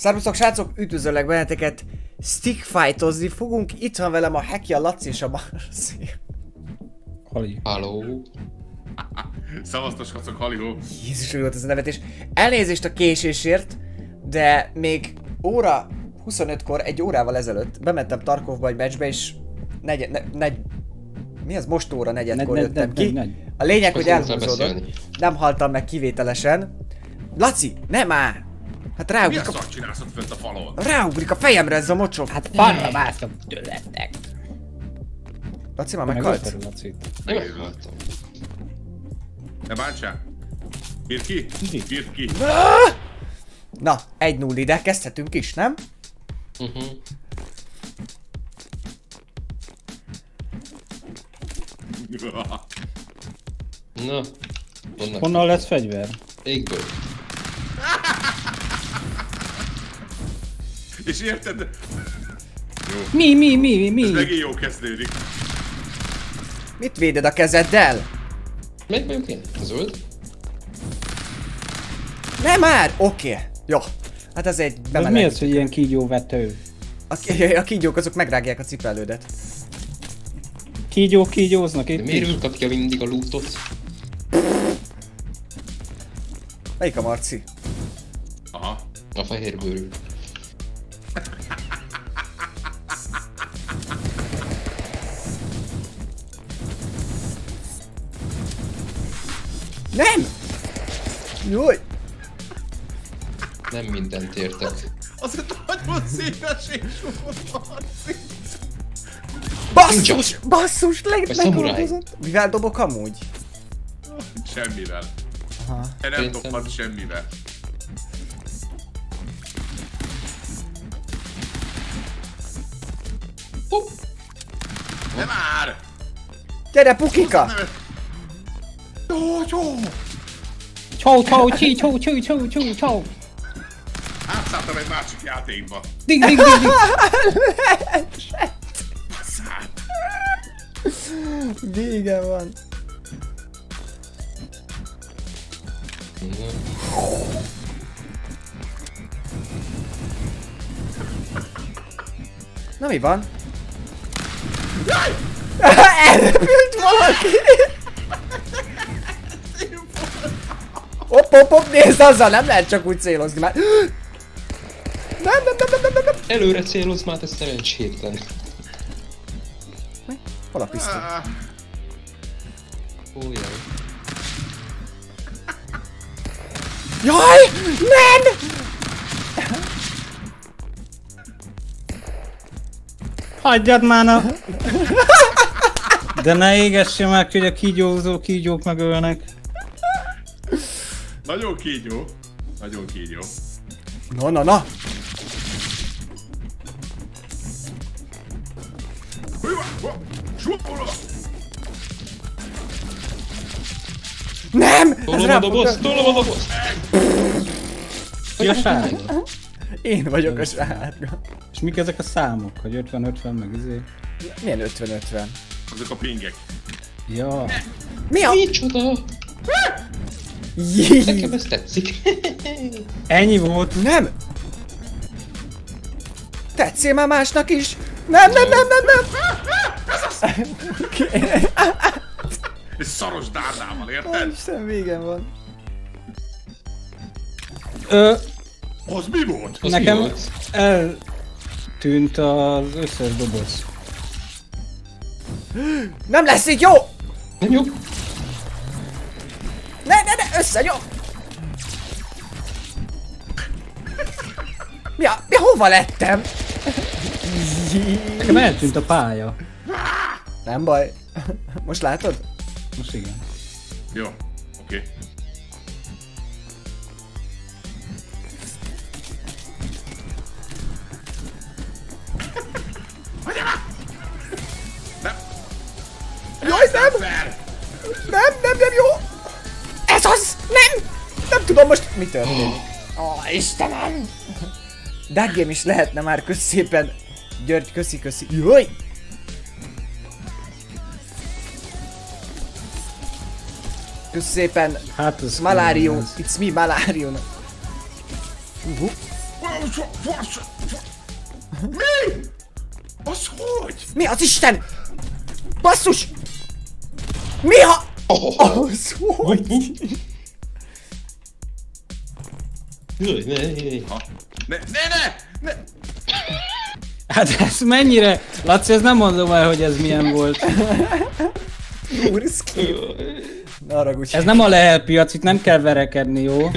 Szervusztok srácok, üdvözöllek benneteket! Stickfightozni fogunk, itt van velem a Heki, a Laci és a Marci. Hali. Halló. Szavaztos kacok, halihó. Jézus, mi volt ez a nevetés. Elnézést a késésért, de még óra 25-kor, egy órával ezelőtt bementem Tarkovba egy meccsbe, és mi az? Most óra negyedkor jöttem ki. A lényeg, hogy elhúzódott. Nem haltam meg kivételesen. Laci, ne már! Hát ráugrik a... Mi a szak csinálsz ott fönt a falon? Ráugrik a fejemre ez a mocsok! Hát falra mászom tőletek! Laci már meghalt? Meghaltam. Ne bántsál! Bírd ki! Bírd ki! Na, 1-0 ide, kezdhetünk is, nem? Na, honnan lesz fegyver? Égből. És érted? Jó. Mi? Ez megint jó kezdődik. Mit véded a kezeddel? Melyik vagyok én? A zöld? Ne már! Oké. Jó. Hát ez egy bemeleg. Mi az, hogy ilyen kígyó vető? A kígyók azok megrágják a cipelődet. Kígyók kígyóznak itt. De miért ő kapja mindig a lootot? Melyik a Marci? Aha. A fehérbőrű. Nem! Júj! Nem mindent értek. Azért nagyon széles és úr Marci. Basszus! Basszus! Megoldozott! Mivel dobok amúgy? Semmivel. Aha. Nem dobhat semmivel. Nem már! Gyere Pukika! Csó! Átszálltam egy másik játékba. Ding! Vége van. Na mi van? Jaj! Elrepült valaki! Hopp, nézd, azzal nem lehet csak úgy célozni már. Nem. Előre célozz már, ez szerencsétlen. Hol a pisztoly? Jaj! Nem! Hagyjad már na! De ne égessél már, hogy a kígyózó kígyók megölnek. Nagyon kígyó. Nagyon kígyó. Na! Nem! Tolom a dobozt! Ki a sárga? Én vagyok a sárga. És mik ezek a számok? Hogy 50-50 meg izé? Milyen 50-50? Ezek a pingek. Ja. Mi a? Micsoda? Jéj! Nekem ez tetszik. Ennyi volt. Nem! Tetszél már másnak is? Nem! Ez szaros dárdával, érted? Isten, végem van. Az mi volt? Nekem eltűnt az összes doboz. Nem lesz így jó! Nem jó? Ne, össze, jó! Mi hova lettem? Nekem eltűnt a pálya. Nem baj. Most látod? Most igen. Jó, oké. Nem! Jaj, nem! Nem, jó! Ez az! Nem! Nem tudom most mi történt. Ó, Istenem! Dark Game is lehetne már, kösz szépen! György, köszi! Jaj! Kösz szépen! Hát, Malárió! It's me, Malárió! Mi? Az hogy? Mi az Isten? Basszus! Mi ha? Oh. Az hogy? Ne! Hát ez mennyire? Laci, ezt nem mondom el, hogy ez milyen volt. Úrszki. Ne haragudj. Ez nem a lehel piac, itt nem kell verekedni, jó?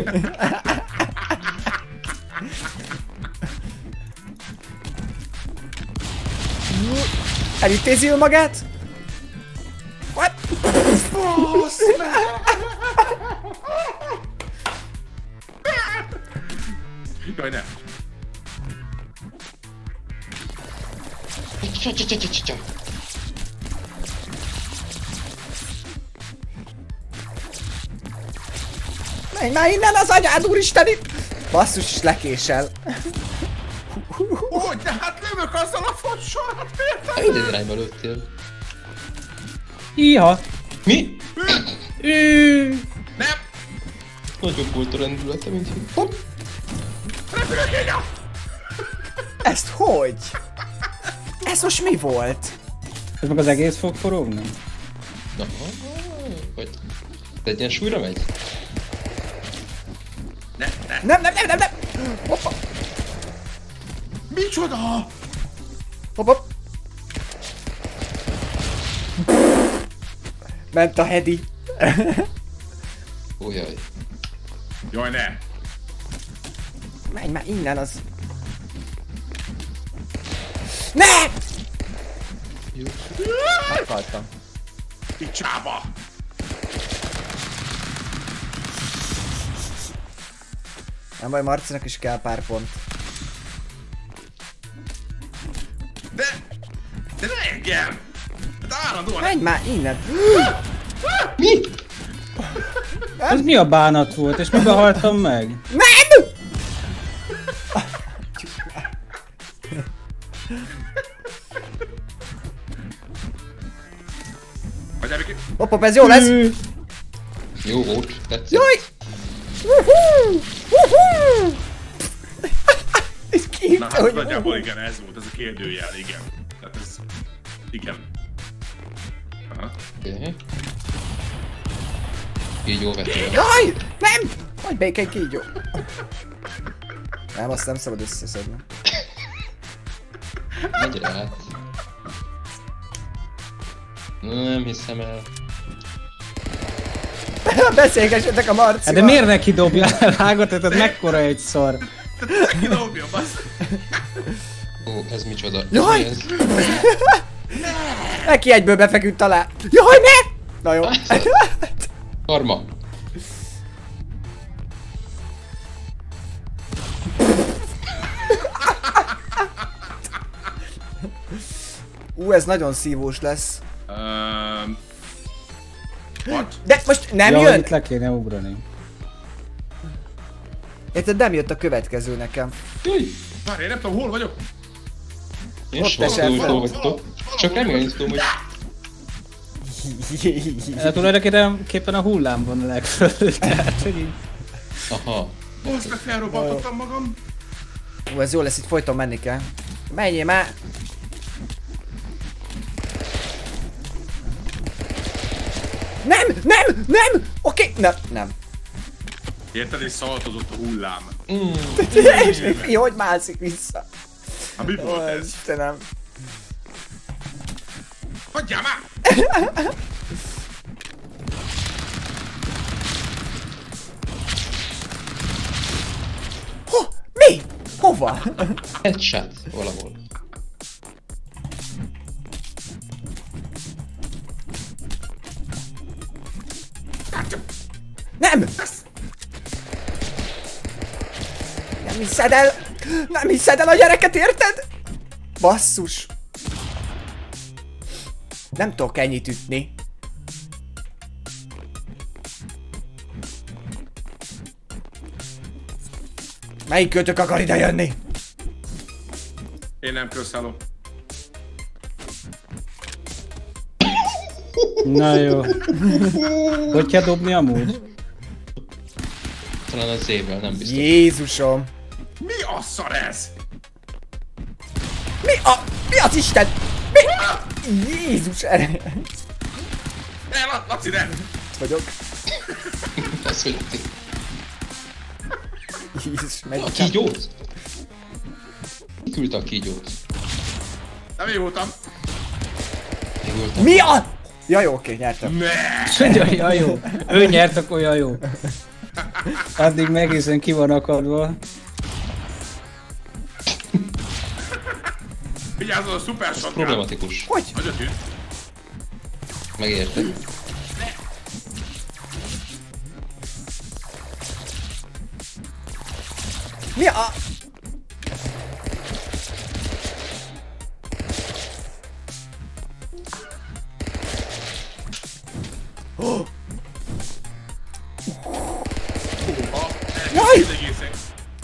Elintézi ő magát? What? Jaj, ne! Menj már innen az anyád, úristen itt! Basszus is lekésel. Hogy? De hát lövök azzal a fossal, hát miért? Minden irányba lőttél. Hiha! Mi? Nem! Nagyobb volt a rendülete, mint hopp! Ezt hogy? Ez most mi volt? Ez meg az egész fog forogni? Na, hogy egyensúlyra megy? Nem! Hoppa! Micsoda? Hoppa! Ment a hedi! Ujjaj! Jaj, ne! Menj már innen az... Ne! Jó. Meghaltam. Picsába! Nem baj, Marcinak is kell pár pont. De ne engem! De állandóan... Menj már innen! Mi? Ez mi a bánat volt, és miben haltam meg? Nem! Hoppop, ez jó lesz! Jó volt, tetszett. Jaj! Wuhuu! Wuhuu! Ez kiírta, na, hát hogy nagyjából igen, ez volt, ez a kérdőjel, igen. Tehát ez... Igen. Aha. Okay. Kígyó vetőre. Jaj! Nem! Hagyj be egy kígyó. Nem, azt nem szabad összeszednem. Menj rá! Nem hiszem el. Beszélgessetek a Marcival! Hát de miért neki dobja a vágatot, mekkora egy szar? Neki dobja, basz! Ó, ez micsoda? Jaj! Ez? Neki egyből befeküdt alá! Jaj, ne! Na jó. Karma. Ú, ez nagyon szívós lesz. De most nem jön! Itt le kéne ugrani. Érted, nem jött a következő nekem. Várj, én nem tudom, hol vagyok? Én sokszor vagytok. Csak remélem, hogy... Hát tulajdonképpen a hullám van a legfölött, tehát hogy így... Aha. Most meg felrobbantottam magam. Ú, ez jó lesz, itt folyton menni kell. Menjél már! Nem! Oké, nem. Érted, és szaltozott a hullám. És mi, hogy mászik vissza? Hát mi volt ez? Istenem. Hagyjál már! Mi? Hova? Headshot valahol. Nem! Nem hiszed el! Nem hiszed el a gyereket, érted? Basszus! Nem tudok ennyit ütni. Melyik kötök akar ide jönni? Én nem, köszönöm. Na jó. Hogy kell dobni amúgy? Talán az évvel, nem biztos. Jézusom! Mi bassza ez? Mi az Isten? Jézus erre! El, Laci, nem! Itt vagyok. Jézus, megy. A kígyót? Ki küldte a kígyót? Nem én voltam. Én voltam. Mi a? Ja jó, oké, nyertem. Ne! Ja jó. Ő nyert, akkor ja jó. Addig megészen ki van akadva. Vigyázzon a szuper shotgun! Problematikus. Hogy? Nagyon tűnt. Megértem. Mi a...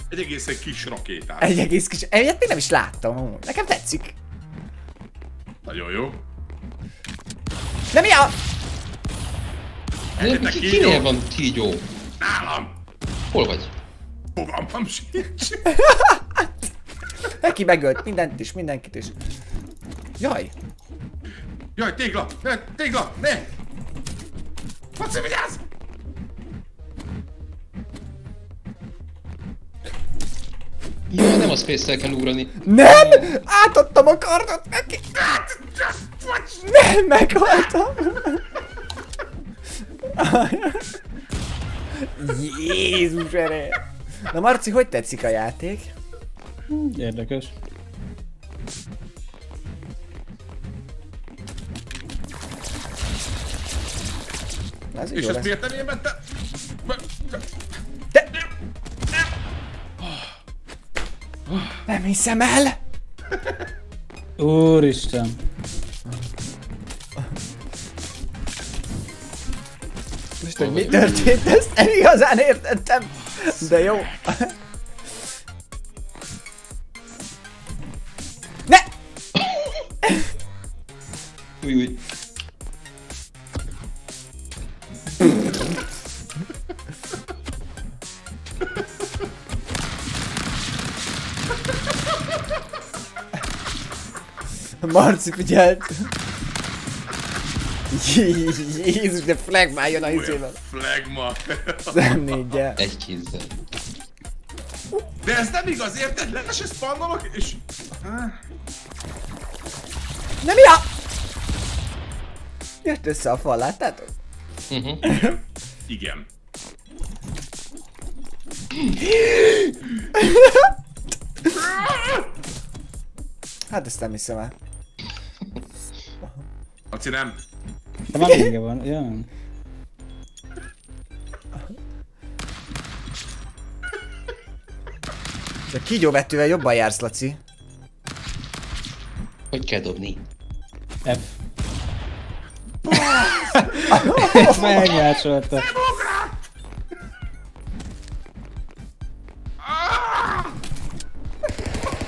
Egy egészen kis rakétát. Egy egész kis... Egyet még nem is láttam. Nekem tetszik. Nagyon jó. De mi a... Egyetnek kígyó? Kinél van kígyó? Nálam. Hol vagy? Fogalmam sincs. Neki megölt mindent is, mindenkit is. Jaj. Jaj, tégla! Tégla! Ne! Laci, vigyázz! Jó, nem a space-szel kell ugrani. Nem! Átadtam a kardot neki! Nem, meghaltam! Jézus erre! Na Marci, hogy tetszik a játék? Érdekes. Ez és ezt miért nem én mentem? De... Nem hiszem el! Úristen! Most, hogy mi történt, ezt nem igazán értettem! De jó! Ne! Új. Marci, figyeld! Jézus, de flagma jön a izével! Flagma! Nem néggyel. Egy kézzel. De ez nem igaz, érted? Le se spandolok és... Nem mi a... Jött össze a fal, láttátok? Igen. Hát ezt nem hiszem el. Laci, nem. De már vége van, jön. De kígyóvetővel jobban jársz, Laci. Hogy kell dobni? F. Megjácsolta.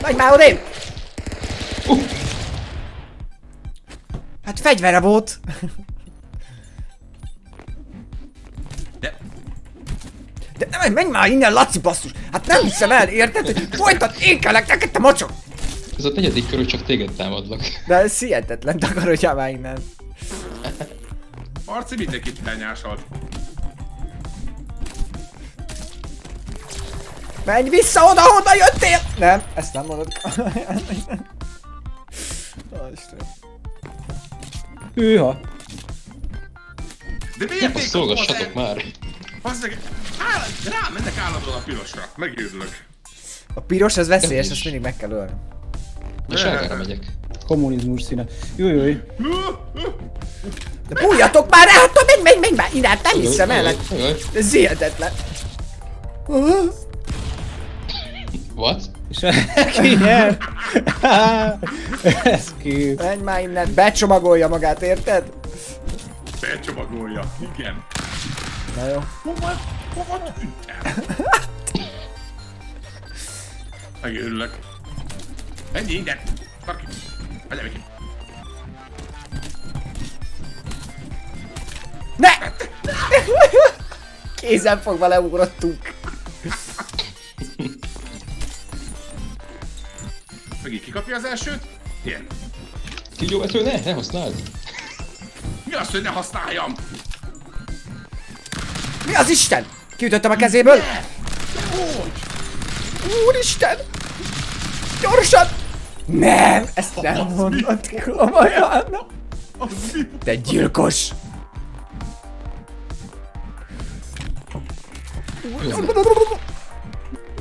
Nagy már odém! Hát fegyvere volt! De menj már innen, Laci, basszus! Hát nem hiszem el, érted? Hogy folyton ékelek neked, te mocsok! Ez a negyedik körül csak téged támadlak. De ez hihetetlen, takarodjál már innen. Marci mindenkit elnyásad. Menj vissza oda, honnan jöttél! Nem, ezt nem mondod. Hűha! De miért még szolgassatok már? Basszeg, rám mennek állandóan a pirosra, meggyőzlök. A piros az veszélyes, ezt mindig meg kell ölni. De sárgára megyek. Kommunizmus színe. Jújjúj! De bújjatok már rá, hát menj már irány, nem hiszem el! Ez hihetetlen. What? Kinyert! Ez kép. Menj már innen, becsomagolja magát, érted? Becsomagolja, igen. Na jó. Hova tűntem? Megőrülök. Menj innen! Tarki! Menj meg! Ne! Kézenfogva leugrottunk. ki az elsőt? Ilyen. Kígyó, ezt ne használd! Mi az, hogy ne használjam? Mi az Isten? Kiütöttem a kezéből? Ne! Hogy? Úristen! Gyorsan! Nem! Ezt nem mondod komolyan! Te gyilkos!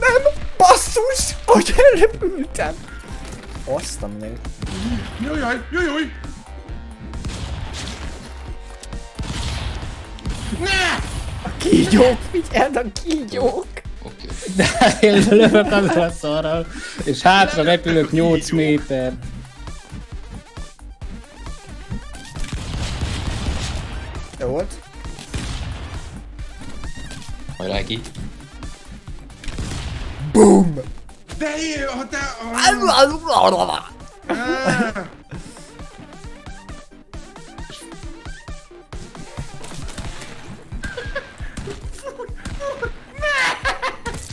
Nem! Basszus! Hogy elrepültem! Azt a mindenit! Jajjaj! Jajjaj! Ne! A kígyók! Figyeld a kígyók! Oké. De én lövök azzal a szarral, és hátra repülök 8 méter. Jó volt? Hajrá ki! BOOM! De éj! Te...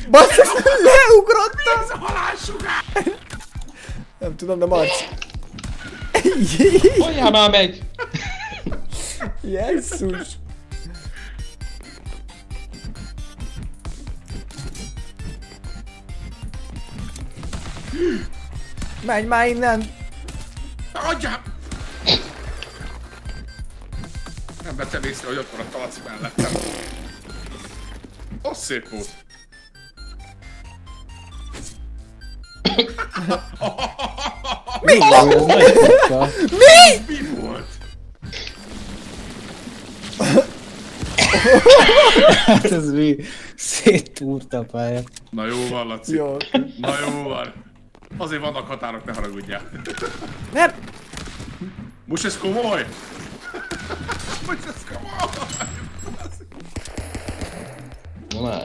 Basszus, leugrottam! Mi az a halálsugár? Nem tudom, de marc. Halljál már meg! Jesszus! Menj már innen! Adjál! Nem vettem észre, hogy ott van a talaci mellettem. Az szép volt. Mi? Mi? Mi volt? Hát ez mi? Széttúrta a pályát. Na jó van, Laci. Jó. Na jó van. Azért vannak határok, ne haragudjál. Nem. Most ez komoly? Most ez komoly? Na.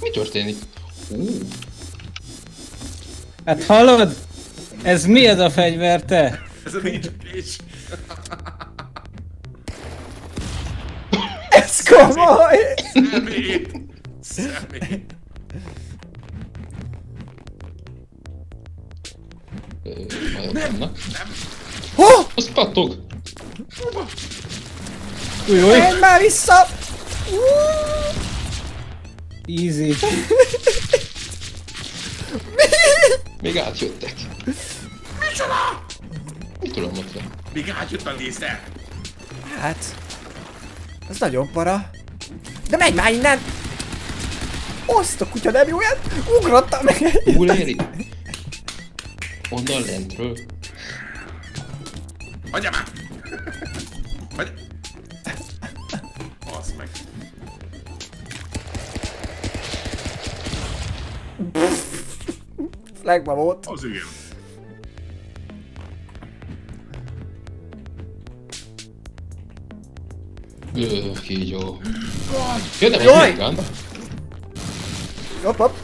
Mi történik? Hát hallod? Ez mi ez a fegyver, te? Ez a nincs kés. Ez komoly! Szemét! Szemét! Nem! Nem! Hó! Az pattog! Ujjjjj! Menj már vissza! Easy! Még átjöttek. Micsoda? Mit tudom ott le? Még átjött a lézer. Hát... Ez nagyon para. De menj már innen! Azt a kutya nem jó jön! Ugrottam meg egyet! Uléri! Onnan lentről. Hagyja már! Hagyja! Basz meg! Legma volt. Az igen. Kígyó. Jön, nem egy meggan. Hopp, hopp.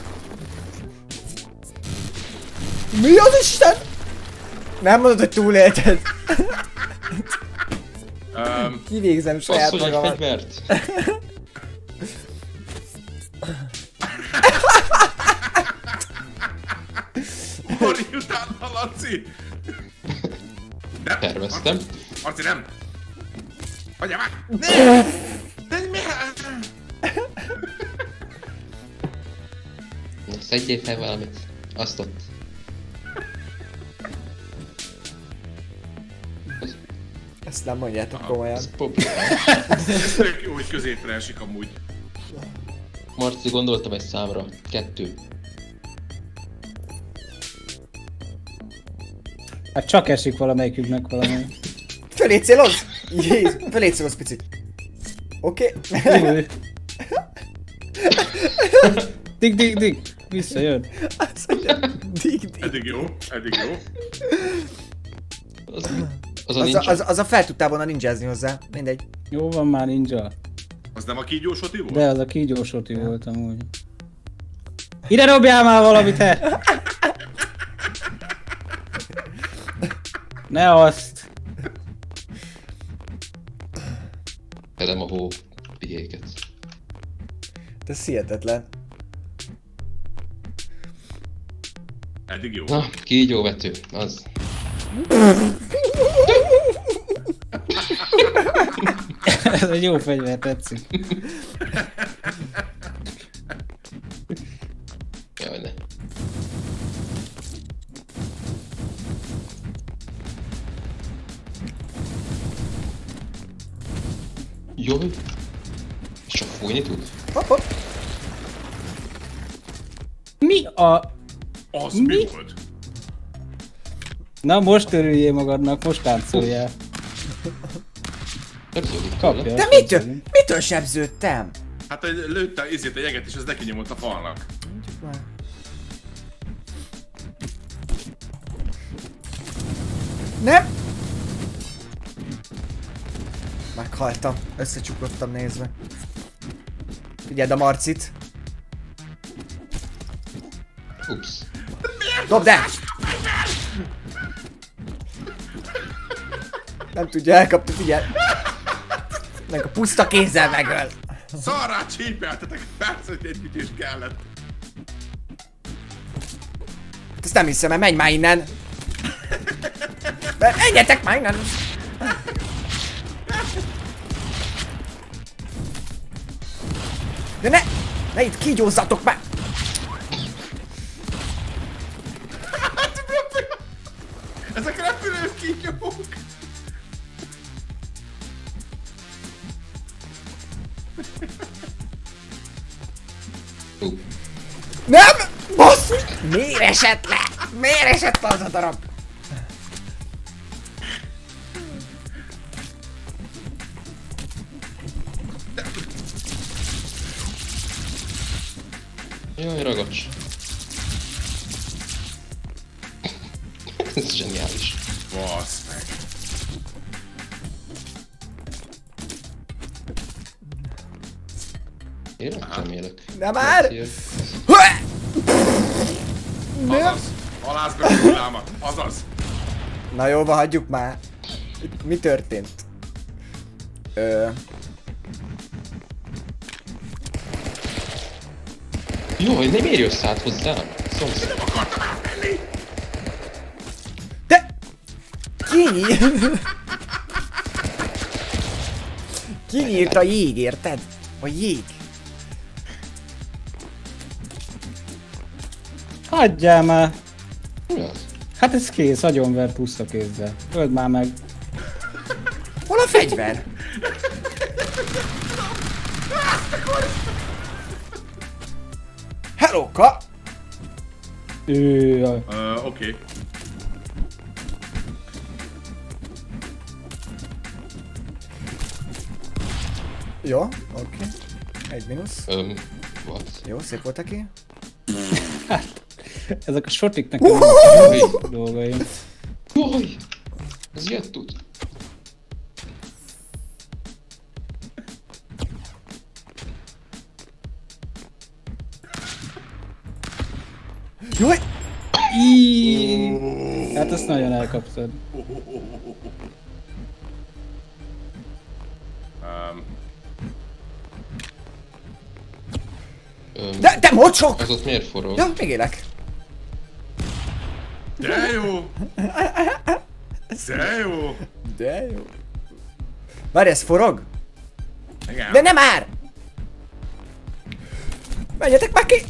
Mi az Isten? Nem mondod, hogy túlélted. Kivégzem saját magamat. Hori utána, Laci! Nem! Terveztem. Laci, nem! Hagyjál már! Ne! De mi? Na, szedjél fel valamit. Azt ott. Ezt nem mondjátok komolyan. Ez populár. Ez tök jó, hogy középre esik amúgy. Marci, gondoltam egy számra. 2. Hát csak esik valamelyikünknek valami. Fölé célozz! Jézus, fölé célozz picit. Oké. Okay. Dig, dig, dig. Visszajön. Azt mondja, dig, dig. Eddig jó, eddig jó. Az a ninja. Az a fel tudtál volna ninjázni hozzá, mindegy. Jó van már ninja. Az nem a kígyósoti volt? De az a kígyósoti volt amúgy. Ide dobjál már valamit, te! Ne azt! Kedem a hó pihéket. Ez hihetetlen. Eddig jó. Na, kígyóvető, az. Ez egy jó fegyver, tetszik. Jaj, ne. Jaj. És csak fújni tud? Hopp-hopp. Mi a... Az mi volt? Na most örüljél magadnak, most táncoljál. Kapja. De mitől sebződtem? Hát lőtte ezért a jeget és ez nekinyomott a falnak. Mondjuk már. Nem! Meghaltam, összecsuklottam nézve. Figyeld a Marcit. Ups. Dobd el! Nem tudja, elkapta, figyelj! Meg a puszta kézzel megöl! Szarrá csípeltetek, persze, hogy egy ütés kellett. Ezt nem hiszem, mert menj már innen! Menjetek már innen! De ne! Ne itt kígyózzatok már! Ezek repülő kígyók! Nem! Basszus! Miért esett le? Miért esett le az a darab? Jaj, ragacs. Ez zseniális. Basz meg. Én remélek. De már! Azaz! Alázd be a hullámat! Azaz! Na jó, hagyjuk már. Itt mi történt? Jó, hogy nem érj össze át hozzám. Szomsz. Nem akartam átmenni! De! Kinyílt a jég, érted? A jég. Hagyjál már! Mi az? Hát ez kész, agyonver puszta kézzel. Öld már meg! Hol a fegyver? Hellóka! Oké. Jó, oké. Egy mínusz. Jó, szép volt aki. Ezek a sotiknek a dolgaim. Jaj! Ez jött tud. Jaj! Hát ezt nagyon elkaptad. De mocsok! Az ott miért forog? Ja, még élek. De jó! De jó! De jó! Várj, ez forog? Igen. De nem már! Menjetek már ki!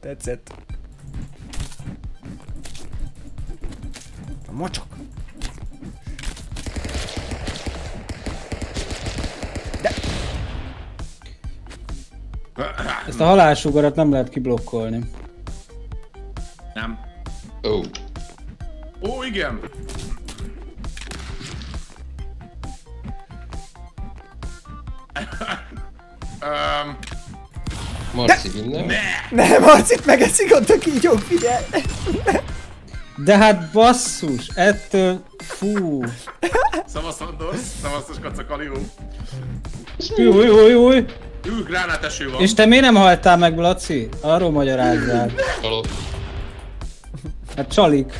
Tetszett. A mocsok. Ezt a halálsugarat nem lehet kiblokkolni. Nem. Ó. Oh. Ó, igen! Marci vinnem? Ne, Marcit megeszik ott a kígyók, figyelj! De hát basszus, ettől... Fú! Szavasz Andor, szavaszos kacakalió! Új, új, új! Új, gránáteső van! És te miért nem haltál meg, Laci? Arról magyarázzál. Halott. Hát csalik.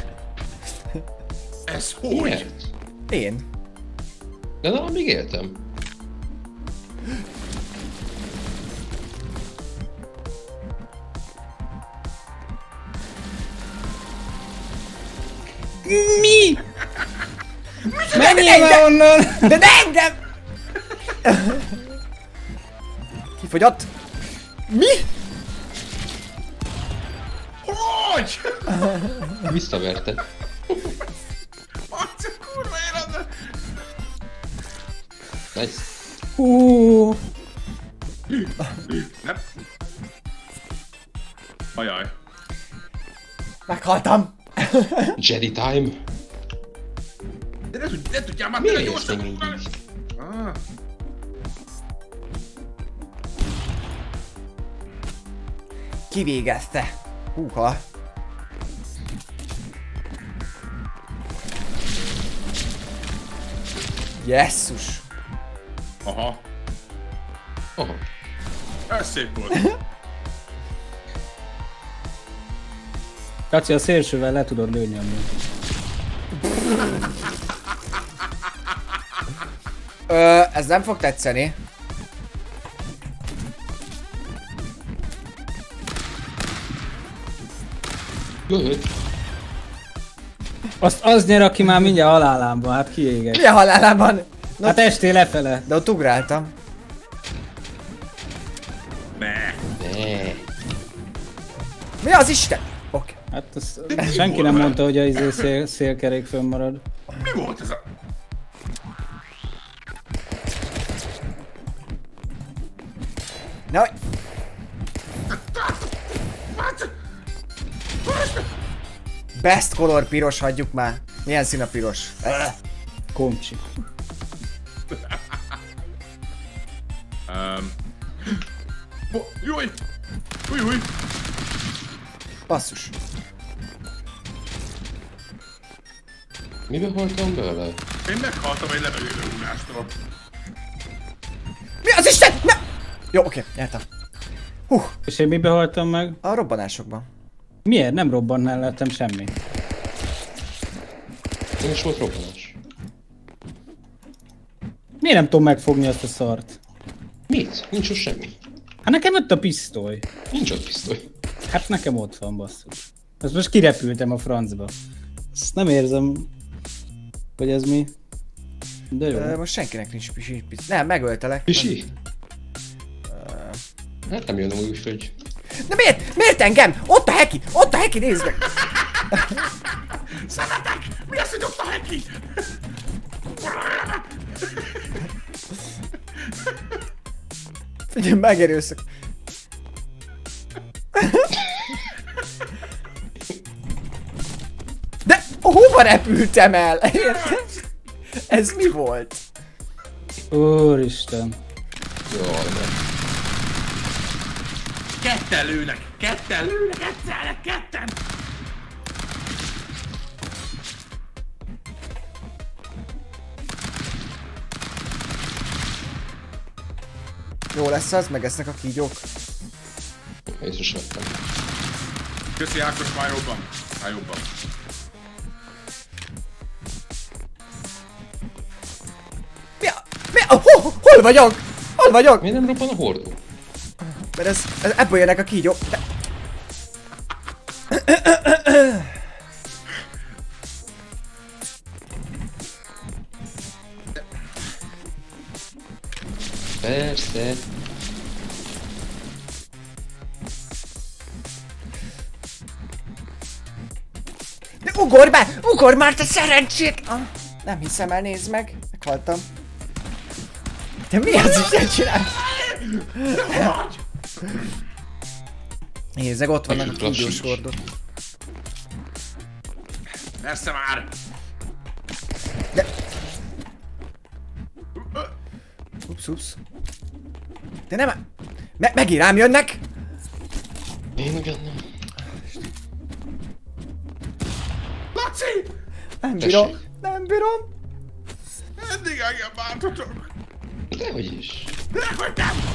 Ez hogy? Én. De na, még éltem. Mi? Menjél már onnan! De engem! Kifogyott? Mi? Hogy? Visszaverted. Atya kurva életem! Nice. Hú. Nem. Ajaj. Meghaltam! Jedi time! De ne tudjál már tényleg gyorsan ugrálni! Kivégezte! Húha! Jesszus! Aha! Aha! Ez szép volt! Kaci, a szélsővel le tudod lőni amúgy. Ez nem fog tetszeni. Lőd. Azt az nyer, aki már mindjárt halálában, hát kiégek. Milyen halálában? No, hát estél lefele. De ott ugráltam. Mi az Isten? Hát az, senki nem mondta, hogy a izé szélkerék fönnmarad. Mi volt ez a... Nehogy! Best color piros, hagyjuk már. Milyen szín a piros? Komcsi. Júj! Júj! Basszus. Miben haltam bele? Én meghaltam egy levegőre ugrástól. Mi az Isten? Ne! Jó, oké, jártam. Hú. És én miben haltam meg? A robbanásokban. Miért? Nem robbannál lettem semmi. Én is volt robbanás. Miért nem tudom megfogni azt a szart? Mit? Nincs ott semmi. Hát nekem ott a pisztoly. Nincs ott pisztoly. Hát nekem ott van, basszus. Ezt most kirepültem a francba. Ezt nem érzem, hogy ez mi. De jó. Most senkinek nincs pisi. Nem, megöltelek. Pisi? Hát nem jönöm úgy, hogy... De miért? Miért engem? Ott a heki! Ott a heki, nézd meg! Szeretek! Mi az, hogy ott a heki? Figyelj, megerőszak. De hova repültem el? Ez mi volt? Úristen. Jaj, nem. Ketten lőnek! Ketten lőnek! Egyszerre! Ketten! Jó lesz az, megesznek a kígyók. Jézus lettem. Köszi Ákos, már jobban. Már jobban. Mi a... Mi a... Hol vagyok? Hol vagyok? Miért nem robban a hordó? Mert ez ebből jönnek a kígyó. De... Persze. De ugorj be! Ugorj már, te szerencsét! Ah, nem hiszem el, nézd meg. Meghaltam. De mi az Isten csinálsz? Nézzek, ott vannak a kígyós hordók. Persze már! De... Ups, ups. De nem... Megint rám jönnek! Én ugyan nem. Laci! Nem bírom, nem bírom. Eddig engem bántatok. Dehogy is. Dehogy nem!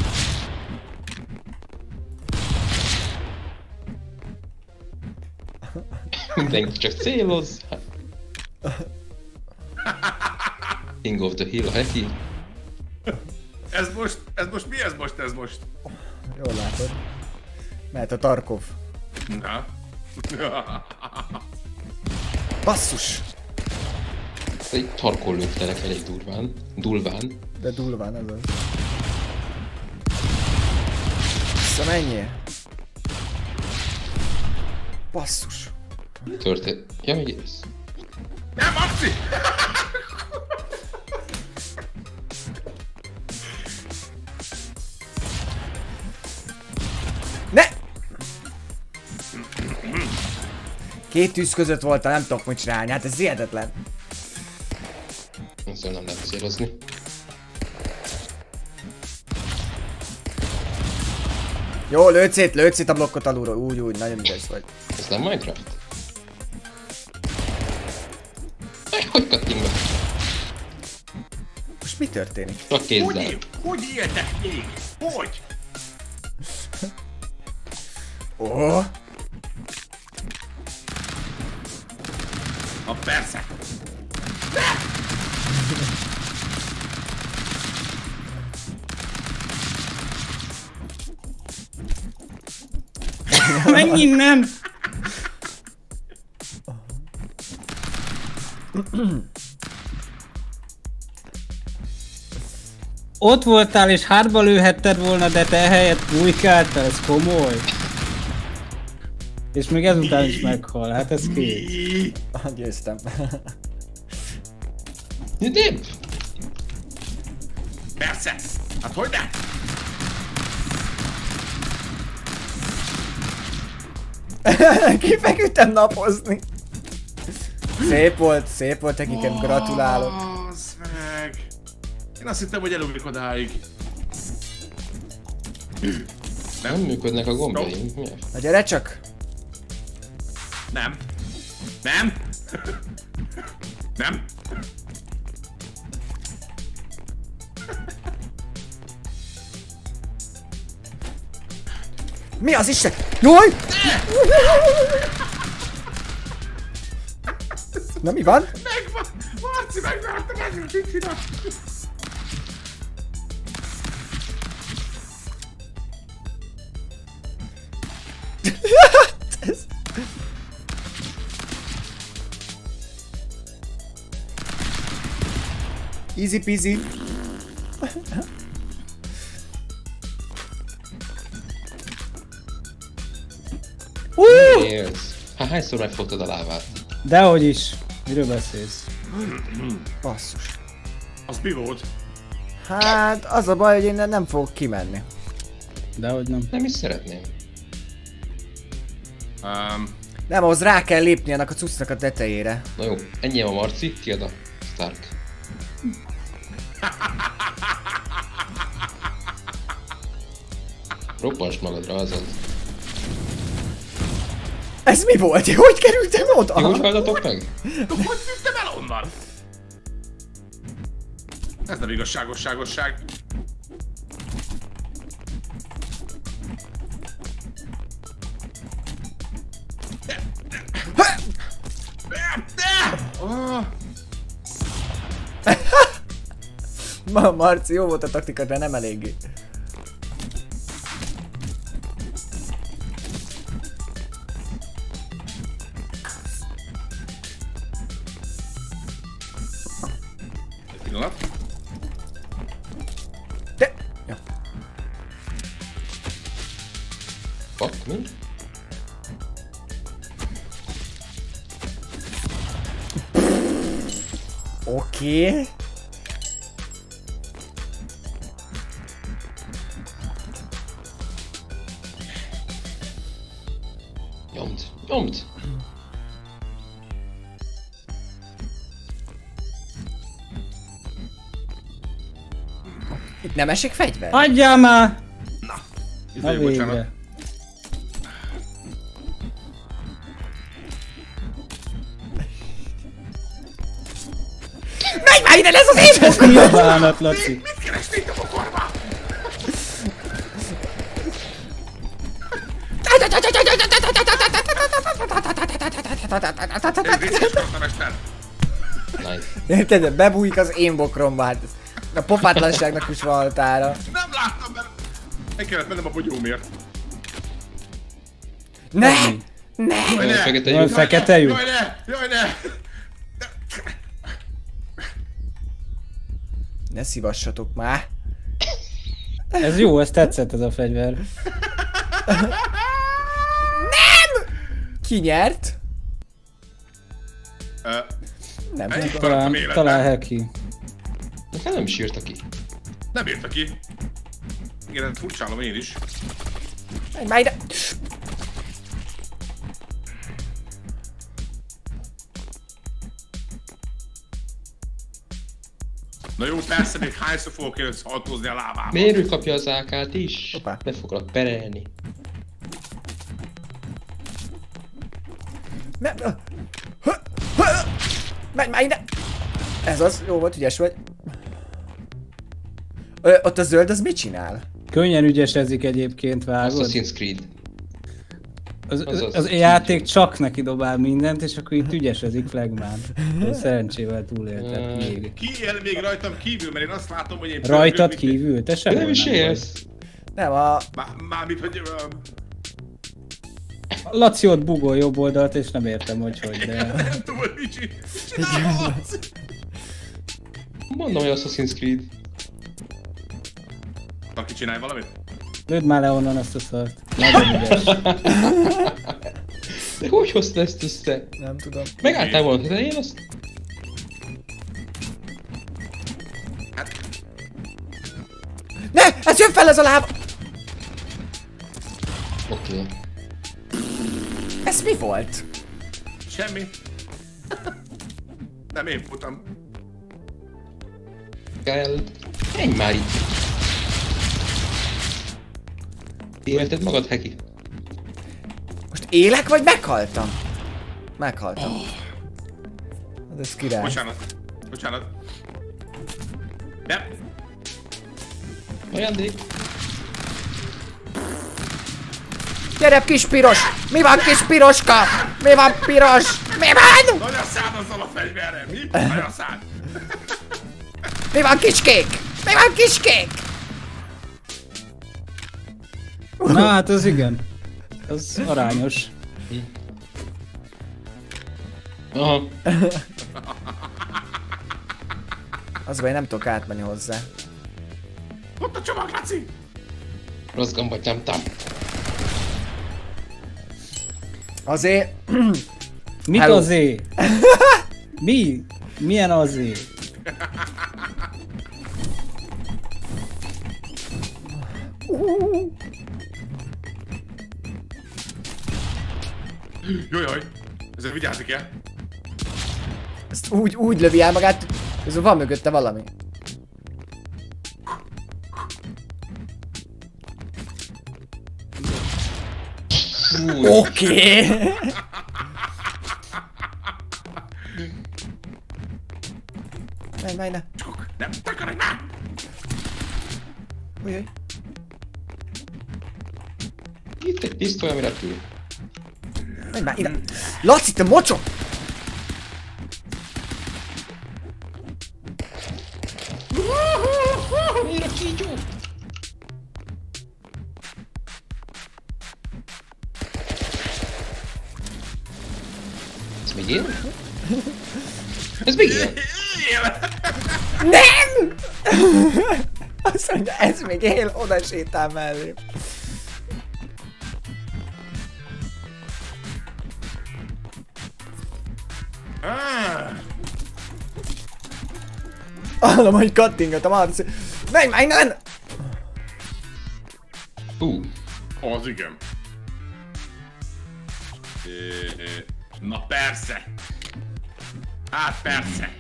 Mindenki csak céloz. King of the Hill a heki. Ez most mi? Jól látod. Mehet a Tarkov. Na. Basszus! Ezt egy Tarkon lőttelek elég durván. Dulván. De dulván ez az. Vissza menjél! Basszus! Mi történt? Ja, még érsz. Nem, Maxi! Ne! Két tűz között voltál, nem tudok mit csinálni, hát ez hihetetlen. Ezzel nem lehet szélozni. Jó, lőd szét a blokkot alulról, úgy, nagyon ügyes vagy. Ez nem Minecraft? Hogy kattintok? Most mi történik? A kézzel. Hogy éltek még? Hogy? Oh. A persze. Menj innen! Ott voltál és hátba lőhetted volna, de te ehelyett bújkáltál, ez komoly. És még ezután is meghal, hát ez kész. Győztem. Üdébb! Persze! Hát hogy ne? Kifeküdtem napozni. Szép volt nekem, gratulálok. Meg. Én azt hittem, hogy elugrik odáig. Nem működnek a gombjaim. Na gyere csak! Nem. Nem! Nem! Mi az Isten? Jaj! Na mi van? Megvan! Marci, megvártam ezzel a kicsinak! Easy peasy! Hányszor megfogtad a lávát? Dehogy is! Miről beszélsz? Basszus. Az mi volt? Hát az a baj, hogy én nem fogok kimenni. Dehogy nem. Nem is szeretném. Nem, ahhoz rá kell lépni ennek a cuccnak a tetejére. Na jó, ennyi a Marci, kiad a Stark. Roppans magadra, azaz. Ez mi volt? Hogy kerültem oda? Ti hogy haldatok meg? Hogy tűntem el onnan? Ez nem igazságosság. Ma Marci, jó volt a taktika, de nem eléggé. Oké. Nyomd. Itt nem esik fegyver? Adjál már! Na, itt bocsánat. Ide lesz az én bokorban! Ez nyilvánat, Laci! Mit keresni itt a bokorban? Érted? Bebújik az én bokromba, hát a pofátlanságnak is van határa. Nem láttam, mert meg kellett mennem a bogyómért. Ne! Ne! Jaj, fekete lyuk. Fekete lyuk. Jaj, ne! Jaj, ne! Ne szívassatok már! Ez jó, ez tetszett ez a fegyver. Nem! Ki nyert? Nem tudom, talán Heki. Nekem nem is írta ki. Nem írta ki. Igen, hát furcsálom én is. Menj már ide! Na jó, persze még hányszor fogok előszaltózni a lábába. Miért ő kapja az ákát is? Hoppá. Be foglak perelni. Nem! Menj már ide! Ez az, jó volt, ügyes vagy. Ott a zöld, az mit csinál? Könnyen ügyesezik egyébként, vágod. Assassin's Creed. Az játék csak neki dobál mindent, és akkor itt ügyesezik flagmán. Szerencsével túléltek még. Ki él még rajtam kívül, mert én azt látom, hogy én... Rajtad kívül? Te semmi nem is élsz. Nem a... Mármit, hogy... Laciót bugol jobb oldalt, és nem értem, hogy hogy, de... Nem tudom, hogy mit csinálhatsz! Mondom, hogy Assassin's Creed. Aki csinálj valamit? Lőd már le onnan azt a szart. Nagyon ügyes. De hogy hozta ezt össze? Nem tudom. Megálltál volna, de én azt... Hát... Ne! Hát jön fel ez a lába! Oké. Okay. Ez mi volt? Semmi. Nem én futam. Kell... Menj már itt. Élted magad, Heki? Most élek, vagy meghaltam? Meghaltam. Hát ez király. Bocsánat. Bocsánat. Nem. Ajándék. Gyere, kis piros! Mi van, kis piroska? Mi van, piros? Mi van? Nagyon szád azzal a fegyverre, mi? Nagyon szád. Mi van, kis kék? Mi van, kis kék? Na hát az igen. Az arányos. Aha. Az baj, nem tudok átmenni hozzá. Ott a csomag, Laci! Rossz gombot nyomtam. Azért... Mit azért? Mi? Milyen azért? Jajjaj, ezzel vigyázni el. Ezt úgy lövi el magát, ez van mögötte valami. Oké. Menj, ne. Csuk, nem takarj, ne! Ujjaj. Itt egy pisztoly, ami repül. Menj már ide! Laci, te mocsok! Miért a kígyó? Ez még él? Ez még él? Nem! Azt mondja, ez még él, oda sétál mellé. Hallom, hogy kattingatom, hát... Menj már innen! Az igen. Na persze! Hát persze!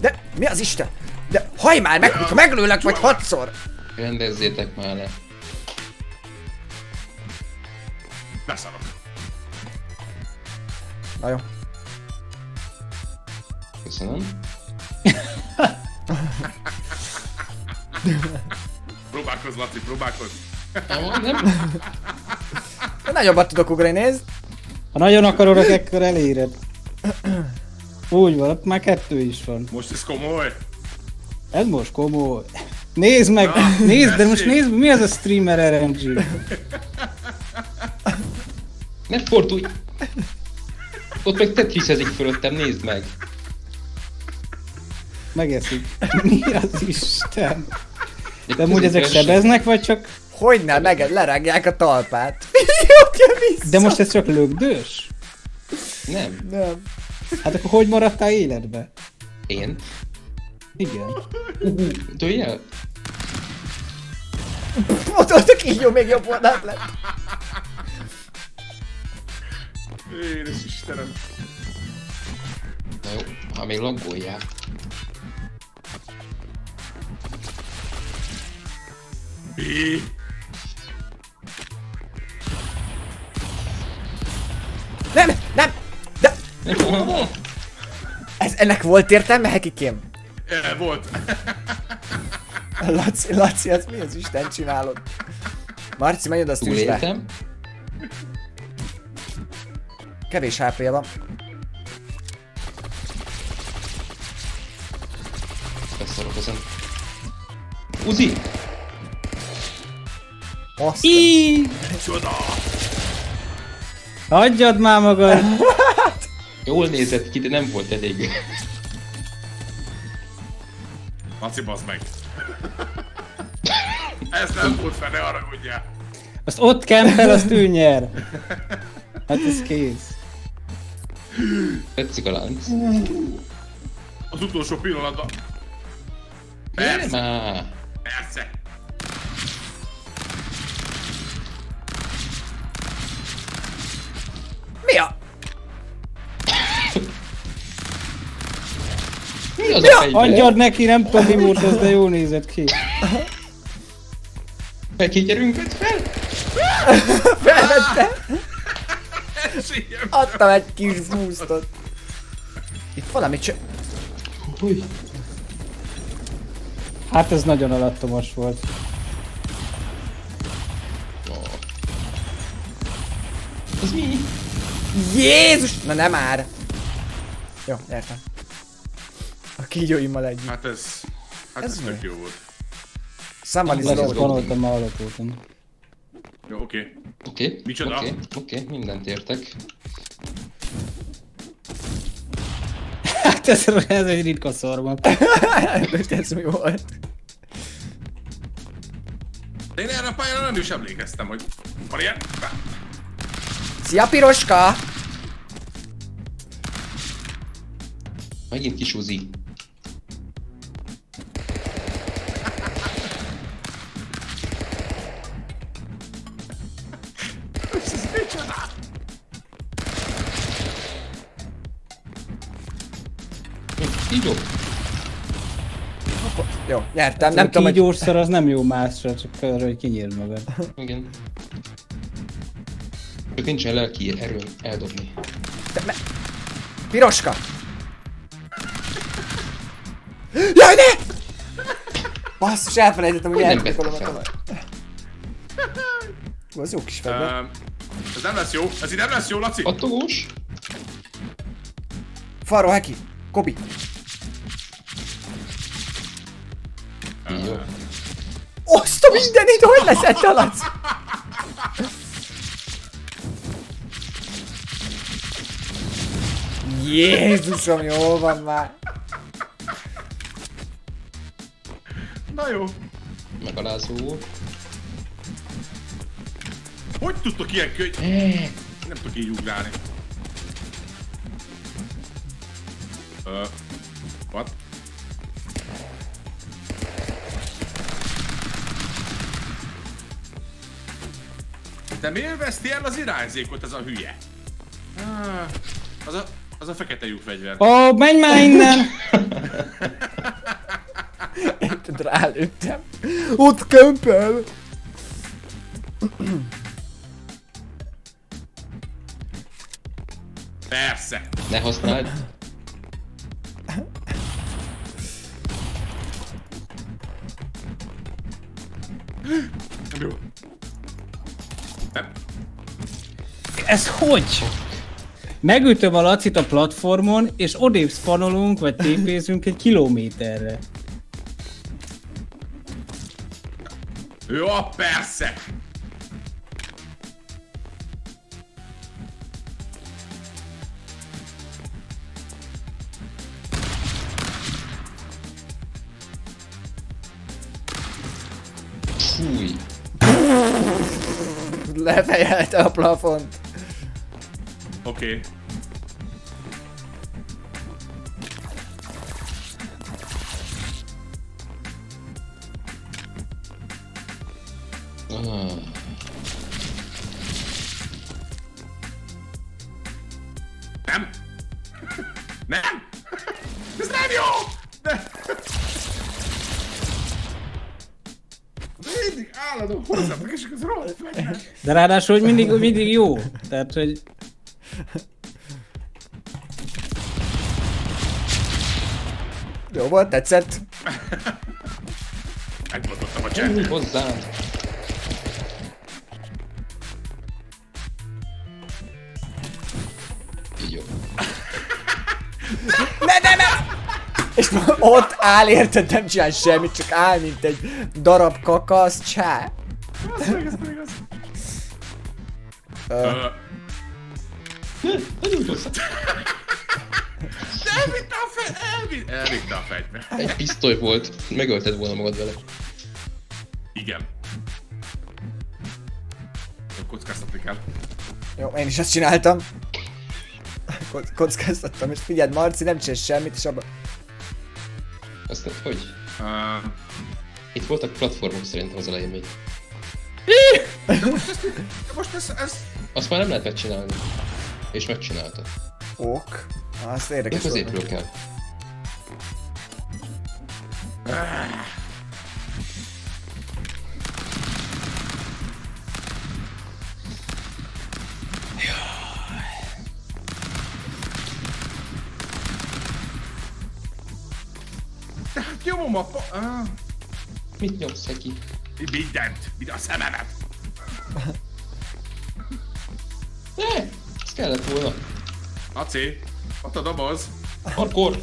De mi az Isten? De haj már meg, ha meglőlek vagy 6-szor! Rendezzétek már le. Beszarok. Na jó. Köszönöm. Próbálkozz, Laci, próbálkozz. Nagyobbat tudok ugrani, nézd. Ha nagyon akarod, akkor eléred. Úgy van, ott már kettő is van. Most ez komoly. Ez most komoly. Nézd meg! Na, nézd, de most nézd, mi az a streamer RNG? Ne fordulj! Ott meg tetrisezik fölöttem, nézd meg! Megeszik. Mi az Isten? De amúgy ezek sebeznek, vagy csak... Hogyne, meg lerágják a talpát. De most ez csak lögdős? Nem. Nem. Hát akkor hogy maradtál életbe? Én? Igen. Tölj el? Ott a kígyó még jobb oldalt lett. Édes Istenem. Na jó, ha még laggoljál. Éh. Nem! Ennek volt értelme, Hekikém? Volt. Laci, ez mi az Isten csinálod? Marci, menj oda, azt tűzd le. Kevés HP-ja van. Beszarok ezen. Uzi! Iiii! Csoda! Hagyjad már magad! Jól nézett ki, de nem volt elég. Laci, bazd meg! Ez nem volt fel, ne haragudjál! Azt ott kempel, azt ő nyer! Hát ez kész. Tetszik a lánc. Az utolsó pillanatban. Persze! Persze! Mi az a fejben? Adjad neki, nem tudom mi volt ez, de jól nézett ki. Felkigyerünket fel? Felvette! Adtam egy kis boostot. Itt valami cső... Hát ez nagyon alattomos volt. Ez mi? Jézus! Na nem már! Jó, értem. A kígyóimmal együtt. Hát ez tök jó volt. Somebody slow gondoltam, már alatoltam. Jó, oké. Oké, oké, mindent értek. Hát ez egy ritka szorban. Most ez mi volt? Én erre a pályára nem is emlékeztem, hogy van ilyen? Szia, piroska! Megint kis Uzi. Kígyó! Jó, nyertem, nem tudom, hogy... Kígyószor az nem jó másra, csak arra, hogy kinyírd magad. Igen. Csak nincsen lelki erőn eldobni. Piroska! Jaj, ne! Basszus, elfelejtettem, hogy eltudkolom a tovább. Az jó kis fegyver. Ez nem lesz jó, ez így nem lesz jó, Laci! Attogós! Faró, Heki! Kobi! Jó. Azt a mindenit, hogy leszett a Laci? Jézusom, jól van már! Na jó! Megalázó volt. Hogy tudtok ilyen könyv? Nem tudok így ugrálni. What? De miért veszti el az irányzékot ez a hülye? Az a fekete lyuk fegyver. Ó, menj már innen! Érted, rálőttem. Ott kömpel! Persze! Ne használd! Ez hogy? Megütöm a Lacit a platformon, és odébb szpanolunk, vagy tépézünk egy kilométerre. Jó, persze! Fúj! Lefejelte a plafont! Oké. Okay. Nem! Nem! Ez nem jó! De... Mindig állandó hozzátok, és ez rohadt meg! De ráadásul, hogy mindig jó. Tehát, hogy... Jó volt, tetszett? Megmondottam a csendet. Hozzám! És ott áll, érted, nem csinál semmit, csak áll, mint egy darab kakasz, csá. Elvitte a fegyvert! Elvitte a fegyvert! Egy pisztoly volt, megölted volna magad vele. Igen. Kockáztatni kell. Jó, én is ezt csináltam. Kockáztattam, és figyeld, Marci nem csinál semmit, és abban... Azt nem, hogy? Itt voltak platformok szerintem az elején még. Most ez... Azt már nem lehet megcsinálni. És megcsináltad. Ok. Azt érdekes volt. Én középről kell. Nyomom a pa... Mit nyomsz neki? Mindent! Mind a szememet! Ne! Ez kellett volna. Laci! Ott a doboz! Akkor!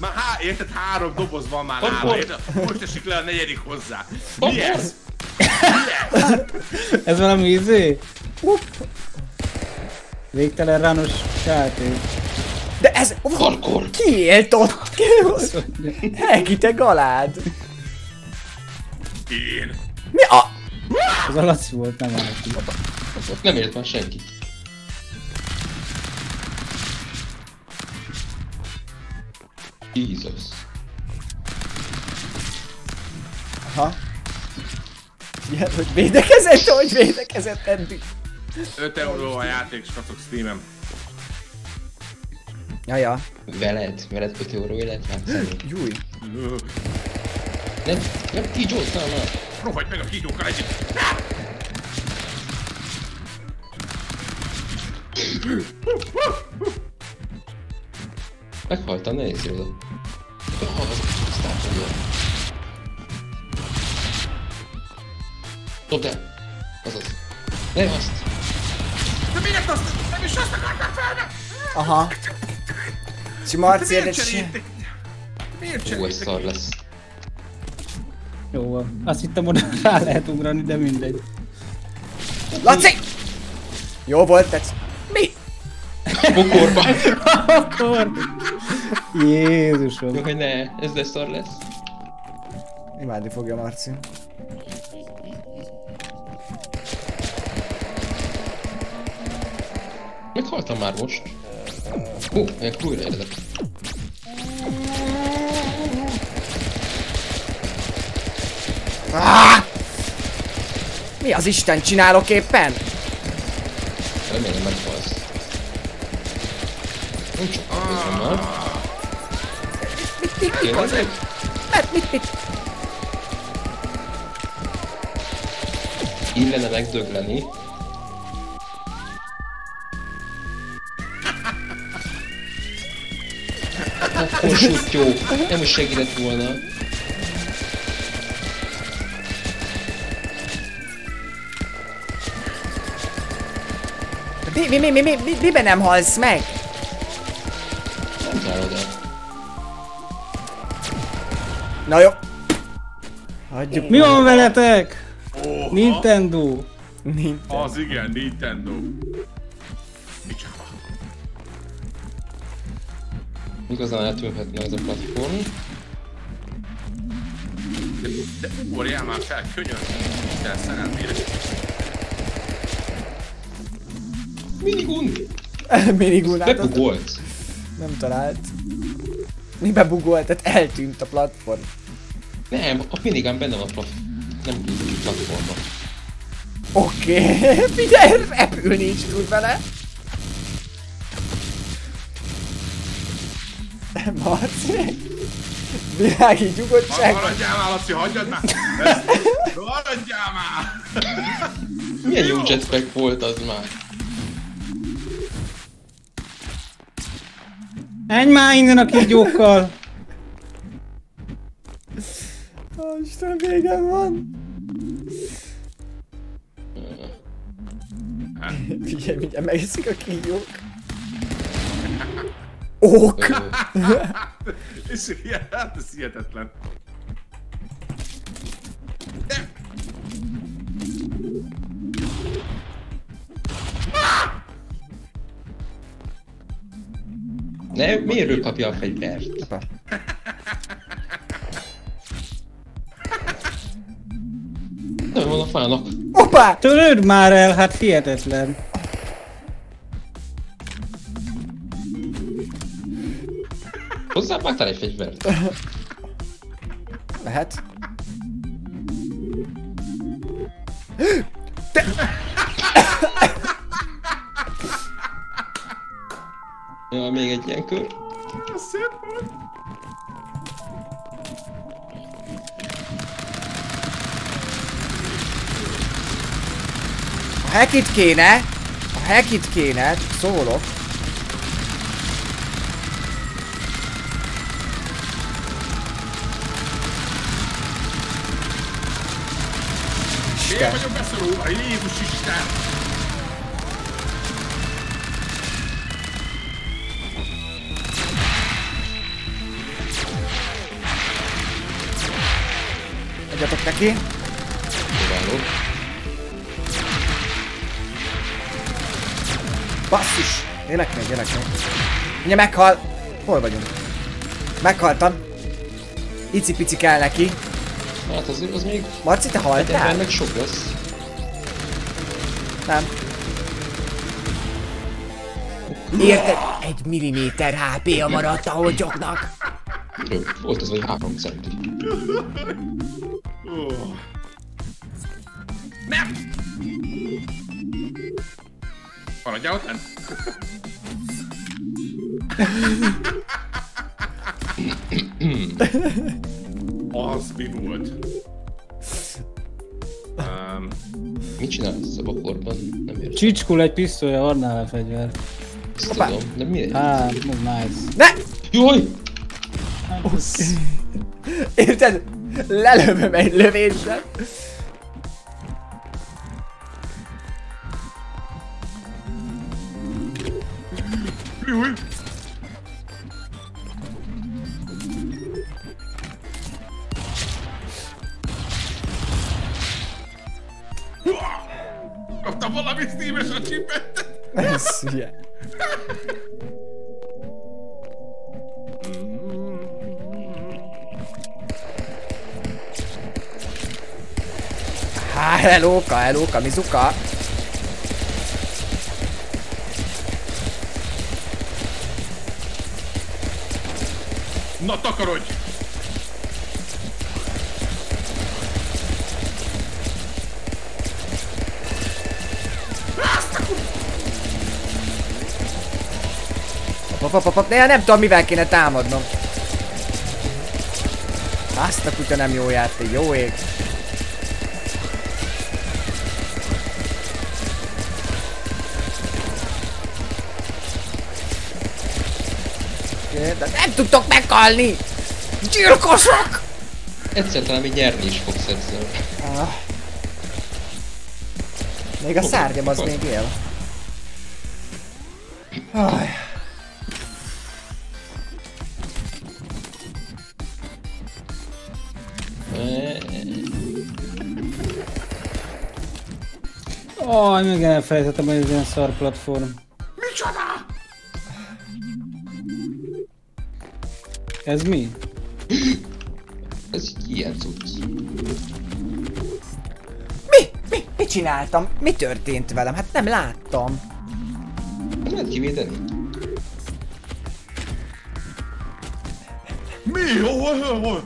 Már érted? 3 doboz van már nála, érted? Most esik le a 4. hozzá. Mi ez? Mi ez? Ez valami izé? Végtelen rános sáték. De ez... Parkour! Ki élt ott? Hegi, te galád! Én! Mi a... Az a Laci volt, nem állt. Nem élt már senki. Jézus. Aha. Figyelj, hogy védekezett, eddig. 5 euró a játék, és kapok streamen. Jaja. Veled 5 euró élet látszani. Júj. Nem kígyóztál már. Rohagy meg a kígyókkal egyet. Meghaltam, ne észre oda. Dobd el! Azaz. Ne azt! De miért azt? Nem is azt akartam fel! Aha. Csimarci érdecs. Miért cseréltek? Hú, ez szar lesz. Jó van. Azt hittem, oda rá lehet ugrani, de mindegy. Laci! Jó volt, tetsz. Mi? Bokorban. Bokor. Jézusom. Jó, hogy ne, ez de szar lesz. Imádni fogja Marci. Meghaltam már most. Hú, egy újra érdek. Mi az Isten csinálok éppen? Remélem meghalsz. Nem csak közben már. Mit? Illene megdögleni. Akkor sutyó, nem is segített volna. Miben nem halsz meg? Nem kell oda. Na jó. Hagyjuk. Mi van veletek? Oha. Nintendo. Nintendo. Az igen, Nintendo. Igazán eltűnhetne ez a platform. De ugorjál már fel, könyörgöm, te szerelmére. Minigun! Minigun át. Bebugolt. Nem talált. Mi bebugolt? Tehát eltűnt a platform. Nem, a minigun benne van a platform. Nem tudjuk a platformba. Oké, figyelj, repülni is tud vele. Marci? Világi gyugodtság! Maradjál már, Laci, hagyjad már! Maradjál már! Milyen jó jetpack volt az már? Menj már innen a kígyókkal! Ó, Isten, végem van! Figyelj, mindjárt megeszik a kígyók! Ok! Hát ez hihetetlen. Ne, miért ő kapja a fegyvert? Nem van a fának. Opa! Törőd már el, hát hihetetlen. Hozzávágtál egy fegyvert? Lehet. Te... Ja, még egy ilyen kör. Szép volt. A hack-it kéne. A hack-it kéne. Szólok. Én vagyok beszorulva, Jézus Isten! Adjatok neki! Kiváló! Basszus! Élek még, élek még! Ugye meghal! Hol vagyunk? Meghaltam! Icipici kell neki! Hát az még... Marci, te haltál? Hát ennek sok lesz. Nem. Érted? 1 milliméter HP-ja maradt a holtyoknak. Jó, volt az, hogy 3 centi. Nem! Maradjál ott lent! Az mi volt? Mit csinálsz a bakorban? Nem értem. Csicskul egy pisztolya, adnál el fegyvert. Tudom, de miért? Á, ez nice. Ne! Jaj! Osz! Érted? Lelövöm egy lövéssel. Jaj! Kaptam valami Steam-es a csipet! Ez ilyen. Há, helóka, helóka, mizuka! Na takarodj! Néha nem tudom, mivel kéne támadnom. Azt a kutya nem jó járt, egy jó ég. De nem tudtok meghalni! Gyilkosok! Egyszer talán még nyerni is fogsz egyszer. Ah. Még a szárnyam az még él. Ah. Aj, meg elfelejtettem, hogy ez ilyen szar platform. Micsoda? Ez mi? Ez ilyen cucc. Mit csináltam? Mi történt velem? Hát nem láttam. Nem lehet kivédeni. Mi? Hol?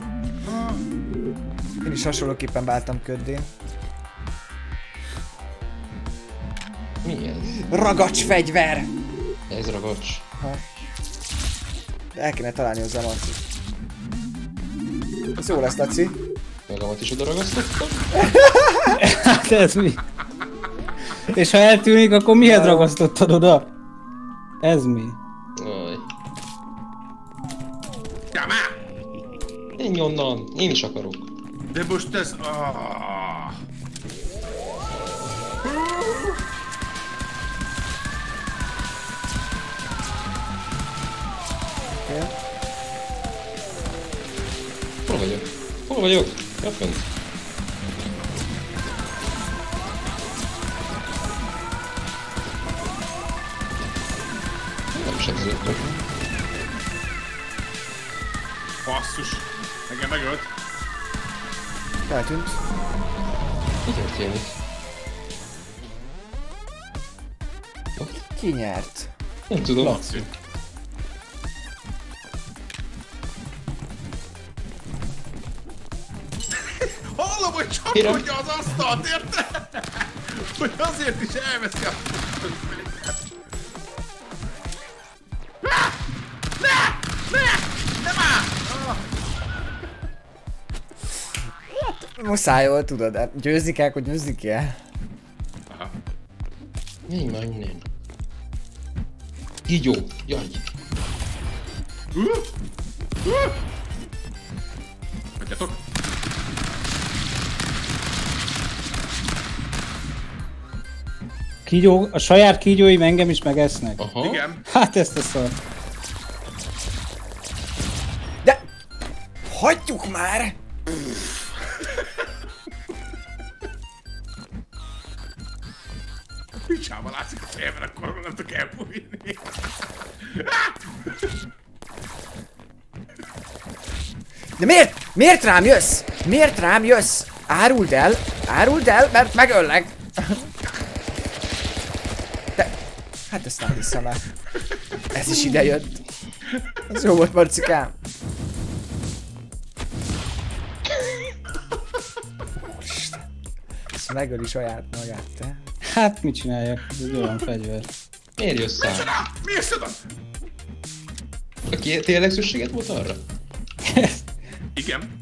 Én is hasonlóképpen váltam köddé. Mi ez? Ragacs fegyver! Ez ragacs. Ha. El kéne találni hozzá Marcit. Ez jó lesz, Laci. Magamat is odaragasztottam? Hát ez mi? És ha eltűnik, akkor miért ragasztottad oda? Ez mi? Aj. Menj onnan! Én is akarok. De most ez... Hol vagyok? Hol vagyok? Jafön. Nem sebződtök. Basszus! Engem megölt. Eltűnt. Mi történik? Ki nyert? Nem tudom. Laci. Hallom, hogy csapkodja az asztalt, érted? Hogy azért is elveszi a... Ne már! Hát, muszáj, jól tudod, hát győzni kell, hogy győzni kell. Aha. Négy már innen. Így jó, jaj. Adjatok! Kígyó, a saját kígyóim engem is megesznek. Aha. Igen. Hát ezt a szar. De... Hagyjuk már! Picsába látszik a fejemben, akkor nem tudok elbújni. De miért? Miért rám jössz? Miért rám jössz? Áruld el! Áruld el, mert megöllek! Hát ezt nem hiszem el. Ez is ide jött. Ez jó volt, Marcikám. Úristen. Ezt megöli saját magát, te. Hát mit csináljak? Ez egy olyan fegyver. Miért jössz el? Miért jössz oda? Aki tényleg szükséged volt arra? Igen.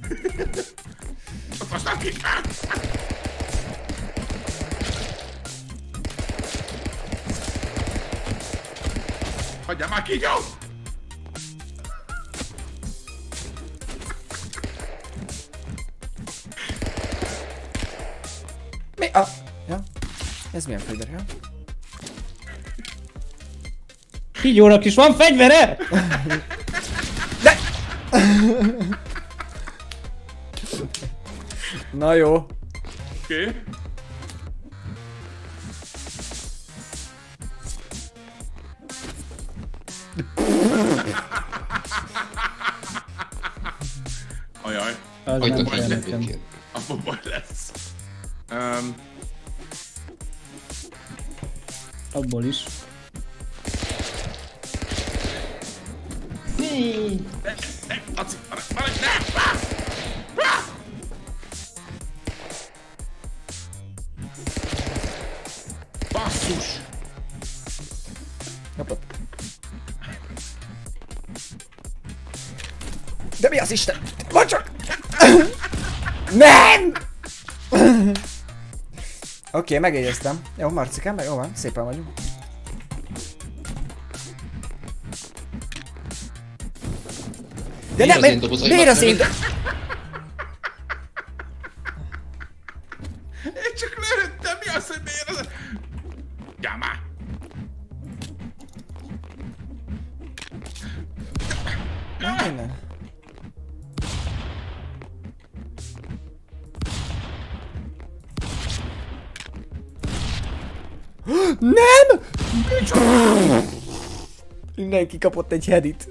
Ott most nem kikál. Hagyjál már, kígyó! Mi a... Ja? Ez milyen fegyver, ja? Kígyónak is van fegyvere! De... Na jó. Oké. Okay. Ajaj. Hagyj majd levékén. Abba baj lesz. Abból is. Ne! Aci! Maradj! Ne! Basszus! De mi az Isten? Mondd csak! Nem! Oké, megjegyeztem. Jó, Marcikám, jó van, szépen vagyunk. De nem, miért az én dobozaimat? Én csak lőttem, mi az, hogy miért az... Gyá már! Nem innen. Nem! Mindenki kapott egy headit.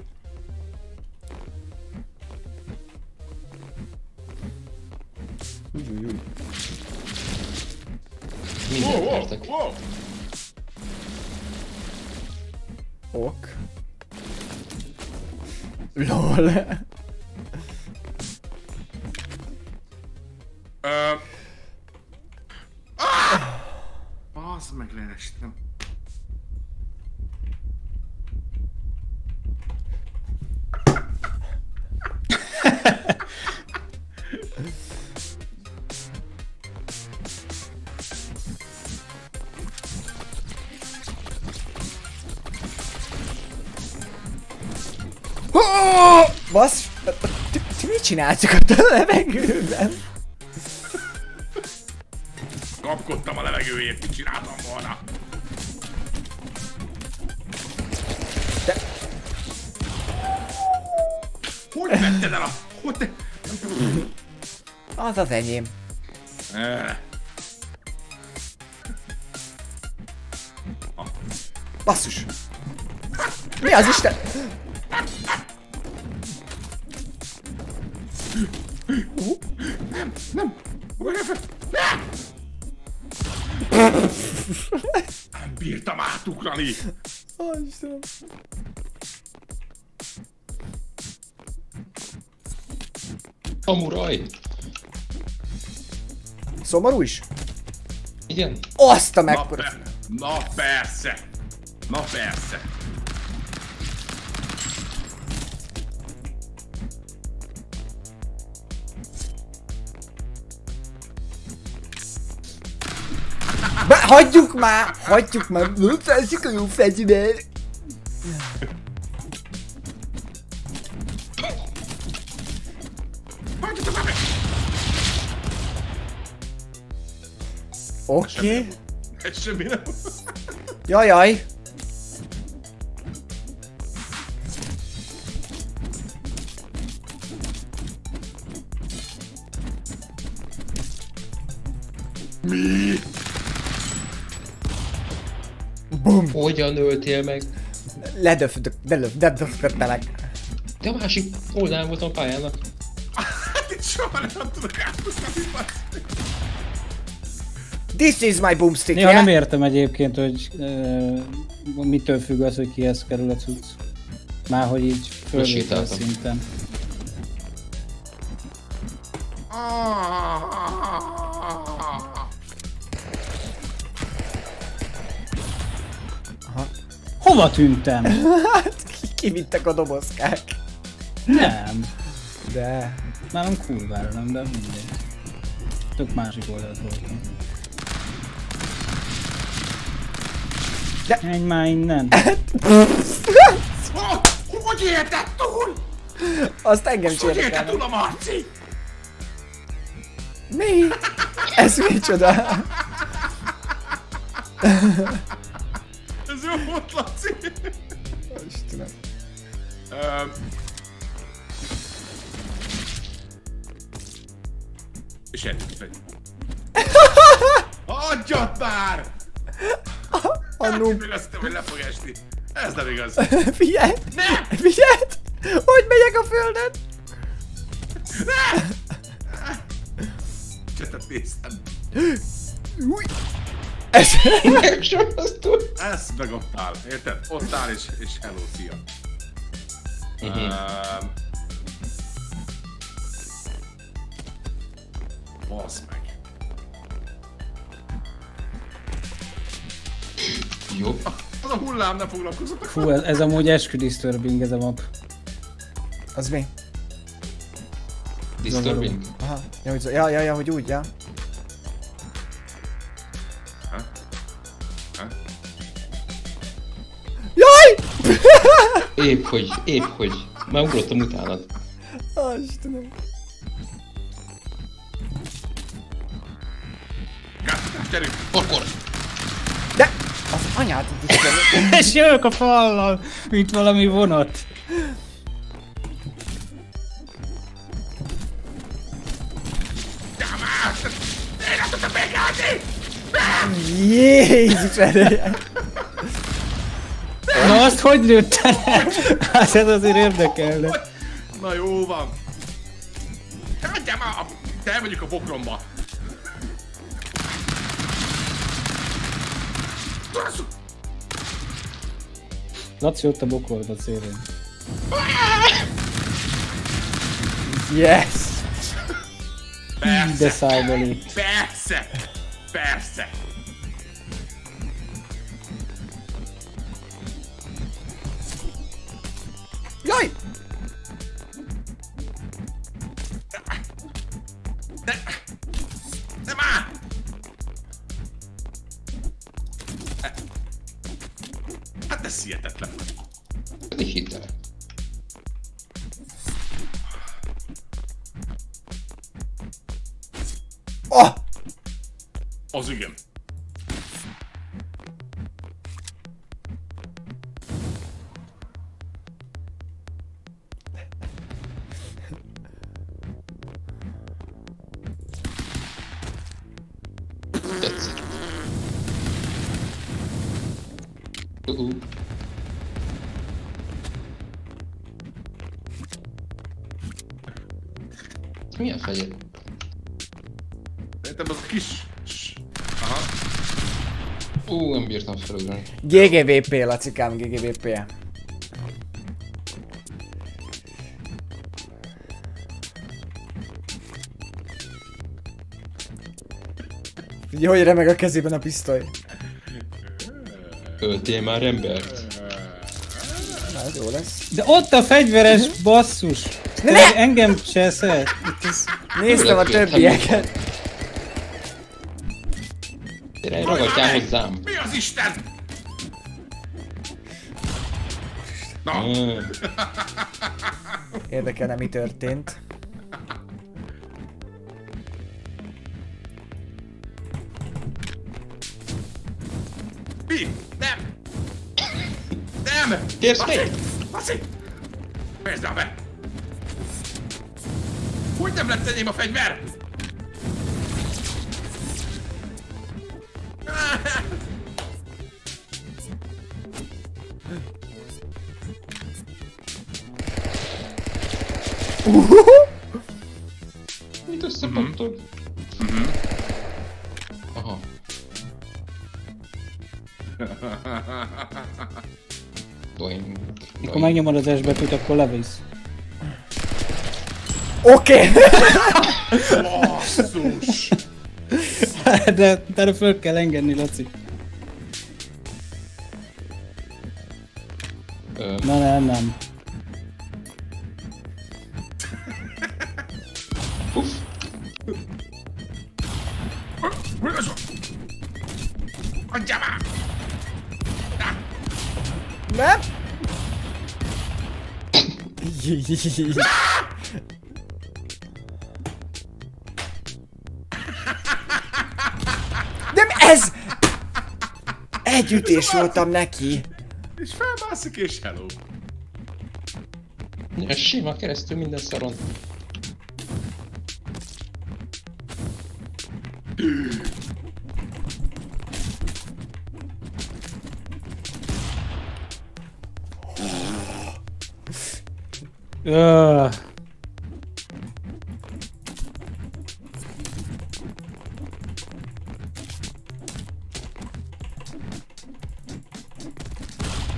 Mindent vertek. Ok. LOL. Azt meg leestem. Basz, ti mit csináltok ott a levegőben? Kapkodtam a levegőért, mit csináltam volna? De... Hogy vetted el a... Hogy te... Az az enyém. Basszus! Mi az Isten? Nem! Nem bírtam átugrani! Ó, Istenem! Amuraj! Szomorú is? Igen. Azt a mekkora! Na persze! Na persze! Hagyjuk már! Hagyjuk már! Lőfelszik a jó fegyver! Oké. Ez semmi nem. Jajjaj! Mi? Bum. Hogyan öltél meg? Ledöföttelek. De a másik oldalán voltam a pályának. Itt soha nem tudok átúszni. This is my boomstick, yeah? Nem értem egyébként, hogy mitől függ az, hogy kihez kerül a cucc. Márhogy így fölvétel a szinten. Hova tűntem? Hát kivintek a dobozkák. Nem. De. Nálam kurvára nem, de mindegy. Tök másik oldalt voltam. De... Menj már innen. Hogy érted túl? Azt engem csérdekel. Hogy érted túl a Marci? Mi? Ez micsoda? Ez jó volt, Laci! Istenem. És eltűnt meg. Adjad már! Annó... Azt hogy le fog esni. Ez nem igaz. Figyelj! Ne! Figyelj! Hogy megyek a földön? Ne! Csetet néztem. Új! Ez nem soroztul! Ezt megoptál, érted? Ott áll és hello, szia! Basz meg! Jó? Az a hullám nem foglalkozott! Fú, ez amúgy eskü disturbing, ez a map. Az mi? Disturbing? Aha, ja, hogy úgy, ja. Épp hogy. Már ugrottam utánad. Á, Istenem. Gyerünk, akkor! De! Az anyád is kerül. És jövök a fallal, mint valami vonat. Jézus erre! Na azt hogy lőtted el? Hát ez azért érdekelne. Na jó van. Hagyjál már! Te elmegyük a bokromba. Laci ott a bokromba szélén. Yes! Persze! Persze! Persze! Jaj! Ne már! Hát ez hihetetlen. Pedig hitele. Ah! Az igen. Milyen fegyver? Szerintem az a kis... Aha. Nem bírtam felugrani. GGVP, Lacikám, GGVP. Figyelj, hogy remeg a kezében a pisztoly. Öltél már embert? Na, ez jó lesz. De ott a fegyveres basszus! Ne! Engem cseszel! Néztem a többieket! Tényleg ragadjál hozzám! Mi az Isten?! Na! Érdekelne mi történt. Mi? Nem! Nem! Kérsz még? Laci! Pérzd el be! Hogy nem lett enyém a fegyver? Mit összepontod? Aha. Doink. Mikor megnyomod az S-betűt, akkor levész. Oké! Basszus! De erre föl kell engedni, Laci. Na nem. Uff! Adjál már! Nem? Egy ütés voltam neki! És felmászik és hello! Ja, sima keresztül minden szaron.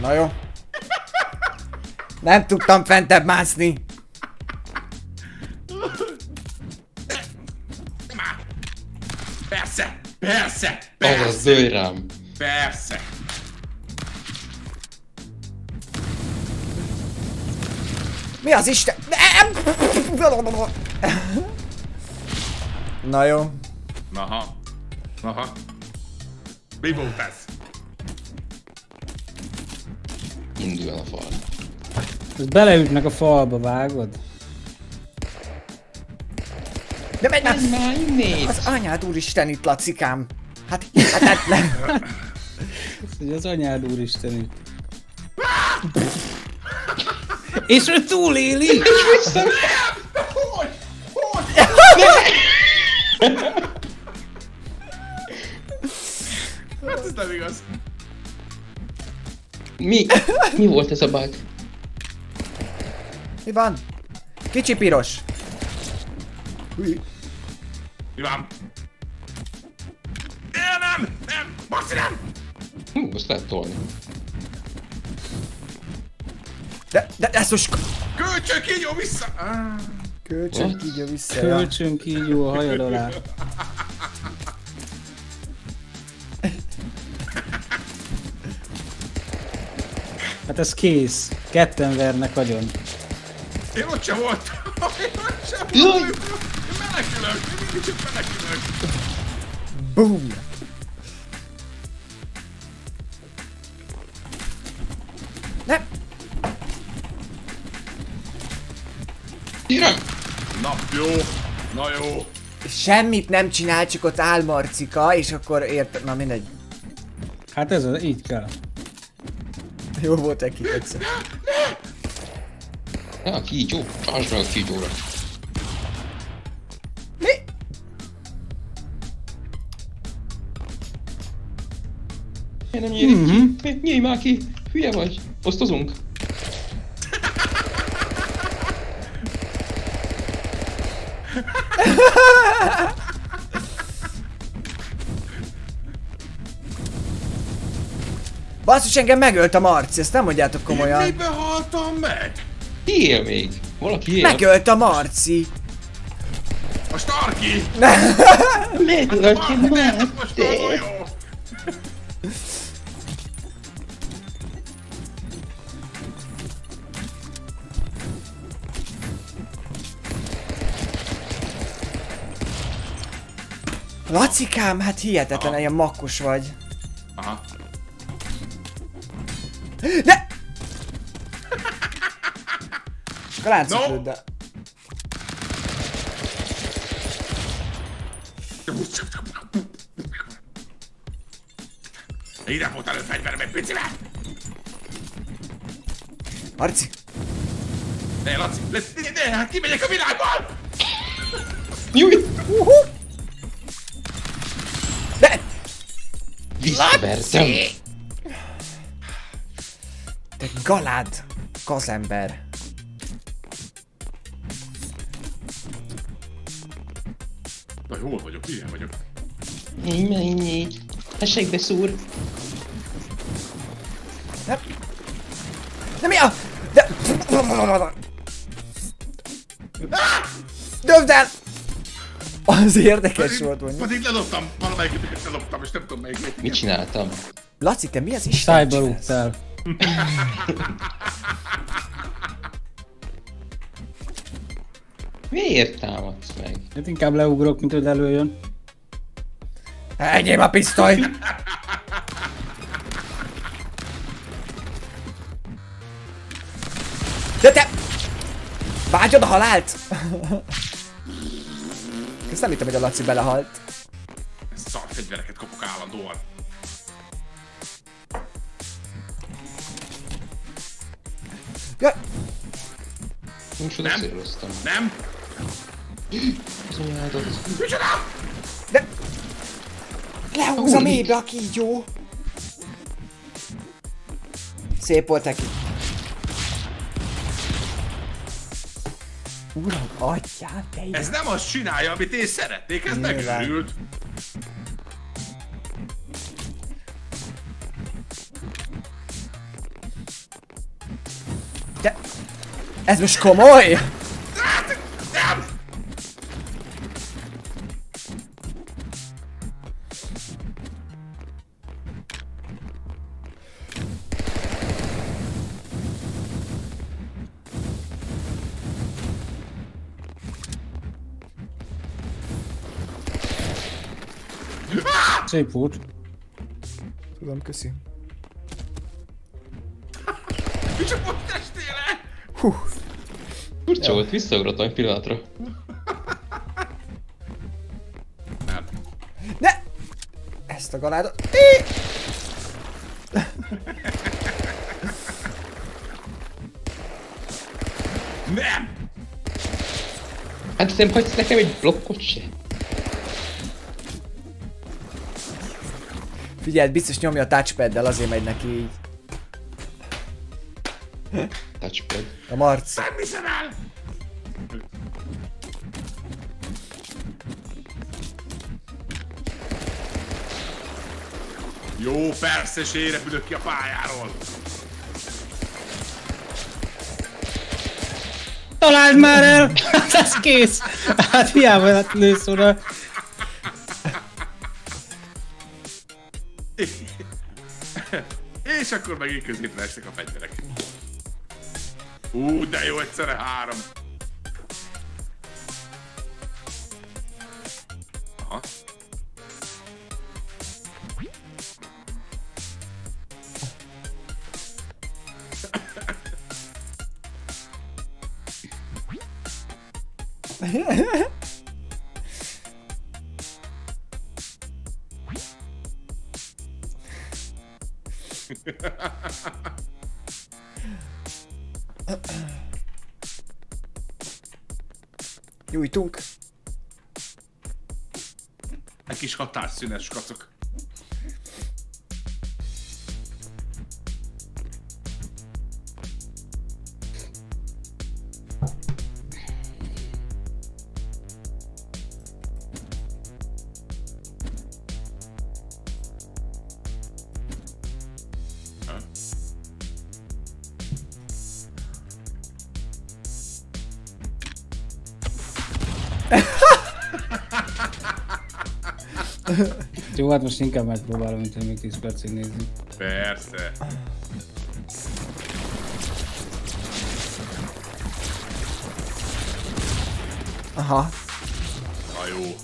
Na jó. Nem tudtam fentebb mászni. Persze, persze, persze. Az zöld rám. Persze. Mi az Isten? Nem! Na jó. Naha. Naha. Mi volt ez? Induljon a fal. Ezt beleütnek a falba, vágod? De megy már! Az anyád úristen itt, Lacikám! Hát hihetetlen! Az anyád úristen itt. És ő túléli! Nem! Hogy? Hogy? Hát ez nem igaz. Mi? Mi volt ez a bug? Mi van? Kicsi piros. Hű. Mi van? Nem! Nem! Maxi nem! Hú, azt lehet tolni. De ezt most... Kölcsön kígyó vissza! Kölcsön kígyó vissza. Kölcsön kígyó a hajad alá. Hát ez kész. Ketten vernek agyon. Én ott sem voltam. Én menekülök. Én mindig csak menekülök. Boom! Ne! Írem! Na, jó! Na jó! Semmit nem csinál, csak ott áll Marcika, és akkor ért... Na mindegy. Hát ez az, így kell. Jó volt egy kitekszer. Na, kígyó! Csásd rá a kígyóra! Mi? Én nem nyílik ki! Nyílj már ki! Hülye vagy! Osztozunk! Basszus, engem megölt a Marci, ezt nem mondjátok komolyan. Én miben haltam meg? Ki él még? Valaki él? Megölt a Marci. A Starki! Megölt a Marci! Lacikám, hát hihetetlen, aha, ilyen makkos vagy. Aha. Ne! Akkor látszott, de... Ide voltál fegyverem egy picivel! Marci! Ne, Laci! Ne, hát kimegyek a világból! Júj! Visszavertem! Te galád, gazember! Na, hol vagyok? Milyen vagyok? Ennyi. Esekbe szúr! Nem! Nem mi a... De... Dövd el! Az érdekes volt, mondjuk. Pedig ledobtam, valamelyiket ledobtam, és nem tudom melyik. Mit csináltam? Laci, te mi az Isten csinálsz? Tájba miért támadsz meg? Hát inkább leugrok, mint hogy előjön. Enyém a pisztoly! De te... Vágyod a halált? Ezt nem hittem, hogy a Laci belehalt. Szar fegyvereket kapok állandóan. Jaj! Nem! Nem! Micsoda! Nem! Lehúz a mélybe a kígyó! Szép volt neki. Uram, adjál, te ilyen. Ez nem azt csinálja, amit én szeretnék, ez megőrült. De... Ez most komoly? Nem! Szép volt. Tudom, köszi. Csak most testél el! Hú! Furcsa volt, visszaugrottam egy pillanatra. Ne! Ezt a galádot... Nem! Hát nem hagysz nekem egy blokkot se? Figyelj, biztos nyomja a touchpaddel, azért megy neki így. Touchpad. A marc. Nem hiszem el! Jó, persze, se repülök ki a pályáról! Találd már el! Hát ez kész! Hát hiába hát nősz oda. És akkor megint középre esnek a fegyverek. Ú, de jó, egyszerre három. Aha. Nyújtunk. Egy kis határszünes kacok. Jó, hát most inkább megpróbálom, mint hogy még 10 percig nézzük. Persze. Aha. Na jó.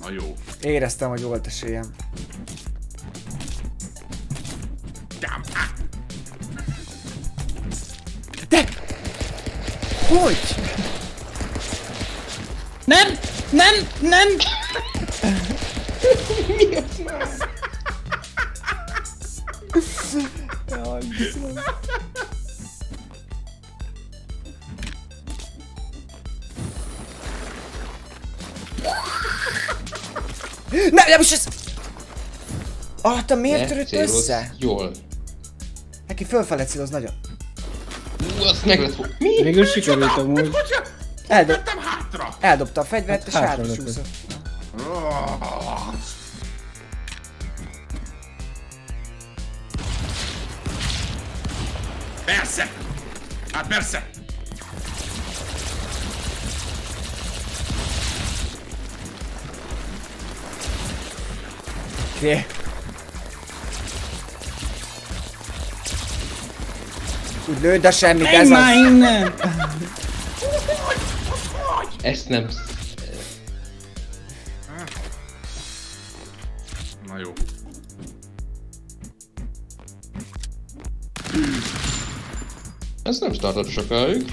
Na jó. Éreztem, hogy volt esélyem. De! Hogy? Nem! Nem! Nem! Mi az más? Jaj, bizony. Nem, nem is ez! Ah, te miért törött össze? Jól. Neki fölfele céloz nagyon. Ú, azt meg lett volna. Mi? Végül sikerült amúgy. Elvettem hátra. Eldobta a fegyvert és hátra csúszott. Persze! Hát persze! Oké. Úgy lőd, de semmi ez az. Ezt nem... Na jó. Ez nem startott sokáig.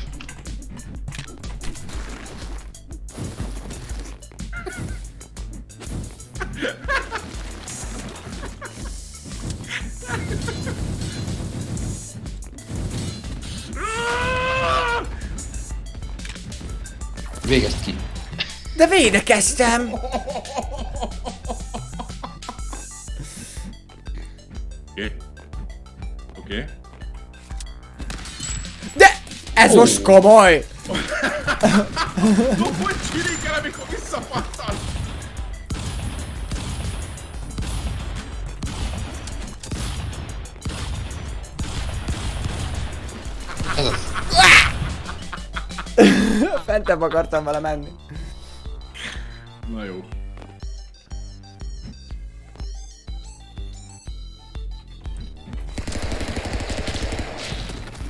Végezd ki. De védekeztem! Oké. Oké. De! Ez most komoly! Dobod csirikel, amikor visszapattan! Fentebb akartam vele menni. Na jó.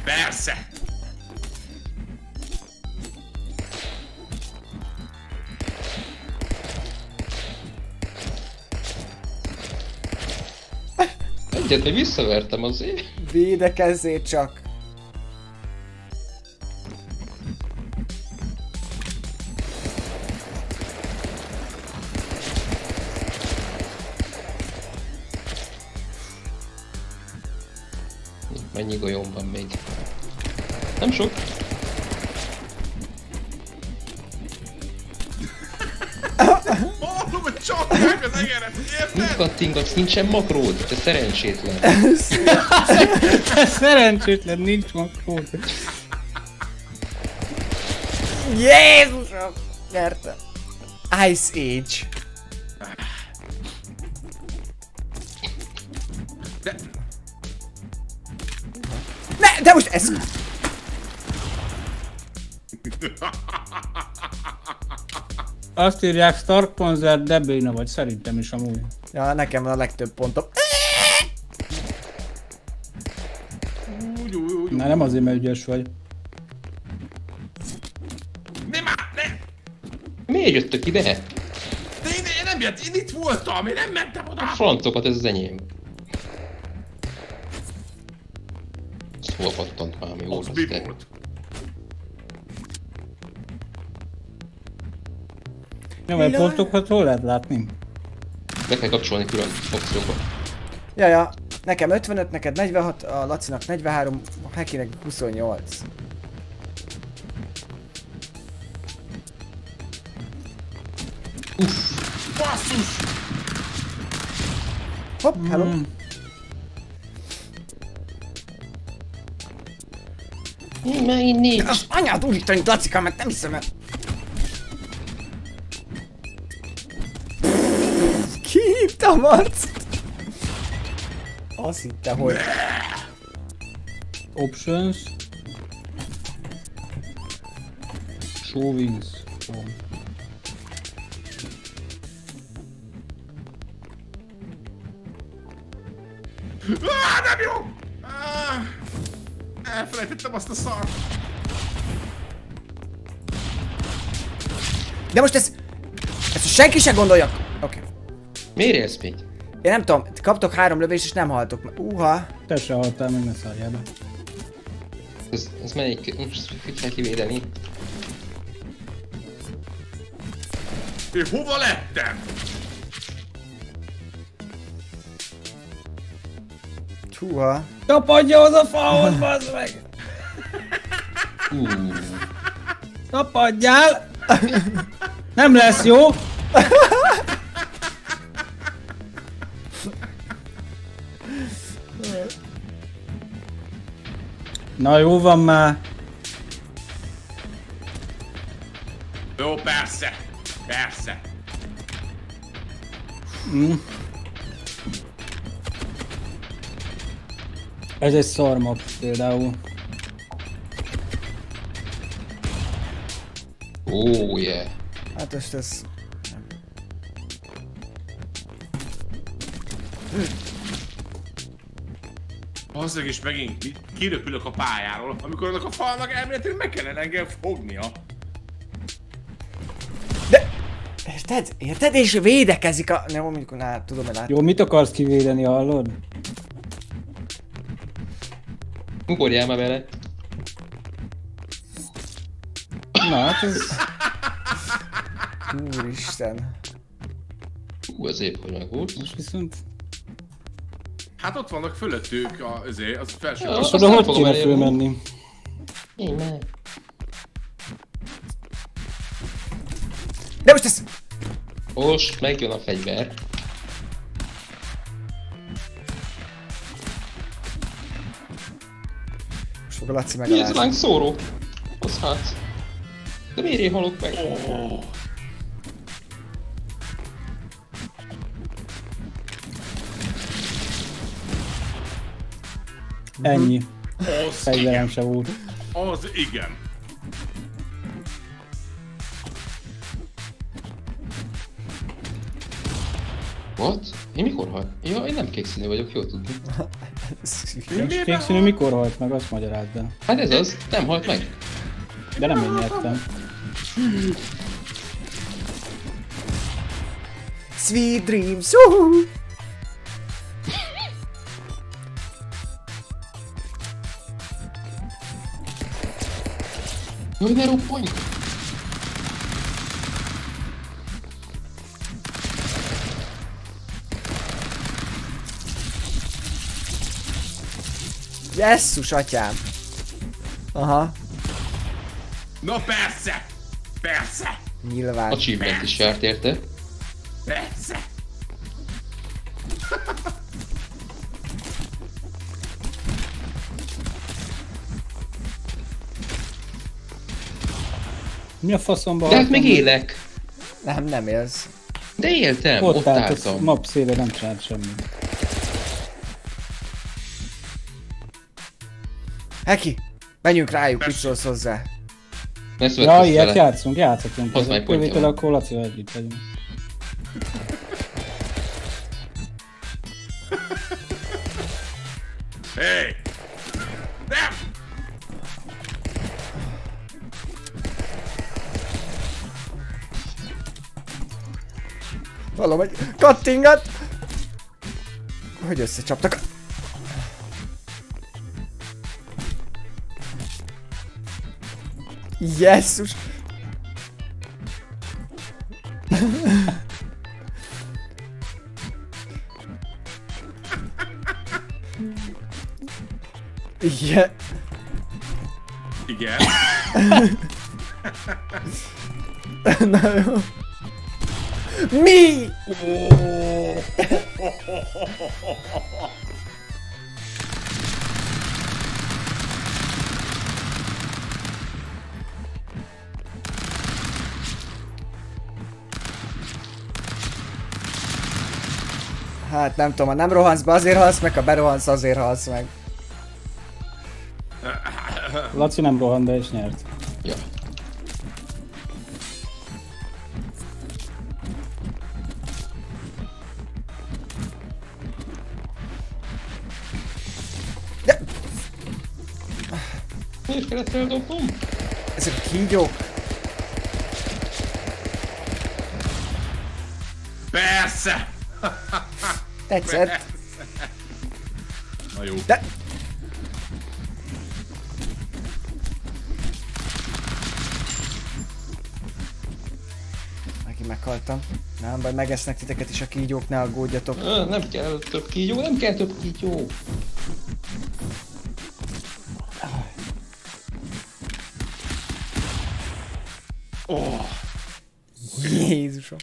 Persze! Egyet még visszavertem azért. Védekezzél csak! Mennyi golyom van még? Nem sok. Mondom, hogy Sok meg az egeret, érted? Mit kattingatsz, nincsen makród, te szerencsétlen. Te szerencsétlen, nincs makród. Jézusom! Nyertem. Ice Age. De... Ne, de most ez... Azt írják, Stark Panzer, de béna vagy, szerintem is amúgy. Ja, nekem a legtöbb pontom. Na, nem azért, mert ügyes vagy. Miért jöttök ide? De én nem jött, én itt voltam, én nem mentem oda! A francokat, ez az enyém. Ezt hol pattant már, mi volt az te? Jó, mert pontokat hol lehet látni? Be kell kapcsolni külön opciókat. Jaja, nekem 55, neked 46, a Lacinak 43, a Hekinek 28. Uff! Basszus! Hopp, hello! Már inni! Az anyád úrítani, Lacika, mert nem hiszem el! Kihívta a marcot! Azt hitte, hogy... Options... Showings... Ah, nem jó! Ah, elfelejtettem azt a szart! De most ez... Ezt senki se gondolja! Oké. Miért élsz még? Én nem tudom, kaptok 3 lövést és nem haltok meg. Uha! Te se haltál meg, ne szarjál be. Ez melyik? Most kell kivédeni. Én hova lettem? Húha! Tapadja az a fahoz, bazd meg! Tapadjál! Nem lesz jó! Na jó van már! Jó, persze! Persze! Ez egy szarmap például. Oh yeah. Hát most ez... Azzal is megint kiröpülök a pályáról, amikor annak a falnak elméletileg meg kellene engem fognia. De... Érted? Érted? És védekezik a... Nem, amikor már tudom, hogy látom. Jó, mit akarsz kivédeni, hallod? Ugorjál már vele! Na hát ez... Úristen! Hú, az épp hogy megvolt. Most viszont... Hát ott vannak fölöttük az felső... Ja, azt mondom, hogy kéne fölmenni. Én meg. De most ez... Most megjön a fegyver. Mi ez ránk szóró? Az hát... De miért én halok meg? Oh. Ennyi. Fegyverem se volt. Az igen. What? Én mikor halt? Ja, én nem kékszínű vagyok, jól tudni. Kékszínű mikor halt meg, azt magyarázd el. Hát ez az, nem halt meg. De nem én nyertem. Sweet dreams, juhu! Jaj, ne roppanj! Jesszus atyám! Aha. Na persze! Persze! Nyilván. A csípet is járt, érte? Mi a faszomba? De hát még élek. Nem, nem élsz. De éltem, ott álltam. A map széle nem csinált semmit. Heki, menjünk rájuk, mit szólsz hozzá? Ja, ilyet játszunk, játszhatunk. Jövőtől akkor Lacival együtt vagyunk. Hey! Nem! Valahogy kattingat! Hogy összecsaptak? Jesszus! Igen. Igen. Na jó. Mi? Hát nem tudom, ha nem rohansz be, azért halsz meg, ha berohansz, azért halsz meg. Laci nem rohan, de is nyert. Ja. Miért kellett feldobnom? Ezek a kígyók. Persze! Tetszett. Persze. Na jó. De... meghaltam. Nem baj, megesznek titeket is a kígyók, ne aggódjatok. Nem kell több kígyó, nem kell több kígyó. Oh. Jézusom.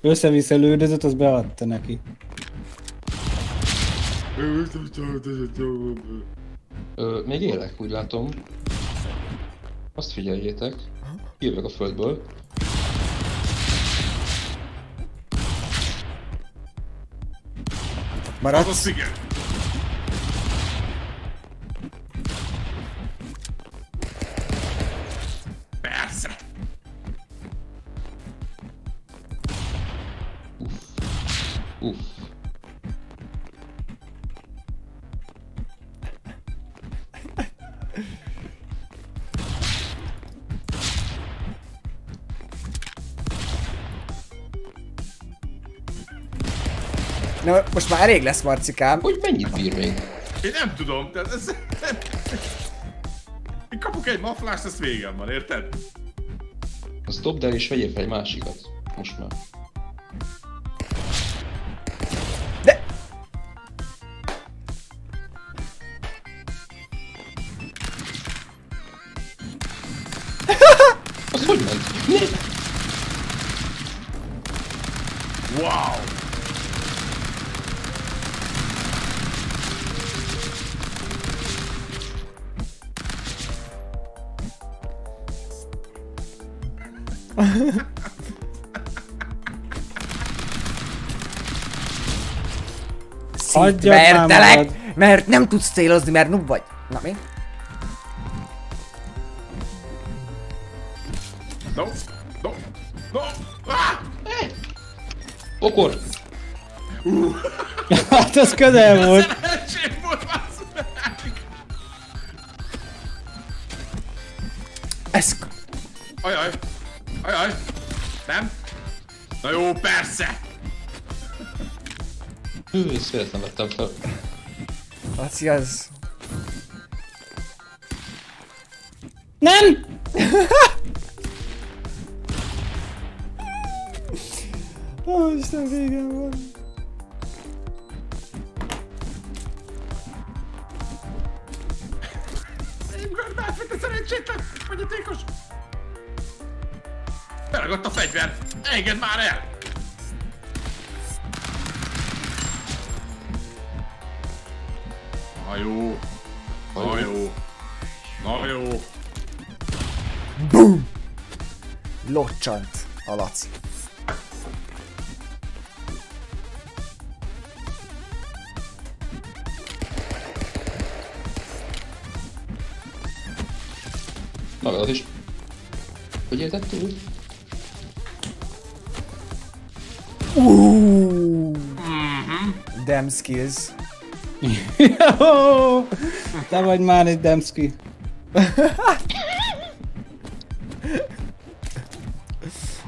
Össze-vissza lődözött, az beadta neki. Még élek, úgy látom. Azt figyeljétek. Jövök a földből. Maradsz? Igen. Persze. Uff. Uff. Na, most már elég lesz, Marcikám. Hogy mennyit bír még? Én nem tudom, tehát ez... Én kapok egy maflást, ezt végem van, érted? Azt dobd el és vegyél fel egy másikat. Most már. De... Azt hogy ment? Wow! Szintvertelek, mert nem tudsz célozni, mert noob vagy. Na mi? No, no, no. Okor. Hát ez közel volt. Ez... Ajaj. Ajaj! Nem? Na jó, persze! Hű, szépen vettem fel. Laci az... Nem! Ó, Isten, végem van. Én gondolom, elfette szerencsétlen! Fogyatékos! Beragadt a fegyver! Engedd már el! Na jó. Na jó. Na jó. Bum! Locsant a Laci. Magadat is. Hogy értettél úgy? Damn skills. Te vagy már egy damski.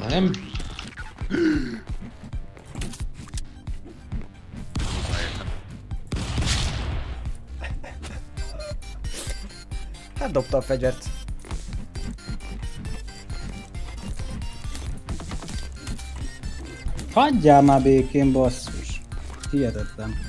Nem? Hát dobta a fegyvert. Hagyjál már békén, basszus. Hihetetlen.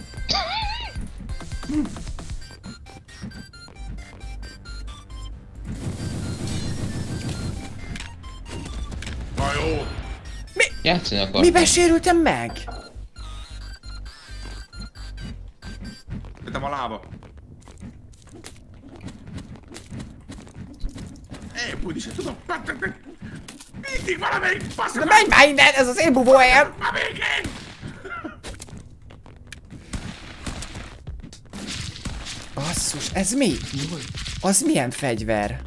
Miben sérültem meg? Vettem a lába. Én úgy is nem tudom. Mindig valamelyik passzol. De menj már innen, ez az én bubóhelyem. A végén! Basszus, ez mi? Az milyen fegyver?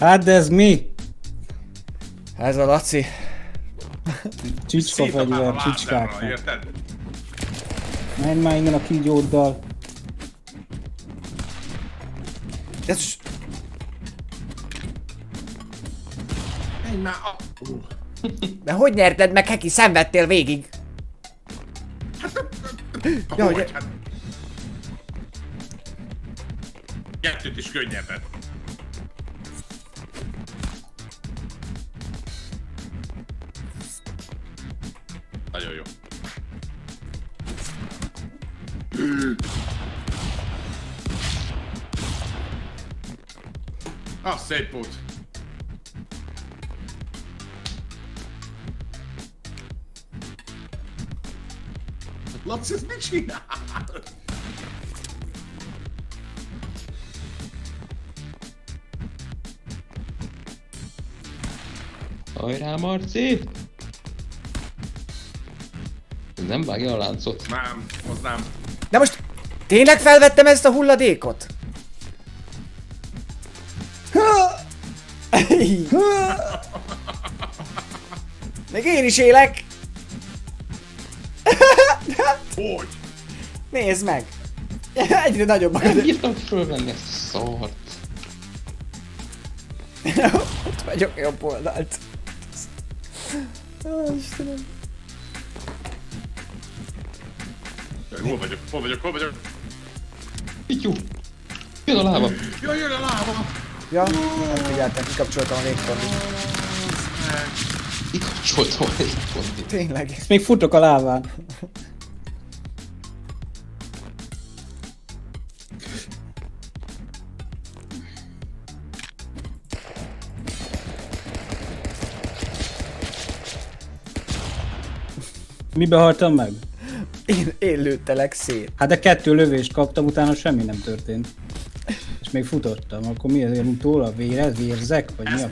Hát de ez mi? Ez a Laci. Csicska fegyver, csicskáknak. Érted? Menj már innen a kígyóddal. Ez... Menj már a... De hogy nyerted meg, Heki? Szenvedtél végig. Jaj, hogy... Kettőt is könnyebben. Nagyon jó. Ah, szép volt. Laci, ez mit csinál? Hajrá, Marci! Nem vágja a láncot. Nem, az nem. De most tényleg felvettem ezt a hulladékot? Még én is élek. Hogy? Nézd meg. Egyre nagyobb. Nem bírtam fölvenni ezt a szart. Ott vagyok jobb oldalt. Ó, Istenem. Hol vagyok? Hol vagyok? Hol vagyok? Pittyú! Jön a lába! Jaj, jön a lába! Ja, nem figyeltem, kikapcsoltam a légkondit. Kikapcsoltam a légkondit. Tényleg. Még futok a lábán. Mibe haltam meg? Én lőttelek szét. Hát de 2 lövést kaptam, utána semmi nem történt. És még futottam, akkor mi azért utóla? Vérez? Vérzek? Vagy mi a...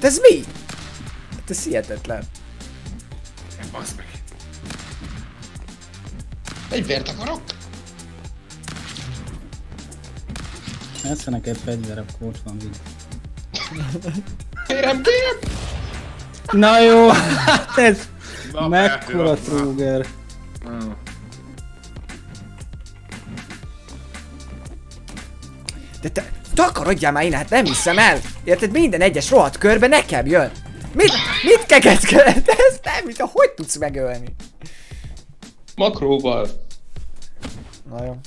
De ez mi? Hát ez hihetetlen. Nem bassz meg. Fegyvert akarok? Esze neked fegyver, akkor ott van víz. Kérem, kérem! Na jó, hát ez mekkora trúger. De te takarodjál már innen, hát nem hiszem el. Érted, minden egyes rohadt körbe nekem jön. Mit kekeckedsz? Ez nem hiszem, hogy tudsz megölni? Makróval. Na jó.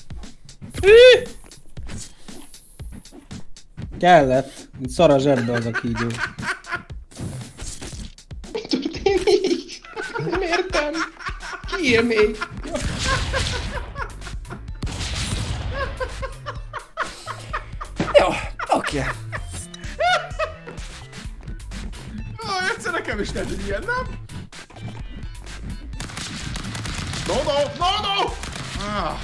Kellett, mint szar a zsebbe az a kígyó. Mértem! Kiér még! Jó, oké. egyszer nekem is tett egy ilyen, nem? No, no, no, no! Ah.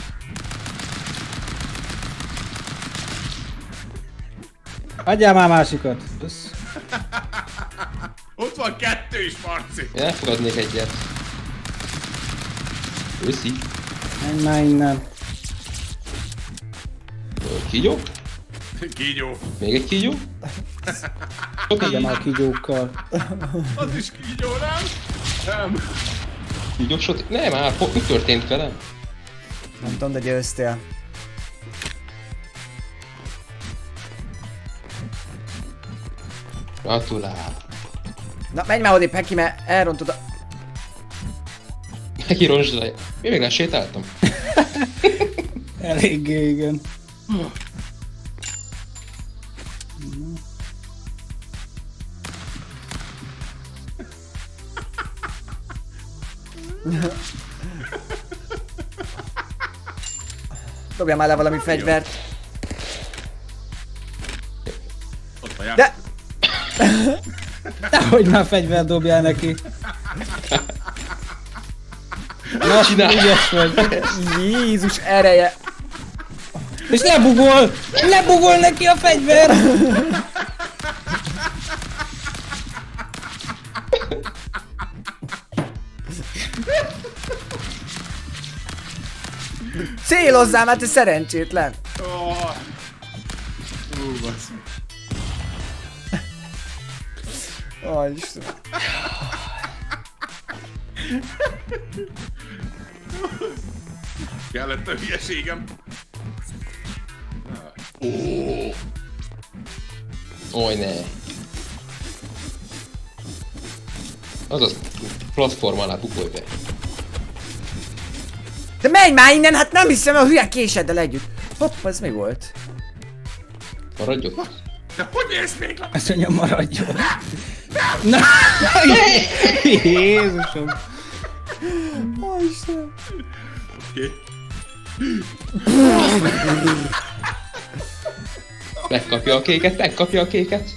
Adjál már másikat! Össz. Ott van kettő is, Marci! Elfogadnék egyet. Őszi. Menj már innen. Kígyó? Kígyó. Még egy kígyó? Adja már kígyókkal. Az is kígyó, nem? Nem. Kígyó sot... Nem, már mi történt velem? Nem tudom, de győztél. Gratulál. Na, menj már odébb, Heki, mert elrontod a... Heki, rontsd le. Mi még lesétáltam? Eléggé, igen. Dobjál már le valami fegyvert. De... Dehogy már fegyvert dobjál neki. Na, ügyes vagy. Jézus ereje. És lebugol! Lebugol neki a fegyver! Célozzál már, te szerencsétlen! Oh. Oh, Isten. Kellett a hülyeségem. Oooooh! Oj, ne! Azaz, platform alá bukolj be! De menj már innen, hát nem hiszem a hülye késeddel együtt! Hopp, ez mi volt? Maradjok? De hogy érsz még le? Azt mondja, maradjok! Na! Jézusom! Ó, Istenem! Oké. Megkapja a kéket, megkapja a kéket!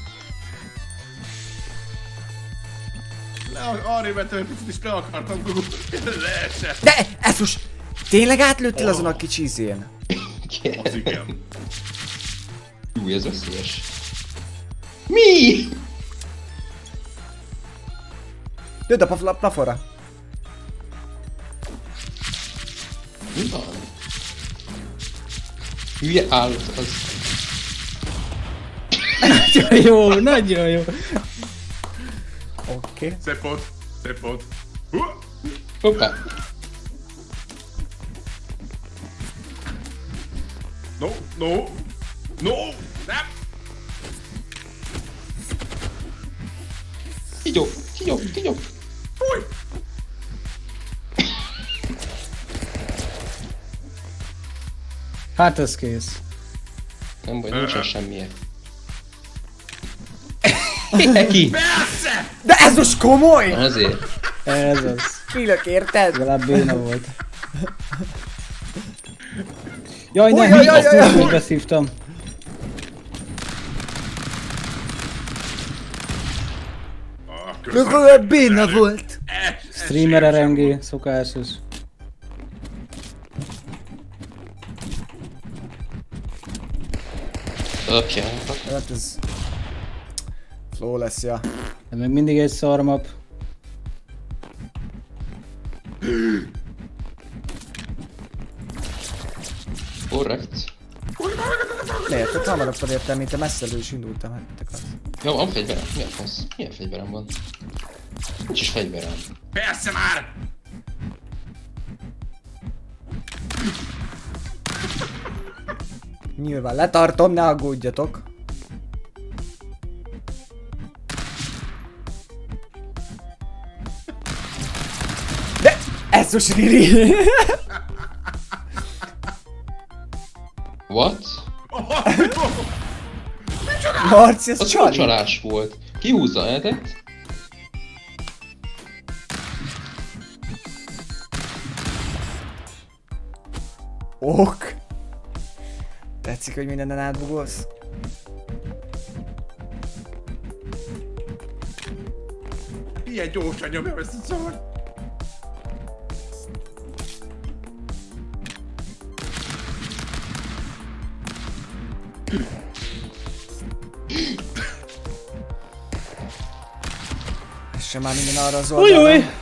Arrébb mentem egy picit, és le akartam gugulni, leesett! De! Ez most! Tényleg átlőttél azon a kicsi izén? Az igen. Új, ez veszélyes. Mi? Dőd a plafonra! Mi van? Hülye állat az. Nagyon jó, nagyon jó. Oké. Szép volt, szép volt. Hoppá. No, no, no, nem. Kígyó, kígyó, kígyó. Fúj. Hát ez kész. Nem baj, nincsen semmilyen. Neki. Persze! De ez most komoly! Azért. Ez az. Kilök, érted? Legalább béna volt. Jaj, nem, azt nem beszívtam. Legalább béna volt. Streamer RNG, szokásos. Oké. Hát ez... Flow lesz, ja. De még mindig egy szarmap. Korrekt. Miért? Tehát hamarabb felértem, mint a messzelő is indultam, hát te klassz. Jó, van fegyverem. Mi a fasz? Milyen fegyverem van? Nincs is fegyverem. Persze már! Nyilván letartom, ne aggódjatok. Eszus, Riri! What? Marci, ez csalás volt. Kihúzza edet. Ok. Tetszik, hogy mindenen átbugolsz? ilyen gyorsan nyomja ezt a szart. És sem már minden arra az oldalán.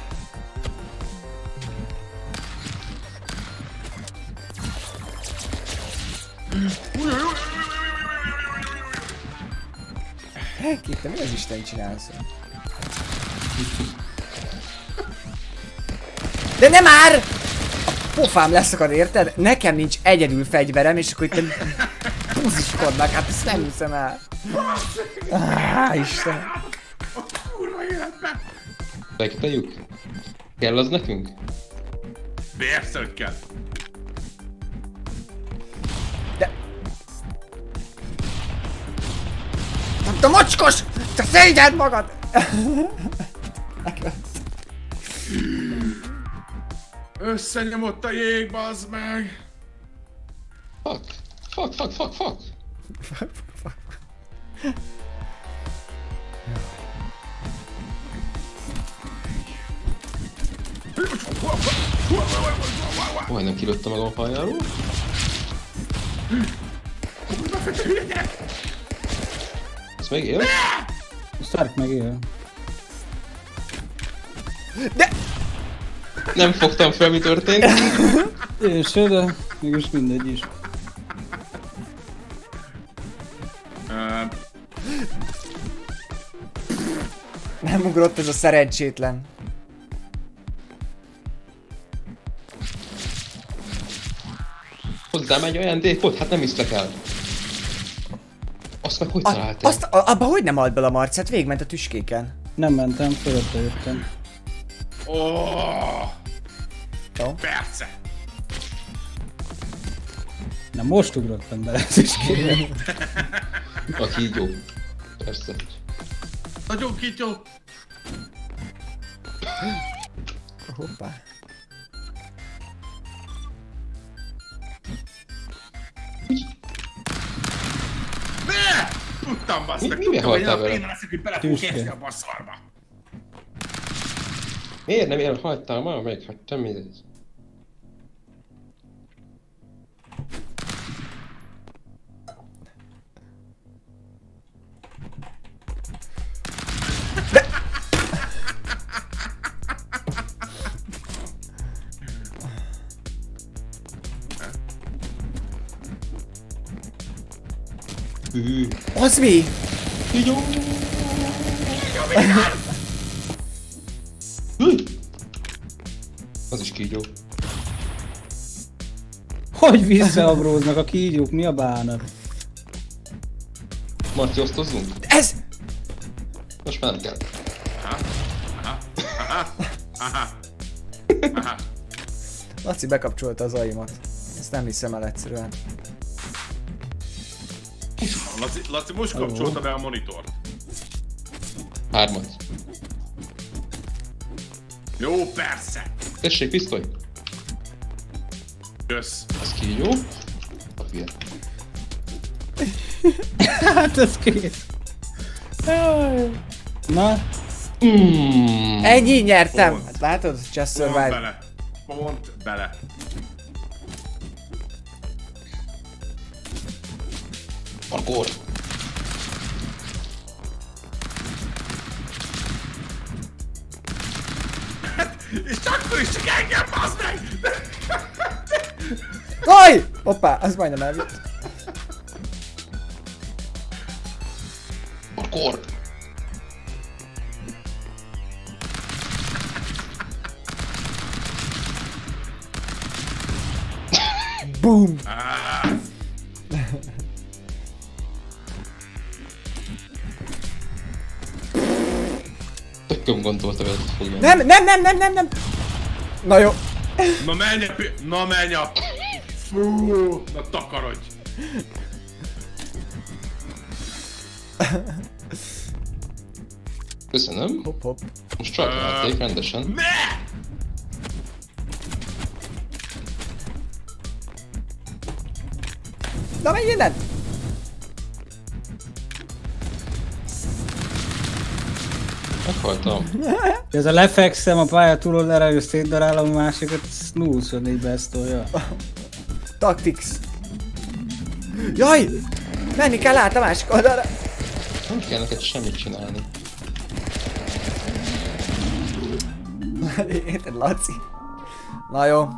Te mi az Isten csinálsz? De nem már! A pofám leszakad, érted? Nekem nincs egyedül fegyverem, és akkor itt búziskodnak, hát ezt nem hiszem el. Áááá, Isten! Kurva életben! Megteljük? Kell az nekünk? Vérszökkel! Te mocskos! Te szégyeld magad! Összenyomott a jég, bazd meg! Fuck! Fuck, fuck, fuck, fuck! Majdnem kilőttem magam a pályáról. Megél? A Stark megél. De! Nem fogtam fel, mi történt. Én se, de mégis mindegy is. Nem ugrott ez a szerencsétlen. Hozzám egy ajándékot? Hát nem hiszlek el. Azt meg hogy találtál? Azt, abba hogy nem halt bele a marcát? Végigment a tüskéken. Nem mentem, fölötte jöttem. Jó. Persze! Na most ugrottam bele a tüskébe. A kígyó. Persze. Nagyon kígyó! Hoppá. Tudtam, basznak, tudtam, hogy a pénz lesz, hogy bele fog kérni abba a szarba. Miért nem ilyen hagytál már meg? Hát te mindegy. Az mi? Jó! Az is kígyó. Hogy visszaabróznak a kígyók, mi a bánat? Marci, osztozzunk? Ez! Most már nem kell. Laci bekapcsolta az aimat. Ezt nem hiszem el egyszerűen. Laci most kapcsolta be a monitort. Hármat. Jó, persze! Tessék, pisztoly! Kösz. Az ki jó? Papír. Hát ez kész. Na? Ennyi nyertem! Pont. Hát látod? Just survive. Pont bele. Pont bele. Parkour! És akkor is csak engem, baszd meg! Oj! Hoppá, az majdnem elvitt. Parkour! Boom! Gondoltam, hogy nem! Na jó! Na menj a Fú, na takarodj! Köszönöm. Hopp, hopp. Most csak látték rendesen. Ne! Na menj innen! Meghaltam. Ez a lefekszem a pálya túloldára, és szétdarálom a másikat, ezt 24-be ezt tolja. Tactics. Jaj! Menni kell át a másik oldalra! Nem kell neked semmit csinálni. Érted, Laci? Na jó.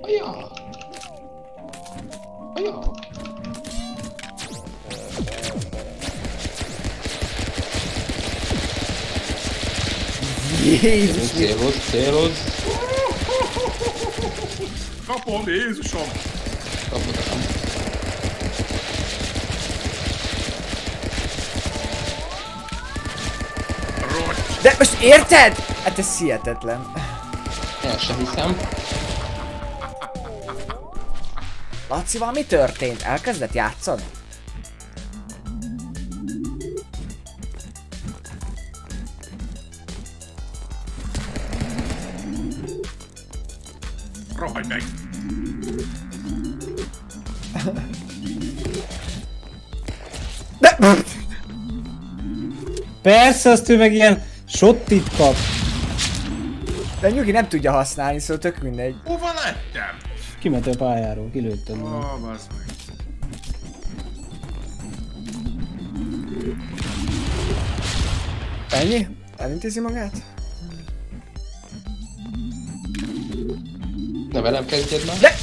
Ajá! Ajá! Jézus! Célod, célod! Kapom, Jézusom! Kapottam. De most érted? Hát ez hihetetlen. El sem hiszem. Lacival mi történt? Elkezdett játszani? Rohaj meg! De... Persze, azt ő meg ilyen shottit kap. De nyugi nem tudja használni, szóval tök mindegy. Hova lettem? Kiment a pályáról, kilőttem. Ó, bassz meg. Ennyi? Elintézi magát? Ne velem kezdjed már. De!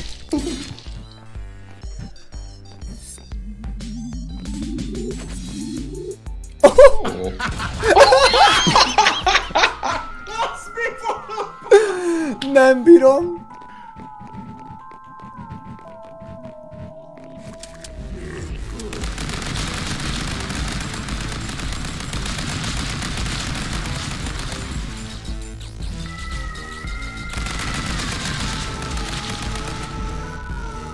Nem bírom!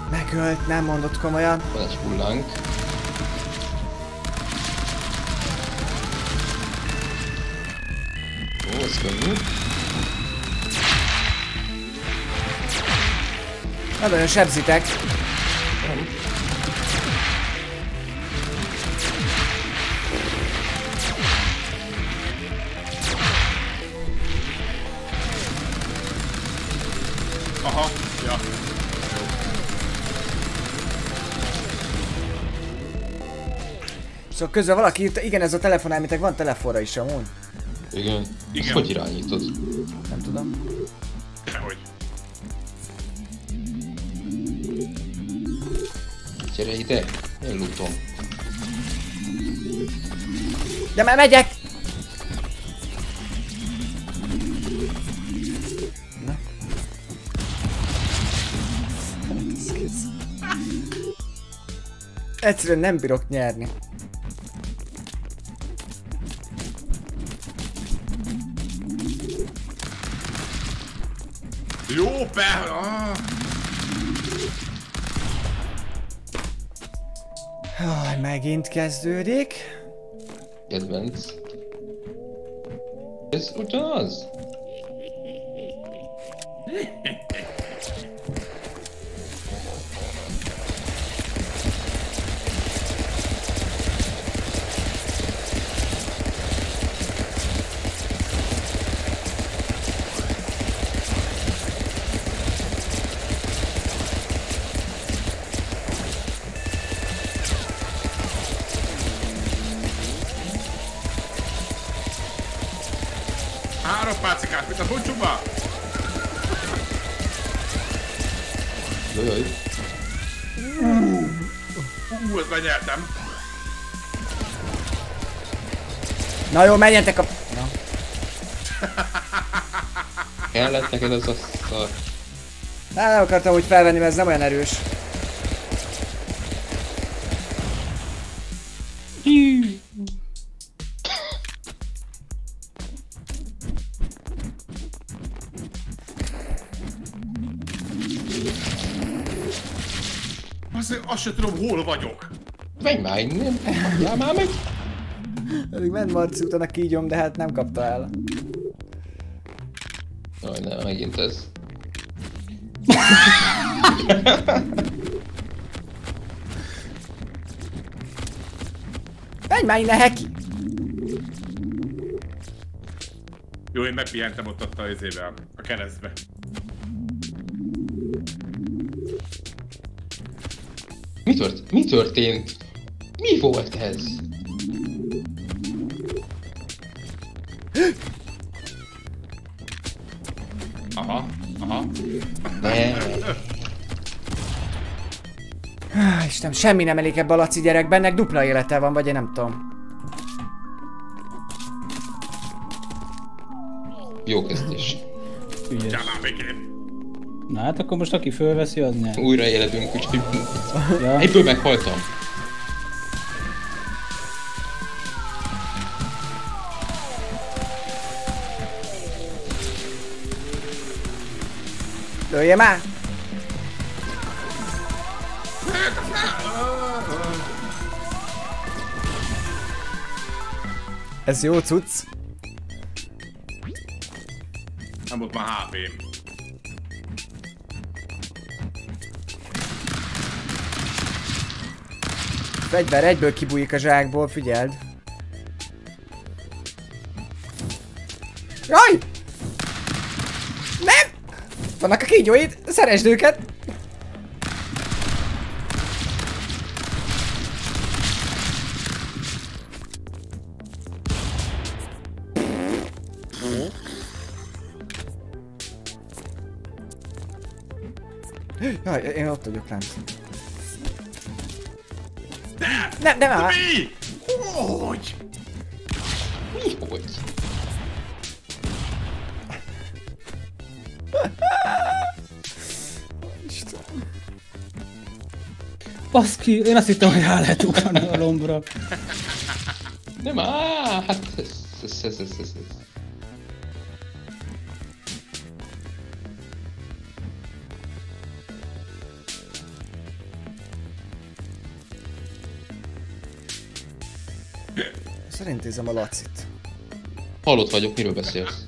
Megölt, nem mondott komolyan. Van egy hullánk. Ó, ez könnyű. Nagyon sebzitek. Aha, ja. Szóval közben valaki írta, igen, ez a telefonálmétek van telefonra is amúgy. Igen. Igen. Ezt hogy irányítod? Nem tudom. Dehogy. Gyere ide, én lootom. De már megyek! Na. Egyszerűen nem bírok nyerni. Jó, persze! Ah, megint kezdődik. Kedvenc. Ez ugyanaz? Három pácikát, mint a bucsúba! Jajjaj! Ezt megnyertem! Na jó, menjetek a... Na. Kellett neked az a szar. Nem akartam úgy felvenni, mert ez nem olyan erős. Azt se tudom, hol vagyok. Menj már innen. Adjál már meg. Eddig ment Marci után a kígyom, de hát nem kapta el. Jaj, ne, megint ez. Jäi mä inä häki. Juimme pientä, mutta toisi vielä. Kädesme. Mi történt? Mi volt ez? Aha, aha. Ne. Istenem, semmi nem elég ebbe a Laci gyerekben, ennek dupla élete van, vagy én nem tudom. Jó kezdés. Ügyes. Na hát akkor most aki fölveszi, az nem. Újra életünk, úgyhogy... Ja. Egyből meghaltam. Lője már! Ez jó cucc. Nem volt már HP-m. Fegyver egyből kibújik a zsákból, figyeld! Jaj! Nem! Vannak a kígyóid, szeresd őket! Jaj, én ott vagyok lent. Nem, nem áll! Mi? Hogy? Mi hogy? Baszki, én azt hittem, hogy rá lehet ugrani a lombra. Nem áll! Hát ez. Szerintézem a Lacit. Halott vagyok, miről beszélsz?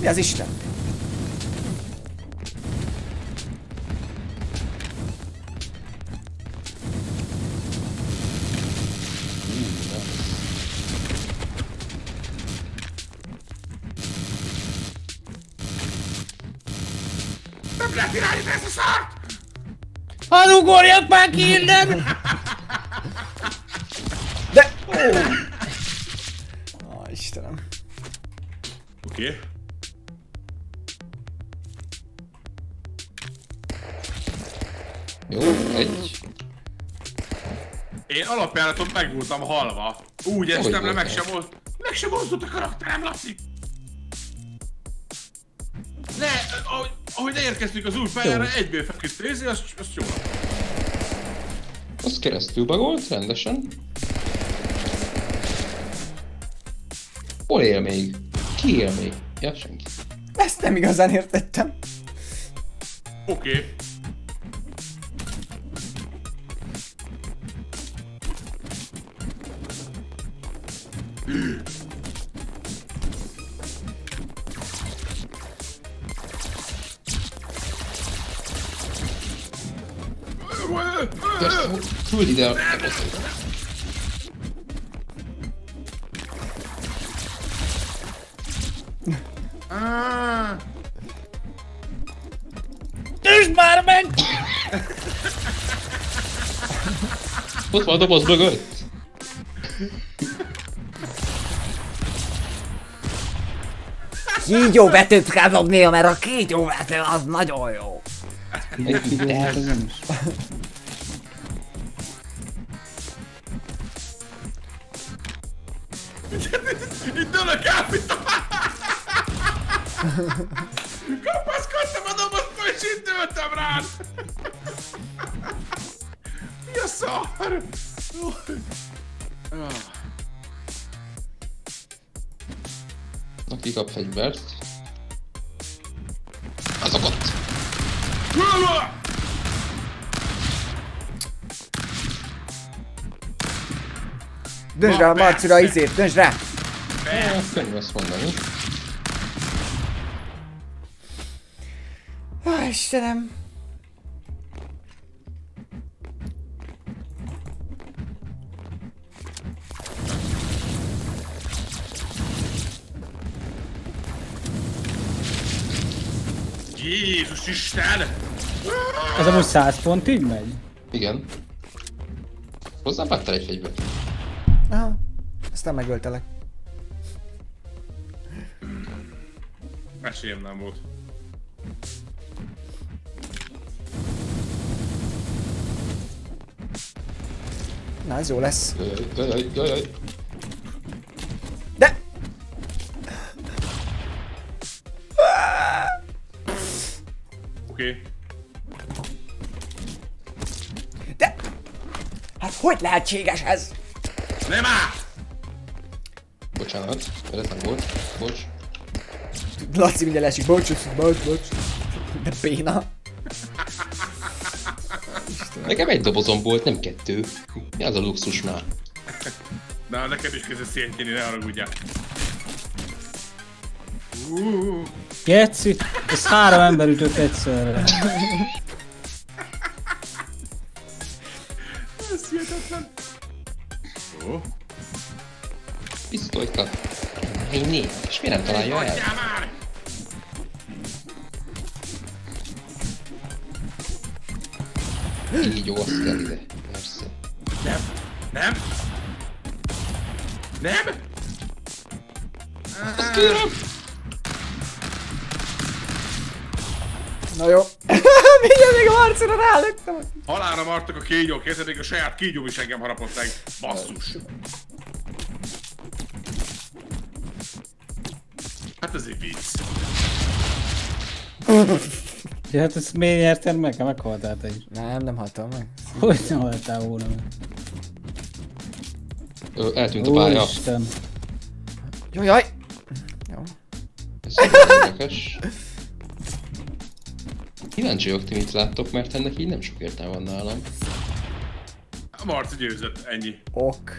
Mi az Isten? Ugorjak már ki innen! De... Ó, Istenem. Oké. Jó, egy. Én alapjáraton megvultam halva. Úgy estem le, meg sem mozdult a karakterem, Laci! Ne, ahogy leérkeztünk az új pályára, egyből feküdt rézi, azt jól. Az keresztül bagolt, rendesen. Hol él még? Ki él még? Ja, senki. Ezt nem igazán értettem. Oké. Okay. Küld ide a kaposztot. Tűzd már meg! Ott van a doboz mögött. Kígyóvetőt kell dobnia, mert a kígyóvető az nagyon jó. Itt dőlök el, mint a... Kapaszkodtam a doboztól, és itt dőltem rád! Mi a szar? Na, kikap fegyvert. Azok ott! Döntsd rá a marcira, izét, döntsd rá! Azt könnyű azt mondani. Ó, Istenem! Jézus Isten! Ez amúgy 100 fontig megy? Igen. Hozzám vettel egy fegybe. Aha. Aztán megöltelek. Esélyem nem volt. Na, ez jó lesz. Jajjaj, jajjaj. De! Oké. De! Hát hogy lehetséges ez? Nem áll! Bocsánat, eredetlen volt. Bocs. Laci minden esik, bocs. De béna. Nekem egy dobozom volt, nem kettő. Mi az a luxusnál? Na, neked is közös szétjéni, ne haragudjál. Geci, ez 3 ember ütött egyszerre. Ez hihetetlen. Jó. Pisztolyka. Hinni, és miért nem találja el? Így jó, azt kell ide. Persze. Nem! Azt kérem! Na jó. Mindjárt még a harcira rálögtem. Halálra martak a kígyók, érted? Még a saját kígyóm is engem harapott meg. Basszus. Hát ez egy vicc. Ja, hát ezt miért nyerted meg? Meghaltál te is. Nem haltam meg. Hogy nem haltál volna meg? Eltűnt a pálya. Úristen. Jajjaj! Jó. Ez érdekes. Kíváncsi vagyok, ti mit láttok, mert ennek így nem sok értelme van nálam. A Marci győzött, ennyi. Ok.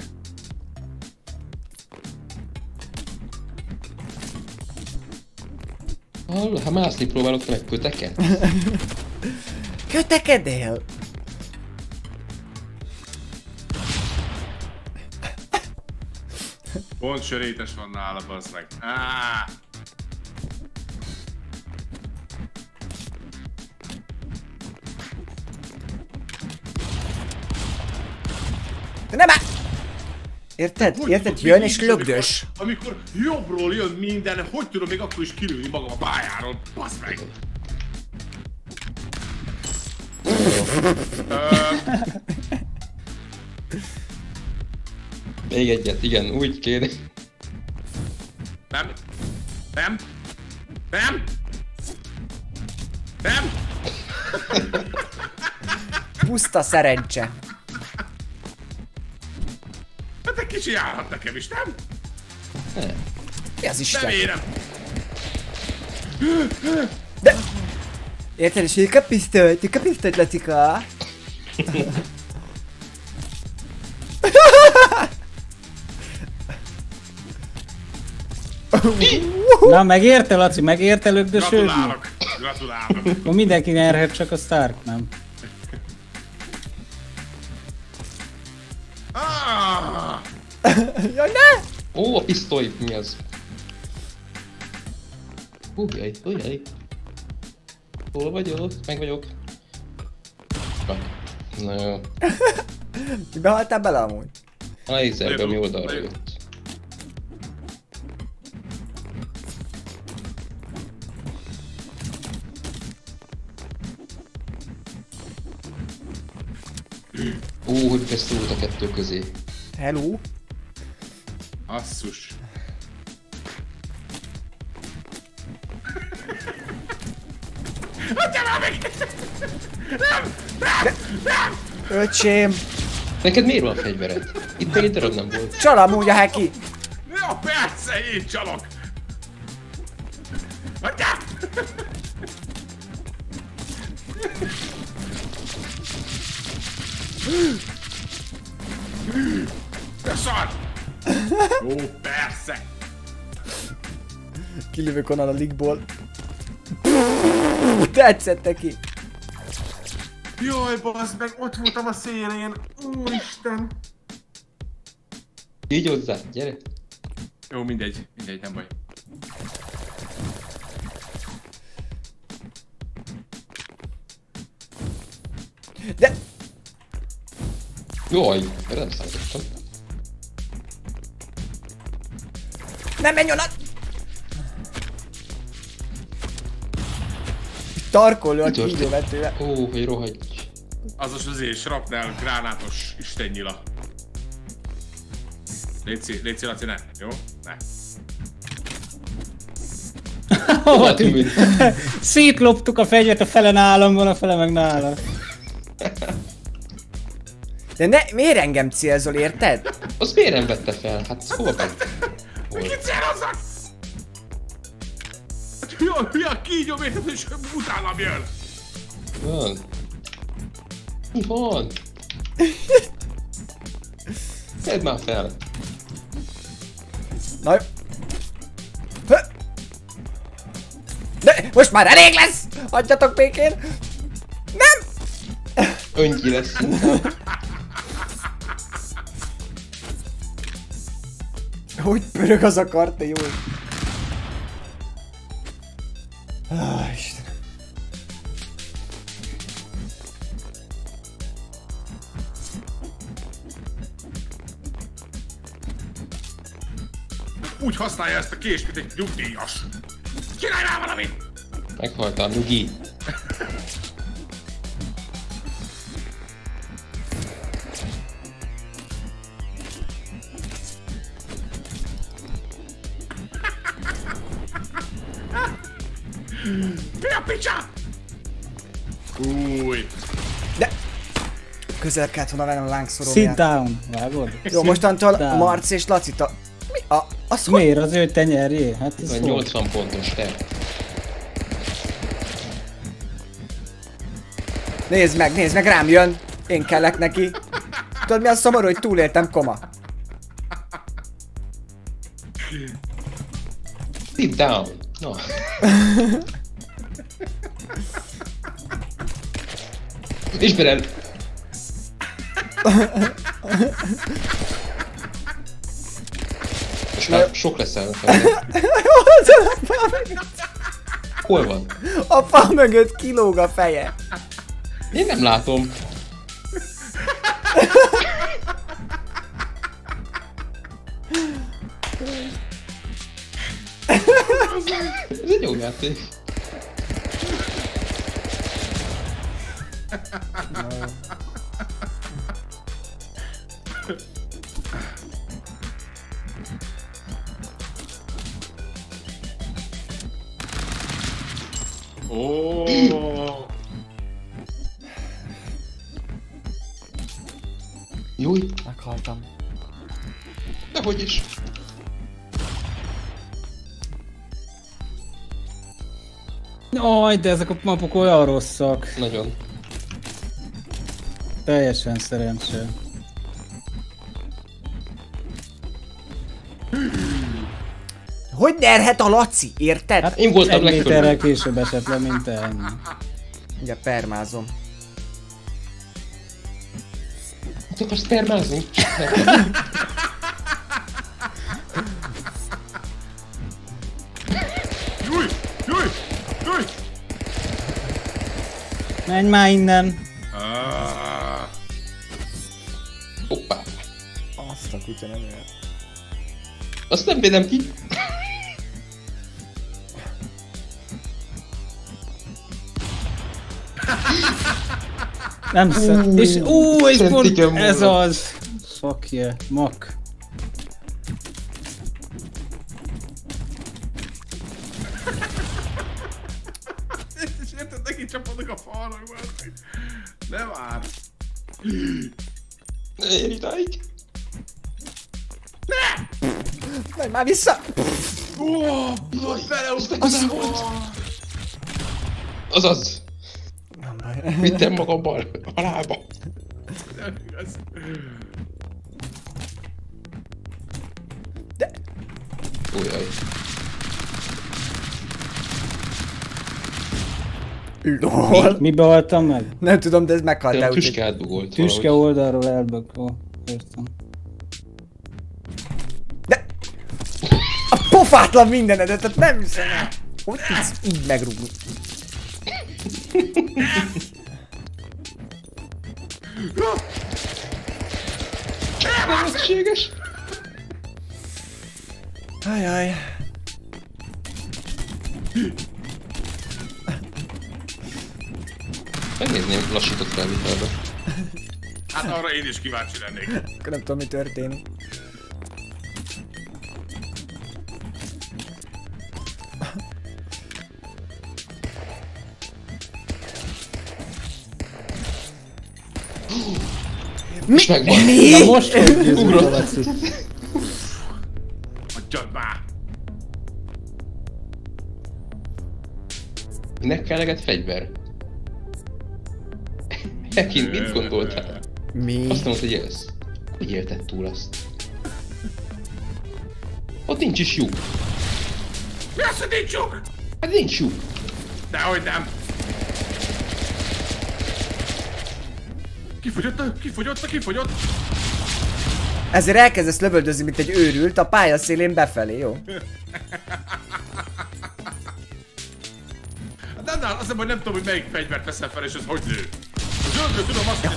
Ha mászni próbálok, te meg köteket? Kötekedél! Pont sörétes van nála, bazd meg. Áááá! Nem áll! Érted? Érted? Jön és lögdös! Amikor jobbról jön minden, hogy tudom még akkor is kilőni magam a pályáról? Baszd meg! Még egyet, igen, úgy kéne. Nem! Puszta szerencse. Hát egy kicsi járhat nekem is, nem? Mi az Isten? Remélem. De... Érted is, hogy kapisztolyt, Lacika! Na, megérte, Laci, megérte lögdösőzni? Gratulálok! Akkor mindenki nyerhet, csak a Stark nem. Jaj, ne! Ó, a pisztoly, mi az? Ujjaj. Hol vagyok? Meg vagyok. Na jó. Behaltál bele amúgy? A ízerbe mi oldalra jött. Ó, hogy beszúlt a kettő közé. Hello? Asszus. Nem! Öcsém! Neked miért van fegyvered? Itt még egy darab nem volt. Csalám úgy a heki! Ja, persze, én csalok! Atyám! De szart! Jó, persze! Kilövök onnan a ligból. Tetszett neki! Jaj, baszd meg, ott voltam a szélén! Úristen! Így hozzá, gyere! Jó, mindegy, mindegy, nem baj. De... Jaj, nem szállítottam. Nem menj onnan! Tarkol, aki így vetővel. Ó, hogy rohagy. Azos azért is rapnál gránátos istennyila. Léci, Laci, ne. Jó? Ne. Hova tűnt? Szétloptuk a fegyvert, a fele nálam van, a fele meg nálam. De ne, miért engem célzol, érted? Azt miért nem vette fel? Hát hova vette? Mikit célozzak? Hát hülye kígyom, érted, és utánam jön! Van. Mi van? Szedd már fel! Na jó. De most már elég lesz! Adjatok békén! Nem! Öngyi lesz. Hogy pörög az a kart, jó. Ah, Istenem. Úgy használja ezt a kést, mint egy nyugdíjas. Csinálj már valamit! Meghaltam, nyugi. Mi a picsa? Új. De... Közel kellett volna vennem a lángszoróját. Sit down, vágod? Jó, mostantól Marc és Laci ta... Mi a... Az miért? Az ő tenyerjé? Hát ez a 80 pontos, te. Nézd meg, rám jön. Én kellek neki. Tudod mi a szomorú, hogy túléltem, koma? Sit down. No. Ismerem! Most már sok leszel a fel. Hol van? A fa mögött kilóg a feje. Én nem látom. Ez egy jó játék. Oh. Júj, meghaltam. Dehogy is. Jaj, de ezek a mapok olyan rosszak. Nagyon. Teljesen szerencsé. Hogy derhet a Laci, érted? Hát én voltam legfőbb. Egy méterrel később esett le, mint te ennyi. Ugye permázom. Mit akarsz permázni? Menj már innen! Hoppá! Azt a kutya nem ér. Azt nem védem ki! Nem szem. És új, és pont ez az! Fuck yeah, mak. Csapodok a falnak, bárcsak. Ne várj! Ne érj idáig! Ne! Menj már vissza! Ó, beleúztak az volt! Azaz! Nem baj. Vittem magammal a lába. Nem igaz. Lol. Mibe haltam meg? Nem tudom, de ez meghalt el. Tüskát dugolt. Tüske oldalról elbökol. Értem. De... A pofátlan mindenedet, nem hiszem el. Hogy tudsz így megrúgni? Nem szükséges. Ajaj. Megnézném, lassított felvitelbe. Hát arra én is kíváncsi lennék. Akkor nem tudom, mi történik. Mi? Mi? Na most hogy ugrott. Hagyjad már! Minek kell neked fegyver? Elként mit gondoltál? Mi? Azt mondod, hogy élsz. Hogy élted túl azt? Ott nincs is lyuk. Mi az, hogy nincs lyuk? Hát nincs lyuk. Dehogy nem. Kifogyott. Ezért elkezdesz lövöldözni, mint egy őrült, a pálya szélén befelé, jó? Nem, azt hiszem, hogy nem tudom, hogy melyik fegyvert veszel fel, és ez hogy lő. De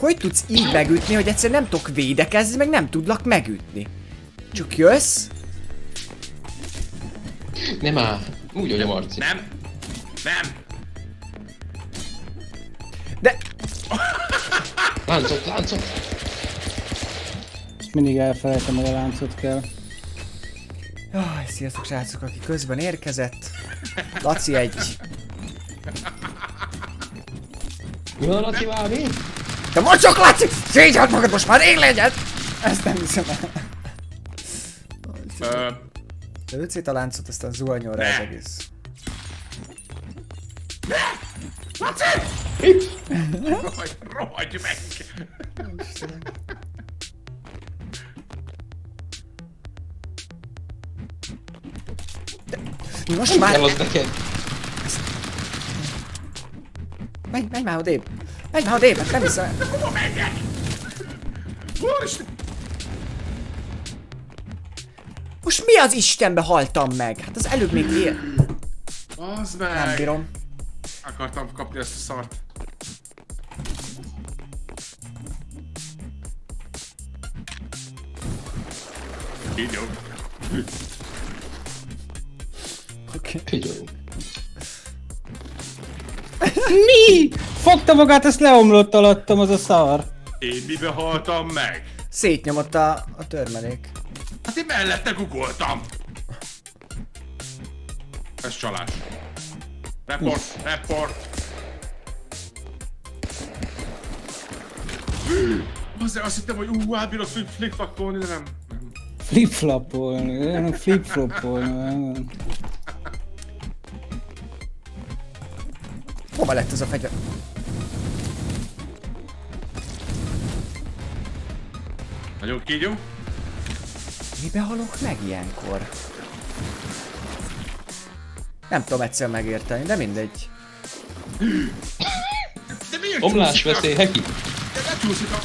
hogy tudsz így megütni, hogy egyszer nem tudok védekezni, meg nem tudlak megütni? Csak jössz? Nem áll. Úgy, hogy a Marci. Nem. De... Láncot. Ezt mindig elfelejtem, hogy a láncot kell. Jaj, sziasztok srácok, aki közben érkezett. Laci egy. Mi van, Laci Vámi? De mocsok, Laci! Szégyeld magad, most már én legyed! Ezt nem hiszem el. Lőd szét a láncot, aztán zuhanyon rá az egész. Laci! Itt! Rohagy meg! De most már... Menj már odébb! Hát nem hiszem! Hova menjek? Úristen! Most mi az Istenbe haltam meg? Hát az előbb még él. Az meg! Nem bírom. Akartam kapni ezt a szart. Így jobb. Oké. Mi? Fogta magát, ezt leomlott alattam, az a szar. Én mibe haltam meg? Szétnyomott a törmelék. Hát én mellette gugoltam. Ez csalás. Report! Azért azt hittem, hogy elbírok flip-flop-olni, de nem. Flip-flop-olni. Hova lett ez a fegyver? Nagyon kígyó. Mibe halok meg ilyenkor? Nem tudom egyszer megérteni, de mindegy. De miért omlásveszély, heki! De becsúszik a...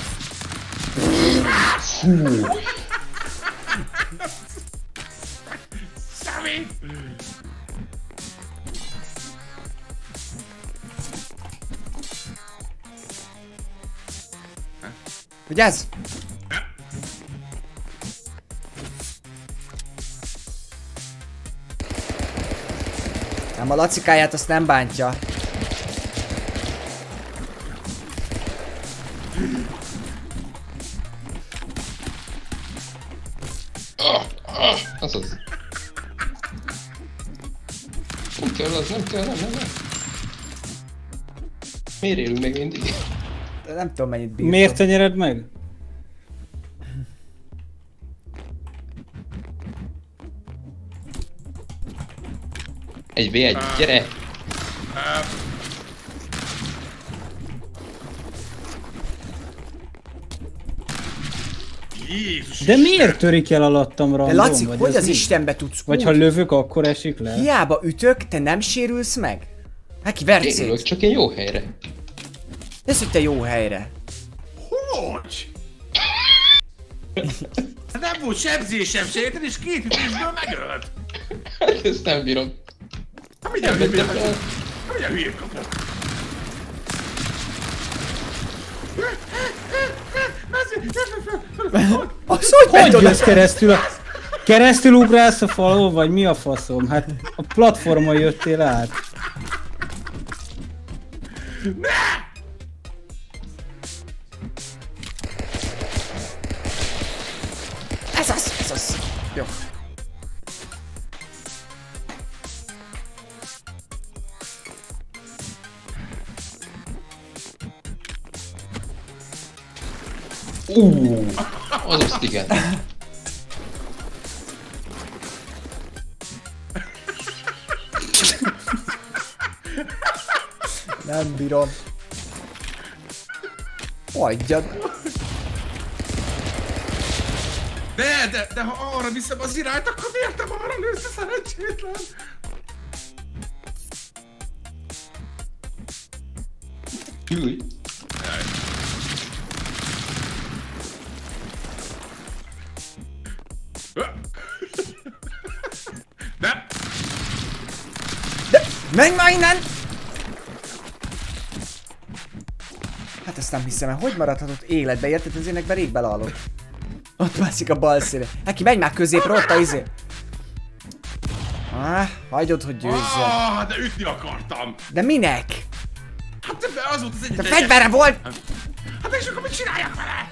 Szemi! Vigyázz! Nem, a lacikáját azt nem bántja. Az. Nem kell. Miért élünk meg mindig? Nem tudom, mennyit bírtam. Miért tenyered meg? Egy V1, gyere! Jézus, de miért törik el alattamra a Laci, hogy az mi? Istenbe tudsz vagy úgy? Ha lövök, akkor esik le? Hiába ütök, te nem sérülsz meg? Neki vercét. Én ülök, csak én jó helyre. Ez, hogy te jó helyre. Hogy? Nem volt sebzés sem, se érted, és két ütésből megölt. Hát ezt nem bírom. Hát mindjárt hülyét kapok. Az, hogy jössz keresztül? Keresztül ugrálsz a falon, vagy mi a faszom? Hát a platformon jöttél át. Ne! Ez az! Jó. Az azt igen. Nem bírom. Hagyjad. De ha arra viszem az irányt, akkor miért nem arra lősz a szerencsétlen? Ülj! De! Menj már innen! Hát ezt nem hiszem, hogy maradhatott életbe, érted? Az énekben rég belealott. Ott mászik a bal szélre. Neki menj már középre, ott a izé. Ah, hagyod, hogy győzzön. Ah, de ütni akartam. De minek? Hát az volt az egyik. De fegyvere volt! Hát és akkor mit csináljak vele?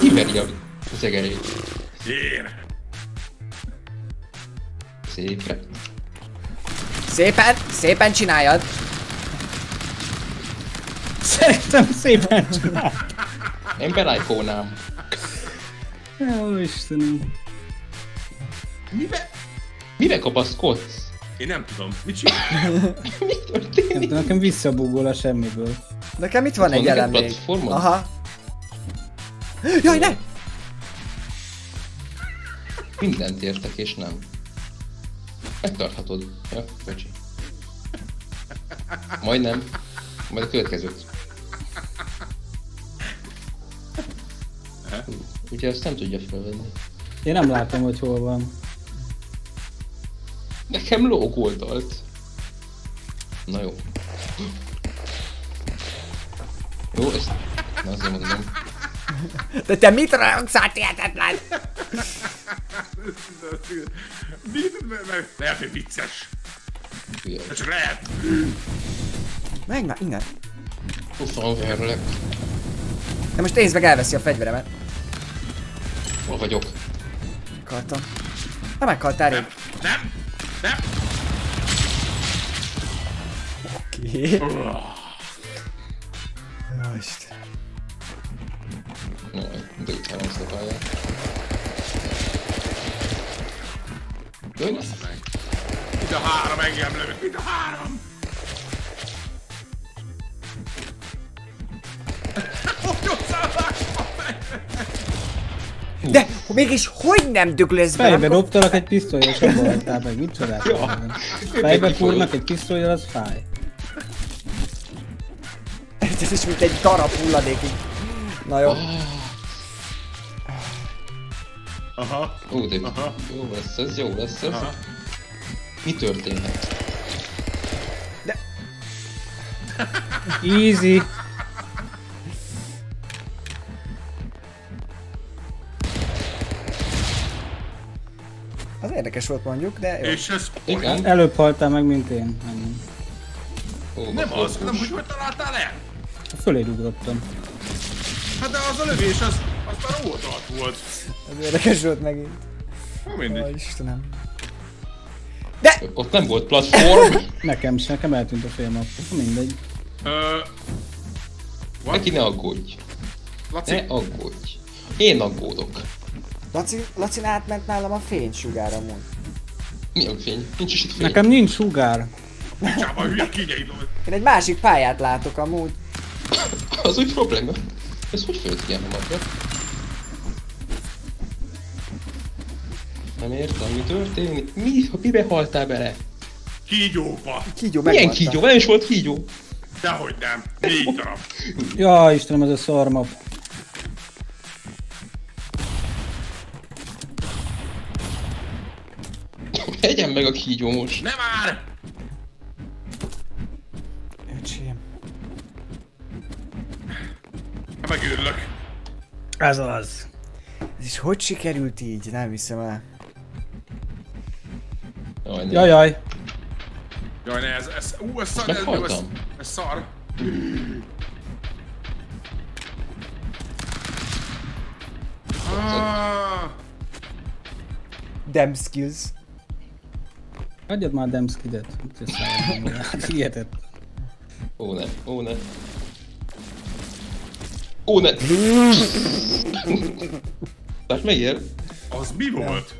Kiveri a szegerét. Én. Szépen csináljad! Szerintem szépen csináljad! Én belájkónám. Jó Istenem. Mibe kapaszkodsz? Én nem tudom. Mit csinálod? Mi történik? Nem tudom, nekem visszabugol a semmiből. Nekem itt van egy elem még. Aha. Jaj, ne! Mindent értek és nem. Megtarthatod. Ja, bocsi. Majdnem. Majd a következőt. Ugye azt nem tudja felvenni. Én nem látom, hogy hol van. Nekem lóg oldalt. Na jó. Jó, ezt... Na azért mondom. De te mit rajogsz át, hihetetlen? Lehet, hogy vicces. De csak lehet. Menj már innen. Huszonverlek. De most nézd meg, elveszi a fegyveremet. Hol vagyok? Meghaltam. Na meghaltál én. Nem. Oké. Most. No, de itt van a pályát. Itt a három engem lövök, itt a három! De mégis hogy nem döglesz be? Fejbe dobtalak egy pisztollyal, és abba hagytál meg, mit csodálkozol? Fejbe fúrnak egy pisztollyal, az fáj. Ez is mint egy darab hulladékig. Na jó. Aha. Ó, de jó lesz ez. Aha. Mi történhet? De... Easy. Az érdekes volt mondjuk, de jó. És ez igen? Előbb haltál meg, mint én. Nem az, hanem hogy találtál el? Föléd ugrottam. Hát de az a lövés, az már óvatalt volt. Ez érdekes volt megint. Nem mindig. Ó, Istenem. De! Ott nem volt platform. Nekem eltűnt a fél nap. Mindegy. Neki ne aggódj. Laci? Ne aggódj. Én aggódok. Laci átment nálam a fénysugár amúgy. Mi a fény? Nincs is itt fény. Nekem nincs sugár. Csaba, hülye kényeid vagy. Én egy másik pályát látok amúgy. Az úgy probléma. Ez hogy fölfigyelme magad? Nem értem, mi történik? Mibe haltál bele? Kígyóba. Kígyó meghaltál. Milyen kígyó? Nem is volt kígyó. Dehogy nem. 4 darab. Jaj, Istenem, ez a szarmap. Egyen meg a kígyó most. Nem már! Öcsém. Megőrülök. Ez az. Ez is hogy sikerült így? Nem hiszem el. Jajjaj. Jaj, ne, ez szar, ez szar. Damn skills. Adjad már a damn skillet. Hihetett. Ó ne, ó ne. Ó ne. Lát megér. Az mi volt?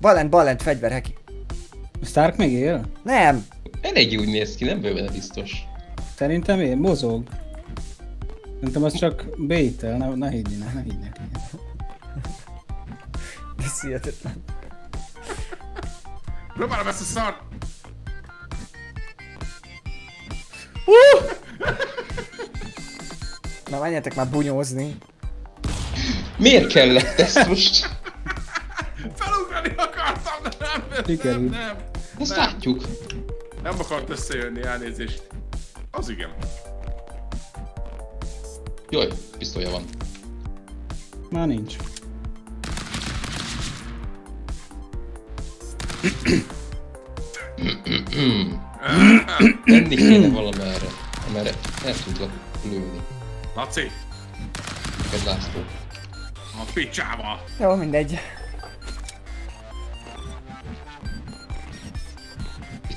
Ballent, fegyver, heki. Stark még él? Nem! Elég úgy néz ki, nem bőven biztos. Szerintem én mozog. Szerintem az csak bait-tel, ne higgy, ne higgy neki. De születetlen. Próbálom ezt a szart! Na menjetek már bunyózni. Miért kellett ezt most? Felugrani akartam, de nem. Ezt látjuk. Nem akart összejönni, elnézést. Az igen. Jaj, pisztolya van. Már nincs. Tenni kéne valamerre, amerre el tudlak lőni. Laci! Neked László. A picsába! Jó, mindegy.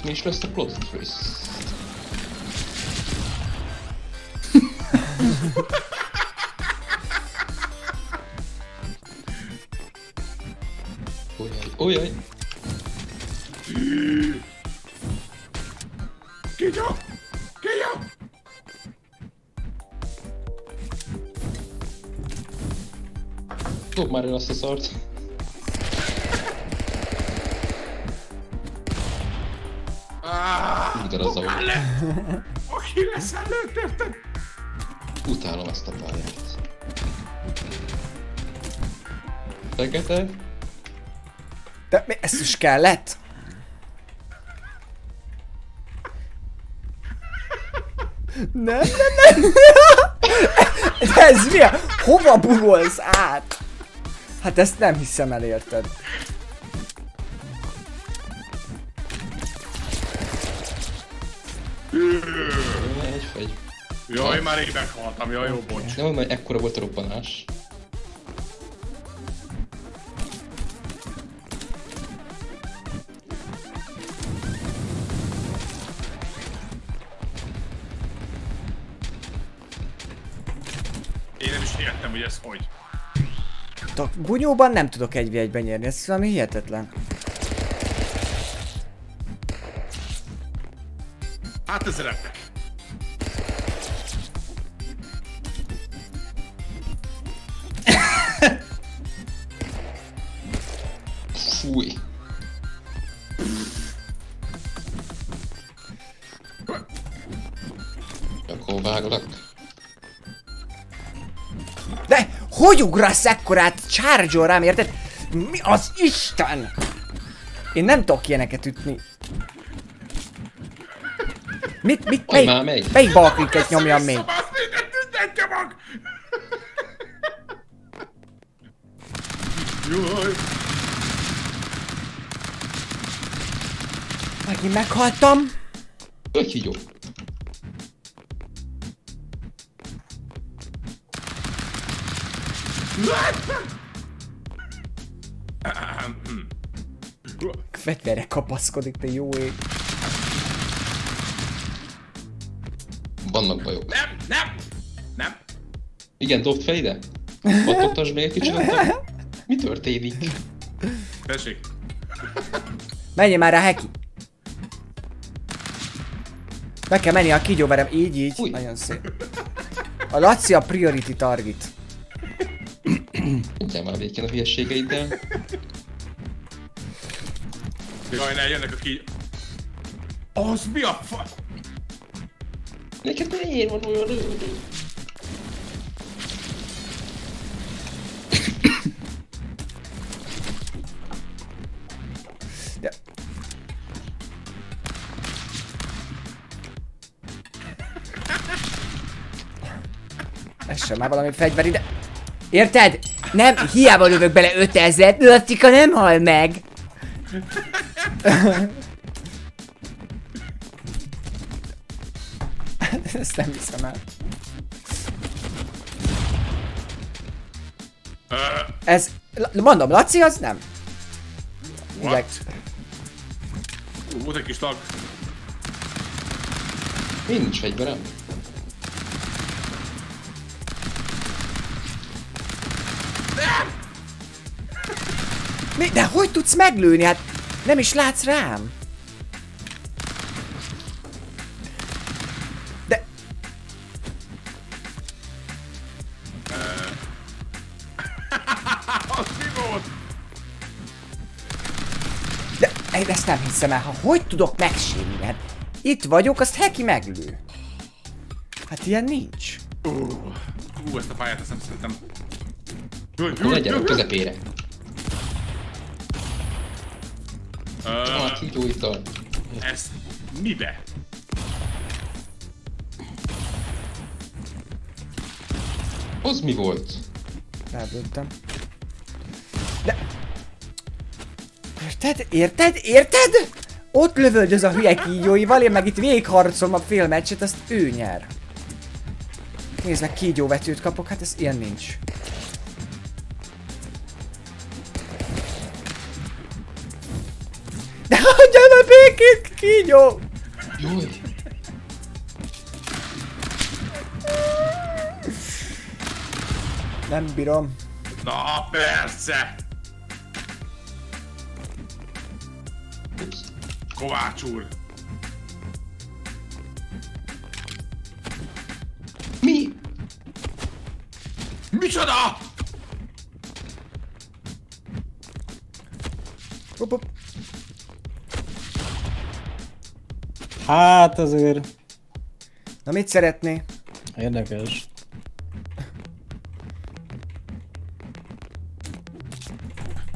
Mi is lesz a plot twist? Ojjaj! Kígyó! Kígyó! Dobd már el azt a szart! Fogál le! Aki lesz előtt, érted? Utálom ezt a pályát. Fekete? De mi? Ez is kellett? Nem! Ez mi? Hova bugolsz át? Hát ezt nem hiszem el, érted? Egy. Jaj, már én meghaltam, jaj, jó, bocs. Nem, mert ekkora volt a robbanás. Én nem is értem, hogy ez hogy. Bunyóban nem tudok 1v1-ben nyerni, ez valami hihetetlen. Hát ez repnek. Fúj. Akkor váglak. De hogy ugrasz ekkorát? Charge-ol rám, érted? Mi az Isten? Én nem tudok ilyeneket ütni. Melyik balklikket nyomjam még? Megint meghaltam. Öt hígyó. Fegyverre kapaszkodik, te jó ég. Vannak bajok. Nem! Igen, dobd fel ide? Matottasd meg egy kicsit, mi történik? Tessék. Menjél már rá, Heki! Meg kell menni a kígyóverem, így. Uj. Nagyon szép. A Laci a priority target. Mondjál már végén a hülyeségeiddel. Jaj, ne, jönnek a kígyó... Az mi a fa... Neked miért van olyan rövid? Essen már valami fegyver ide. Érted? Nem, hiába lövök bele 5000, Latika nem hal meg. Ezt nem hiszem el. Ez... Mondom, Laci az nem. What? Volt egy kis tag. Nincs fegyverem. Mi? De hogy tudsz meglőni? Hát nem is látsz rám. De... De... Ezt nem hiszem el, ha hogy tudok megsérni? Hát itt vagyok, azt Heki meglő. Hát ilyen nincs. Ezt a pályát azt nem szeretem. Legyen a közepére. Ez mibe? Az mi volt? Rábőttem. De... Érted? Érted? Érted? Ott lövöldöz a hülye kígyóival, én meg itt végigharcolom a fél meccset, azt ő nyer. Nézd meg, kígyóvetőt kapok, hát ez ilyen nincs. Két kígyó! Jaj! Nem bírom. Na persze! Ups. Kovács úr! Mi? Micsoda? Hopp, hopp. Hát azért... Na mit szeretné? Érdekes.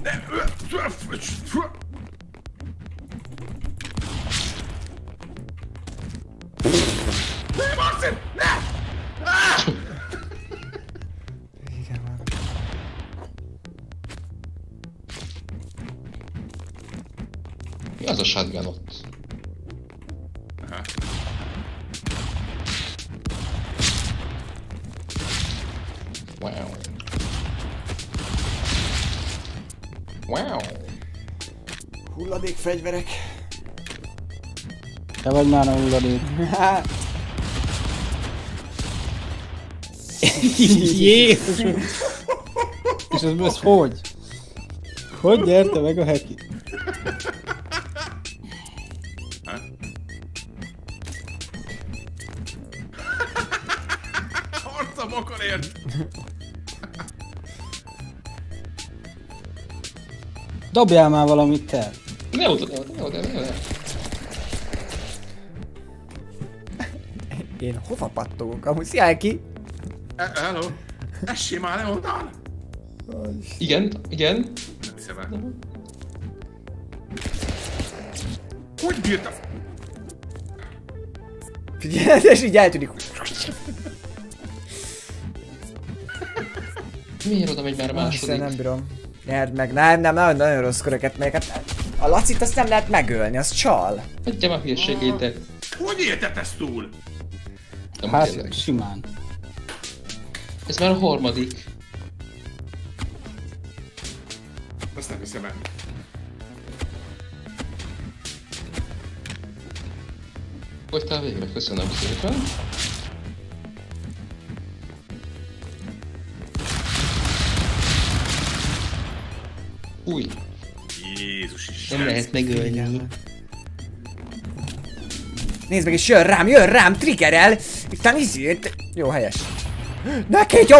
Ne, Marcin! Ne! Ah! Igen, van. Mi az a shotgun ott? Fegyverek. Te vagy már a hulladék. Jézusom! És ez hogy? Hogy nyerte meg a Hekit? Harca bokon ért! Dobjál már valamit te! Ne oda. Én hova pattogok amúgy? Szia, Heki! Hello! Essél már, ne mondtál! Igen. Nem hiszem el. Hogy bírtam? Figyelj, és így eltűnik. Miért oda megy már a második? Nem bírom. Nyerd meg. Nem, nagyon rossz köröket melyeket. A Lacit azt nem lehet megölni, az csal. Hagyjam a hülyeségédet. Hogy éltet ezt túl? Hát, simán. Ez már a harmadik. Azt nem hiszem el. Folytál végre, köszönöm szépen. Új. Jézus Isten. Nem lehet megölni. Nézd meg, és jön rám, triggerel. Itt a izét. Jó, helyes. Ne kígyó!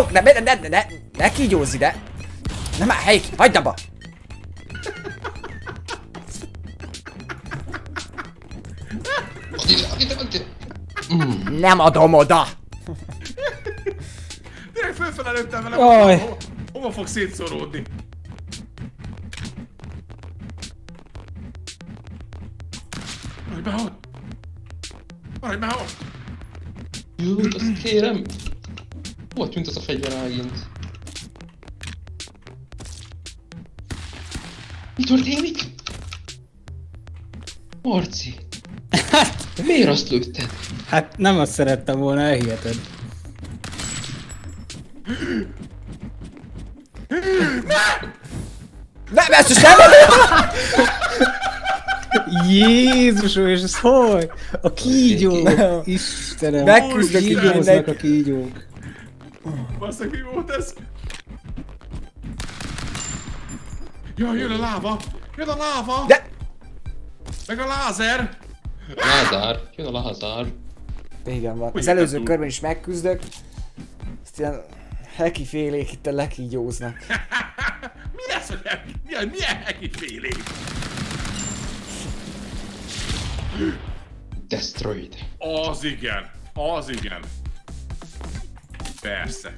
Ne kígyózz ide! Nem már helyik! Hagyd abba! Nem adom oda! Direkt fölfele lőttem vele, hova fog szétszoródni? Maradj már ott! Maradj már ott! Jó, azt kérem! Hova tűnt az a fegyver ágint? Mi történik? Marci! Miért azt lőtted? Hát nem azt szerettem volna, elhiheted. Nem, ezt is nem előtt! Jézusom, és ez hogy? A kígyók! Istenem! Megküzdök, kígyóznak a kígyók. Basszak, mi volt ez? Jaj, jön a láva! Jön a láva! De... Meg a lázer! Lázár! Jön a lázár! Igen van. Az előző körben is megküzdök. Ezt ilyen hekifélék itt lekígyóznak. Mi lesz, hogy milyen hekifélék? Destroyed. Az igen! Az igen! Persze.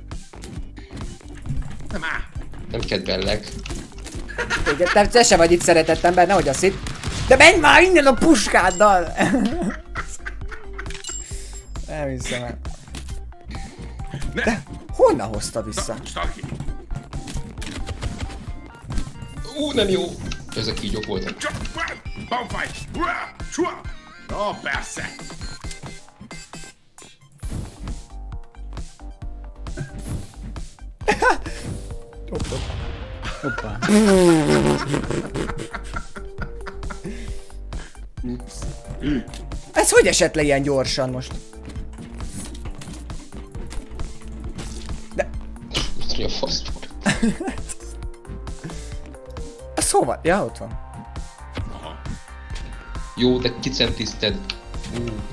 Nem áll! Nem kedvellek. Igen, te se vagy itt szeretett ember, nehogy azt hitt. De menj már innen a puskáddal! Nem hiszem el. De honnan hozta vissza? Ú, nem jó! Ezek kígyók voltak. Na persze! Hoppá. Ez hogy esett le ilyen gyorsan most? De... Mi a fasz? Ez hova? Ja, ott van. Aha. Jó, de kicentiszted.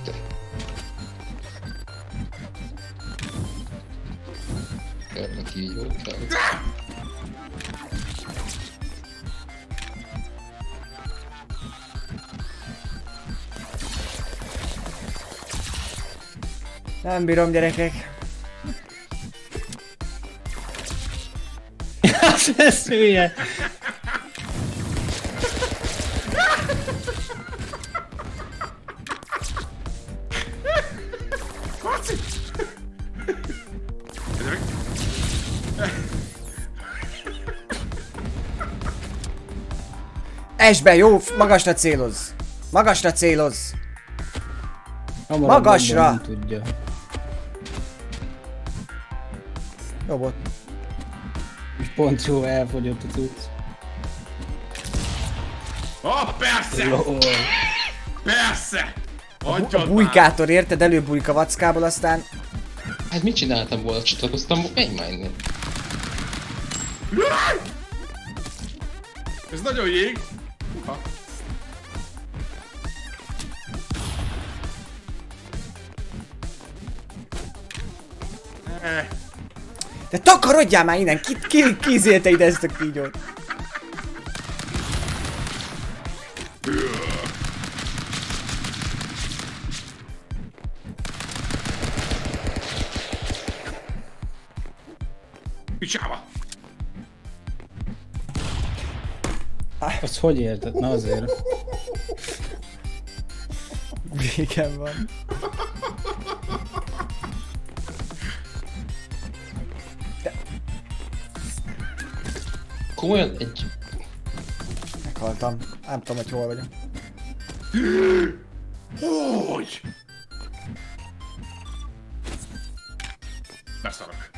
Te. Kell neki, jó, kell. Nem bírom, gyerekek. Ez hülye. Esbe, jó, magasra célozz. Magasra célozz. Magasra. Robot. És pont jó, elfogyott a cucc. Ah, persze! Lol. Persze! Adjad már! A bujkától érted, előbújik a vackából, aztán... Hát mit csináltam volna, csatlakoztam volna? Menj már innen! Ez nagyon jég! Uha. De takarodjál már innen! Ki ide ezt a kígyót? Picsába! Azt hogy érted? Na azért. Végem van. Komolyan egy... Meghaltam. Nem tudom, hogy hol vagyok. Hogy? Beszarok.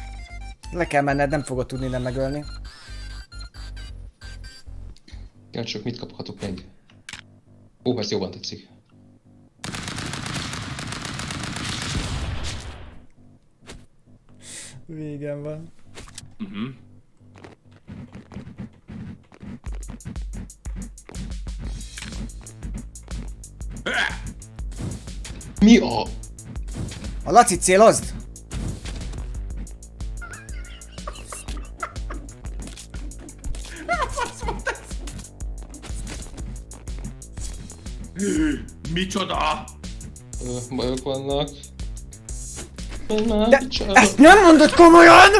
Le kell menned, nem fogod tudni nem megölni. Jaj, csak mit kaphatok meg? Ó, ez jobban tetszik. Végem van. Mi a... A Laci, célozd! Micsoda? Bajok vannak. De ezt nem mondod komolyan!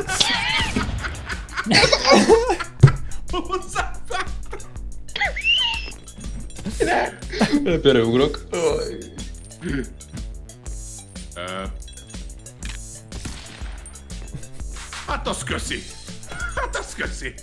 Például ugrok. Hát az köszi! Hát az köszi!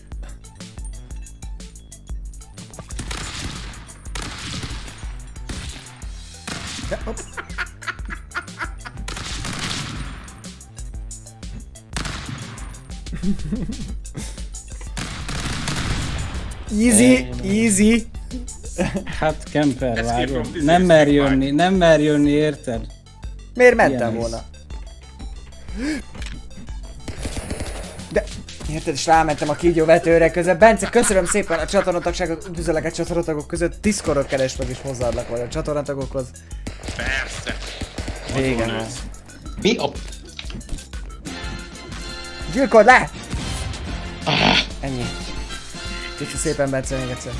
Easy, easy. Hát Kemper várjon. Nem mer jönni, nem mer jönni, érted? Miért mentem volna? De, érted, és rámentem a kígyóvetőre közben. Bence, köszönöm szépen a csatornatagságot, üdvözöllek a csatornatagok között. Discordot keresd meg és hozzáadlak vagy a csatornatagokhoz. Persze. Vége van. Mi a... Gyilkold le! Ennyi. Köszönöm szépen, Bence, még egyszer.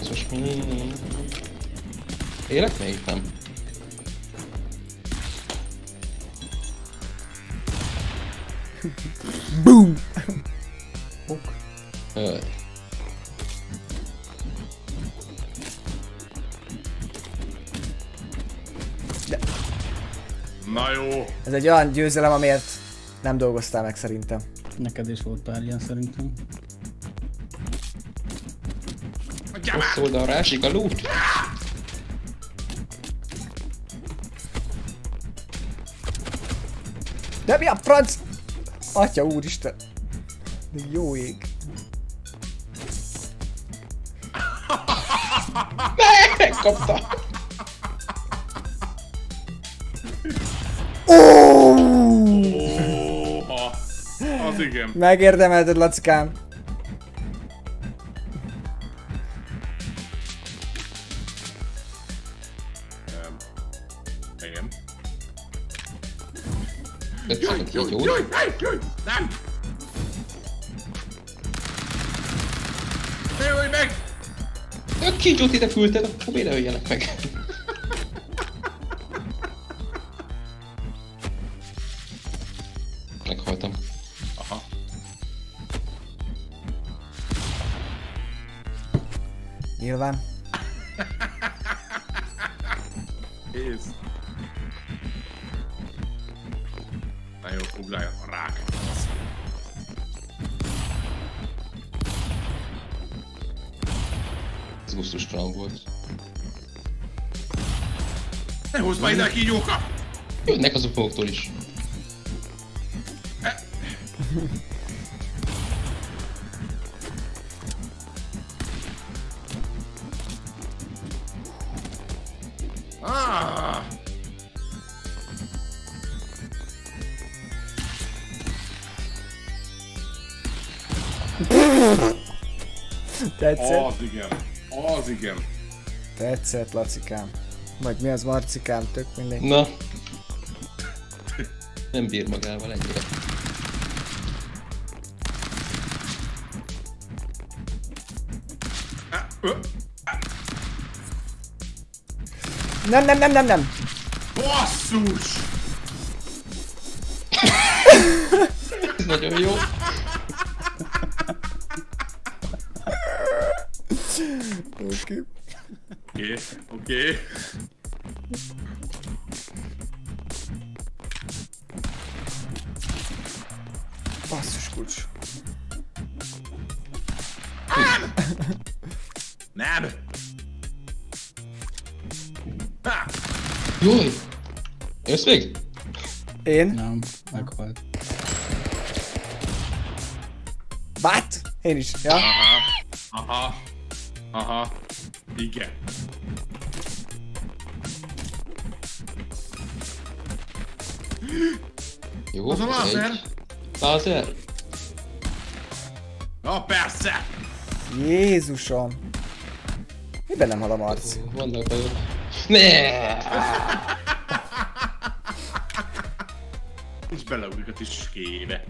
Ez most mi? Élek még? Nem. Boom! Ok. Na jó. Ez egy olyan győzelem, amiért nem dolgoztál meg szerintem. Neked is volt pár ilyen szerintem. Rossz oldalra esik a lút! De mi a franc? Atya úristen! Jó ég! Megkapta! Az igen. Megérdemelted, Lacikám. Igen. Jaj! Nem! Ne jöjj meg! Ök kincsot ide küldted, akkor miért ne jöjjenek meg? Meghaltam. Aha. Nyilván. Ész. Na jó, ugráljon a rák. Ez gusztustalan volt. Ne hozd már ide a kígyókat! Jönnek azok maguktól is. Tetszett? Az igen, az igen. Tetszett, Lacikám. Vagy mi az, Marcikám, tök mindegy. Na. Nem bír magával ennyire. Nem. Basszus! Ez nagyon jó. Oké. Oké. Basszus kulcs. Nem! Júj! Jössz még? Én? Nem, meghalt. What? Én is, ja? Aha. Igen. Jó, az a lázer! Lázer! Na persze! Jézusom! Miben nem hal a marc? Vannak vagyok. És beleugrik a tüskébe.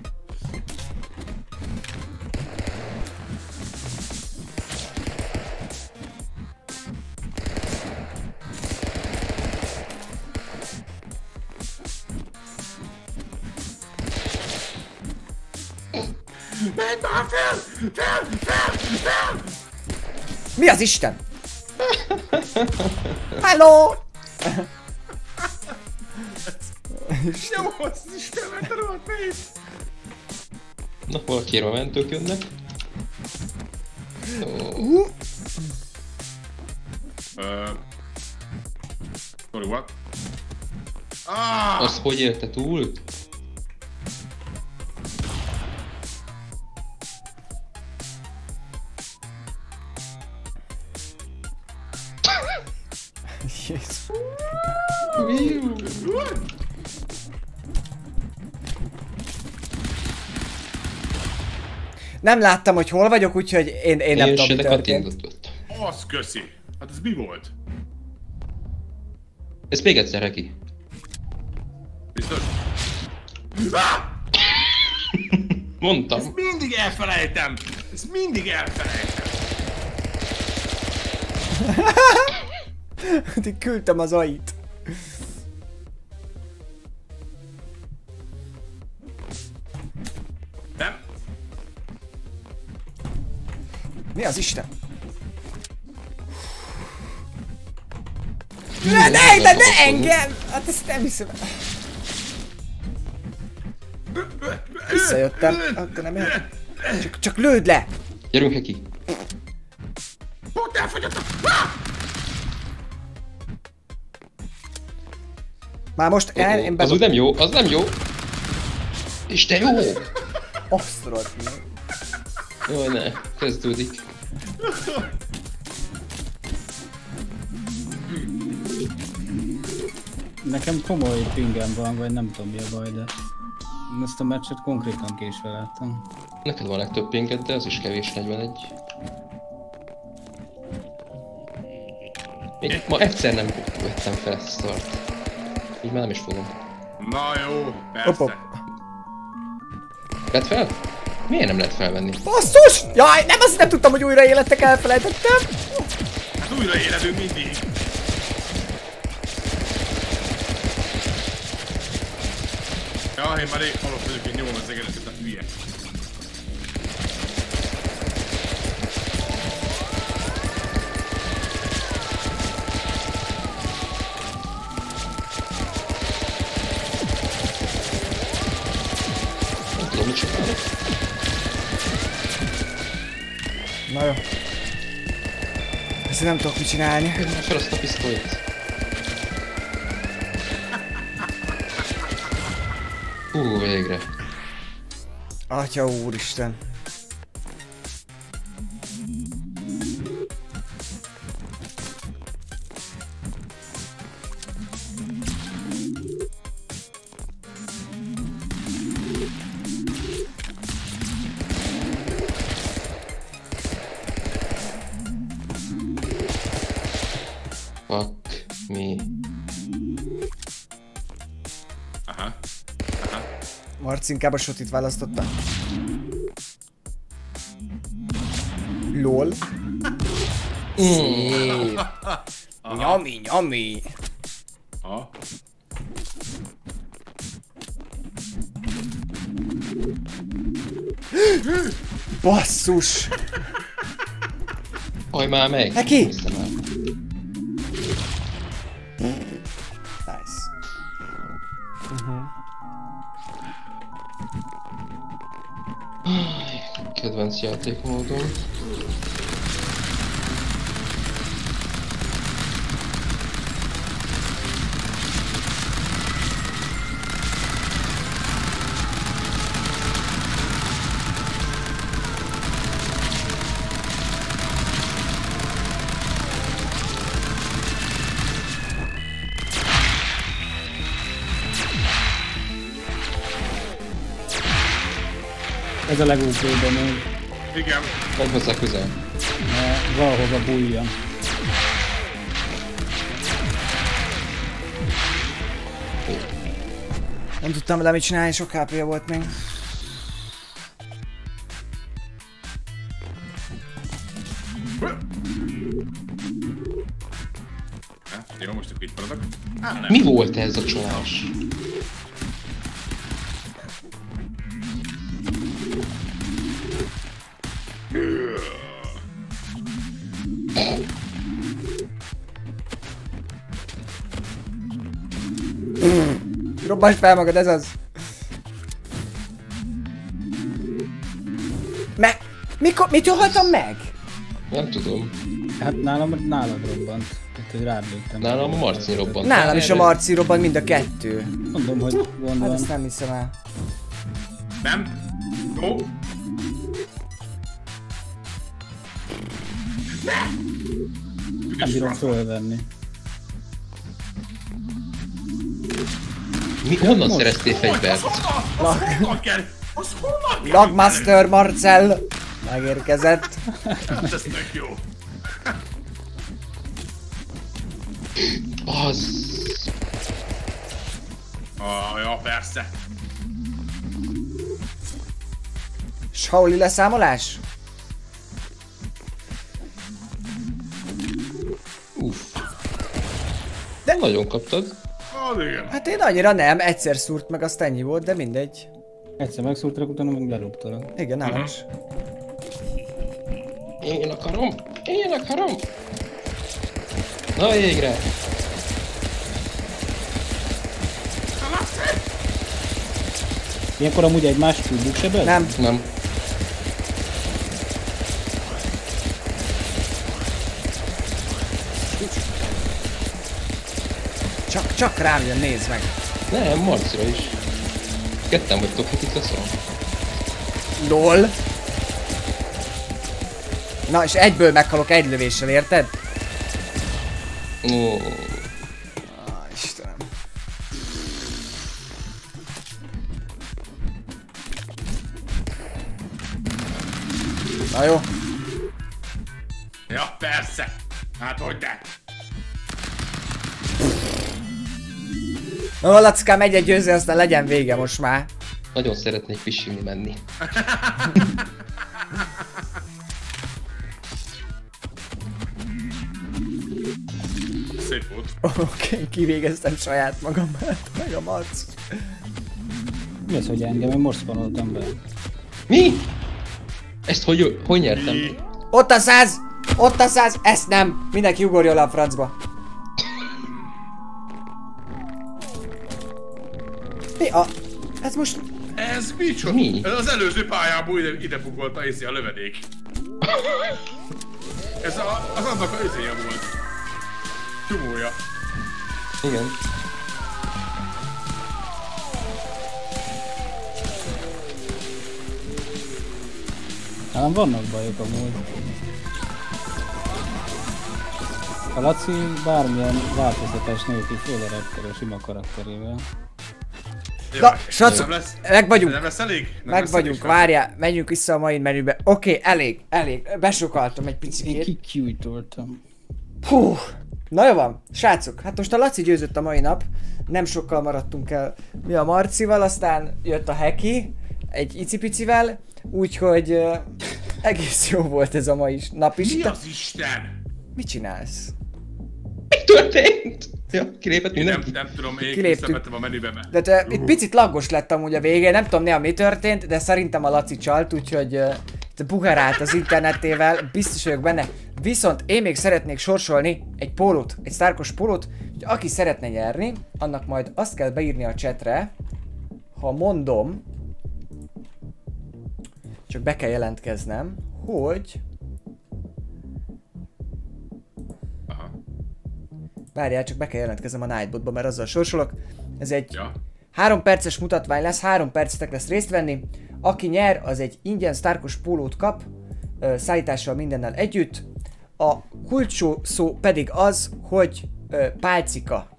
Menj már fel! Fel! Mi az Isten? Hello! Jó, az Isten ment a rohadt mész! Na, valakire a mentők jönnek. Sorry, what? Azt hogy érte túl? Jézus. Nem láttam, hogy hol vagyok, úgyhogy én nem tudom, mi történt. Az köszi. Hát ez mi volt? Ez még egyszer, Reki. Biztos? Mondtam. Ezt mindig elfelejtem. Küldtem az ait. Nem? Mi az Isten? Ne engem! Hát ezt nem hiszem. Visszajöttem, akkor nem ér. Csak lőd le! Gyerünk neki! Pont elfogyottam! Már most én az nem jó, az nem jó! És te jó! Abszolút jó! Jaj ne, kezdődik. Nekem komoly pingem van, vagy nem tudom mi a baj, de... Ezt a meccset konkrétan késve láttam. Neked van legtöbb pinged, de az is kevés, 41. Még ma egyszer nem vettem fel ezt a start. Így már nem is fogom. Na jó, persze. Hopp, hopp. Vedd fel? Miért nem lehet felvenni? Basszus! Jaj, nem, azt nem tudtam, hogy újra életek, elfelejtettem. Hát újra életünk mindig. Jaj, én már rég halott vagyok, én nyomom az egészet a hülye. Na jó. Ezt nem tudok mit csinálni. Fel azt a pisztolyt. Hú, végre. Atya úristen. Inkább a sotit választotta. LOL. Nyami, nyami. Ha? Basszus! Haj már meg! Neki! Kedvenc játékmódom. Ez a legújtóban még. Igen. Vagy hozzá közel. Valahova bújjam. Nem tudtam vele mit csinálni, sok HP-ja volt még. Jó, most itt maradok. Á, mi volt ez a csomás? Robbasd fel magad, ez az! Meg... Mikor... Mit jöhettem meg? Nem tudom. Hát nálad robbant. Hát, hogy rád lőttem. Nálam a Marci robbant. Nálam is a Marci robbant, mind a kettő. Mondom, hogy gondolom. Hát ezt nem hiszem el. Nem? Ó? Nem bírom fölvenni. Mi, honnan szereztél fegyvert? Lagmaster Marcell megérkezett. Hát ez tök jó. Az. Ja, persze. Shaoli leszámolás? Uff. De nagyon kaptad. Hát én annyira nem, egyszer szúrt meg, azt ennyi volt, de mindegy. Egyszer megszúrtalak, utána meg lerúgtalak. Igen, nálam is. Én akarom! Én akarom! Na végre! Ilyenkor amúgy egymást küldjük sebet? Nem. Nem. Csak rám jön, nézd meg! Nem, Marcira is. Ketten vagytok, hát itt a szó. LOL! Na és egyből meghalok egy lövéssel, érted? Ó. Ah, Istenem. Na jó. Ja persze! Hát hogy de! Na, lackám, egy győző, aztán legyen vége most már. Nagyon szeretnék fishingni menni. Szép volt. Oké, kivégeztem saját magamat, meg a Marc. Mi az, hogy engem? Én most szpanoltam be. Mi? Ezt hogy nyertem? Ott a 100! Ott a 100! Ezt nem! Mindenki ugorjon le a francba. Mi a... Ez most... Ez micsoda? Mi? Ez az előző pályából ide bugolta a lövedék. Ez az annak a özéje volt. Csomója. Igen. Ám vannak bajok amúgy. A Laci bármilyen változatos nélkül féle repkerő sima karakterével. Na, srácok, meg vagyunk. Nem lesz elég? Meg vagyunk, várjál, menjünk vissza a main menübe. Oké, elég. Besokaltam egy picikét. Én kikiújtoltam. Hú, na jó van, srácok, hát most a Laci győzött a mai nap. Nem sokkal maradtunk el mi a Marcival, aztán jött a Heki, egy icipicivel. Úgyhogy egész jó volt ez a mai nap is. Mi az Isten? Mit csinálsz? Mi történt? Ja, kilépett, nem tudom, én visszavettem a menübe be. De te, itt picit laggos lett amúgy a végén, nem tudom néha mi történt, de szerintem a Laci csalt, úgyhogy buherált az internetével, biztos vagyok benne. Viszont én még szeretnék sorsolni egy pólót, egy sztárkos pólót, hogy aki szeretne nyerni, annak majd azt kell beírni a chatre, ha mondom, csak be kell jelentkeznem, hogy... Várjál, csak be kell jelentkezem a Nightbotba, mert azzal sorsolok. Ez egy 3 perces mutatvány lesz, 3 percetek lesz részt venni. Aki nyer, az egy ingyen sztárkos pólót kap, szállítással mindennel együtt. A kulcsszó szó pedig az, hogy pálcika.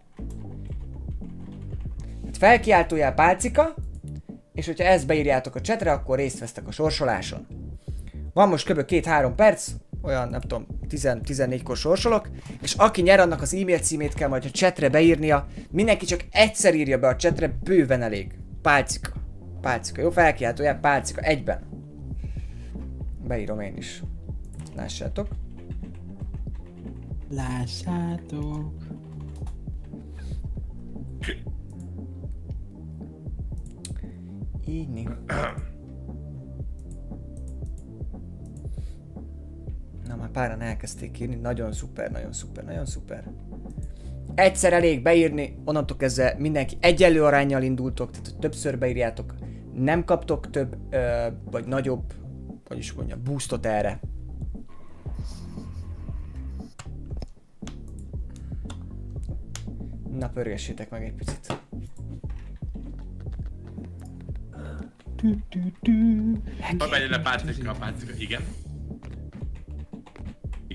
Hát felkiáltójá pálcika, és hogyha ezt beírjátok a chatre, akkor részt vesztek a sorsoláson. Van most kb. 2-3 perc, olyan nem tudom, 14-kor sorsolok, és aki nyer, annak az e-mail címét kell majd a chatre beírnia. Mindenki csak egyszer írja be a chatre, bőven elég. Pálcika. Pálcika, jó? Felkiáltójá, pálcika, egyben. Beírom én is. Lássátok. Lássátok. Így. Na, már páran elkezdték írni, nagyon szuper, nagyon szuper, nagyon szuper. Egyszer elég beírni, onnantól kezdve mindenki egyenlő aránnyal indultok, tehát többször beírjátok, nem kaptok több, vagy nagyobb, vagyis mondja, boostot erre. Na, pörgessétek meg egy picit. Ha menjen a pácika, igen.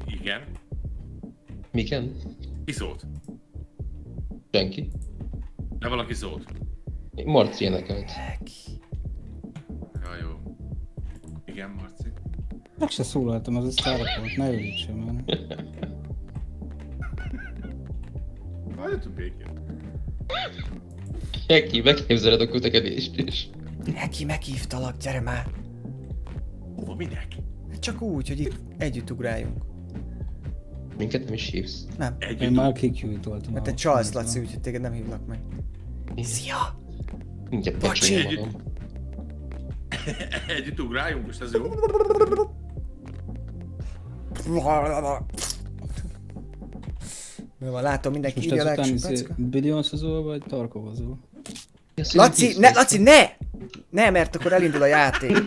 Igen. Miken? Ki szólt? Senki. De valaki szólt. Marci énekelt. Ja, jó. Igen, Marci. Meg se szólaltam, az a szárakolt, ne ülítsem már. Hagyjatok békén. Heki, megképzeled a kötekedést is. Heki, meghívtalak, gyere már. Hova, minek? Csak úgy, hogy itt együtt ugráljunk. Minket nem is hívsz. Nem. Együtt. Én már kikiújtoltam. Mert te csalsz, Laci, úgyhogy téged nem hívlak meg. Szia! Mindjárt pacsolja magam. Együtt ugráljunk, most ez jó? Jó, látom, mindenki így a legszebb. Billions-ozó vagy Tarkov-ozó? Laci, ne! Laci, ne! Ne, mert akkor elindul a játék.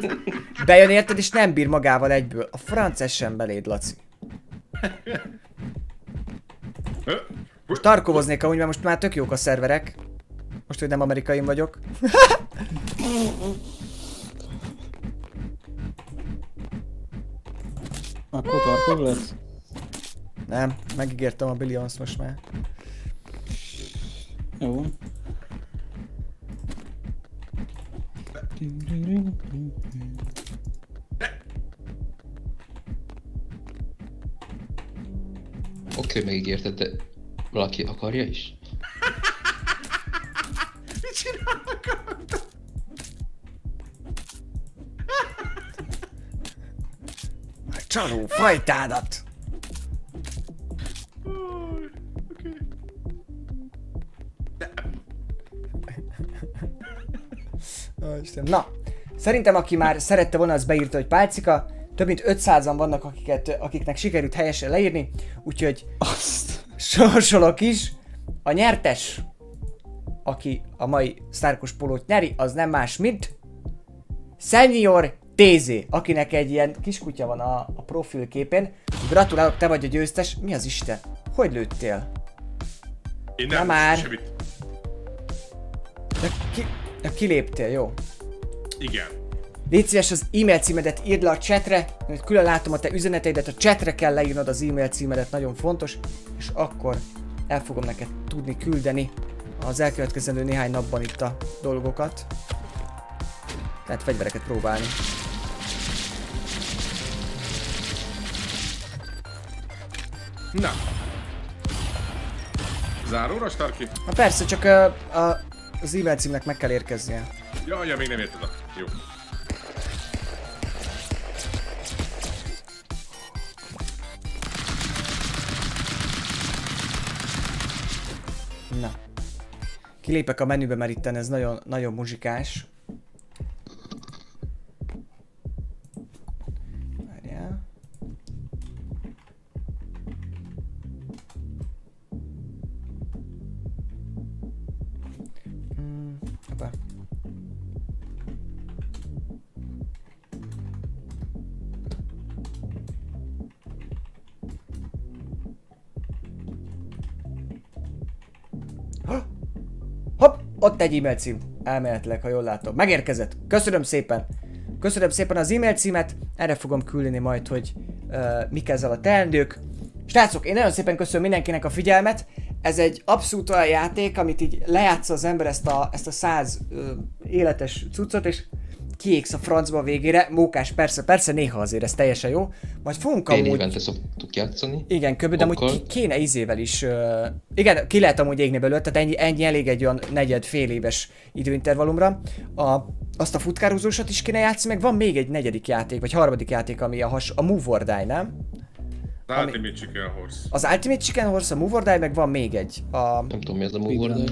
Bejön, érted, és nem bír magával egyből. A franc essen beléd, Laci. Most tarkovoznék amúgy, mert most már tök jók a szerverek. Most, hogy nem amerikain vagyok. Akkor Tarkov lesz? Nem, megígértem a Billions most már. Jó. Oké, megígérted, de valaki akarja is? Mit csinálnak ott? A csaló fajtádat! Na, szerintem aki már szerette volna, az beírta, hogy pálcika. Több mint 500-an vannak, akiknek sikerült helyesen leírni, úgyhogy azt sorsolok is. A nyertes, aki a mai sztárkos pólót nyeri, az nem más, mint Senior TZ, akinek egy ilyen kiskutya van a profilképén. Gratulálok, te vagy a győztes. Mi az Isten? Hogy lőttél? Én nem már. Semmit. De kiléptél, jó? Igen. Légy szíves, az e-mail címedet írd le a chatre, mert külön látom a te üzeneteidet, a chatre kell leírnod az e-mail címedet, nagyon fontos, és akkor el fogom neked tudni küldeni az elkövetkezendő néhány napban itt a dolgokat. Tehát fegyvereket próbálni. Na. Záróra, Starki? Na persze, csak az e-mail címnek meg kell érkeznie. Jaj, ja, még nem érted. Jó. Na. Kilépek a menübe, mert itten ez nagyon, nagyon muzsikás. Várjál. Hoppá. Ott egy e-mail cím, elméletileg, ha jól látom. Megérkezett. Köszönöm szépen. Köszönöm szépen az e-mail címet. Erre fogom küldeni majd, hogy mik ezzel a teendők. Srácok, én nagyon szépen köszönöm mindenkinek a figyelmet. Ez egy abszolút olyan játék, amit így lejátsza az ember ezt a 100 életes cuccot, és kiégsz a francba végére, mókás, persze, persze, néha azért ez teljesen jó. Majd fogunk amúgy... Én évente szoktuk játszani. Igen, köbben, de amúgy kéne izével is... igen, ki lehet amúgy égni belőle, tehát ennyi elég egy olyan negyed-fél éves időintervallumra. Azt a futkározósat is kéne játszani, meg van még egy negyedik játék, vagy harmadik játék, ami a Move or Die, nem? Az Ultimate Chicken Horse. Az Ultimate Chicken Horse, a Move or Die, meg van még egy. Nem tudom, mi ez a Move or Die.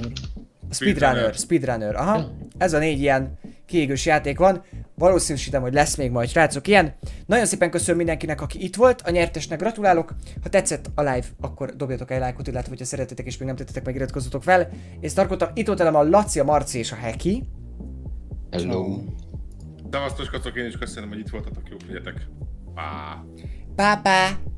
A Speedrunner, aha. Ja. Ez a 4 ilyen kiégős játék van. Valószínűsítem, hogy lesz még majd, srácok, ilyen. Nagyon szépen köszönöm mindenkinek, aki itt volt. A nyertesnek gratulálok. Ha tetszett a live, akkor dobjatok egy lájkot, illetve hogyha szeretetek és még nem tettetek, meg iratkozzatok fel. És Tarkov, itt volt velem a Laci, a Marci és a Heki. Hello. Szevasztok, kacok, én is köszönöm, hogy itt voltatok. Jók legyetek. Pá. Pá, pá.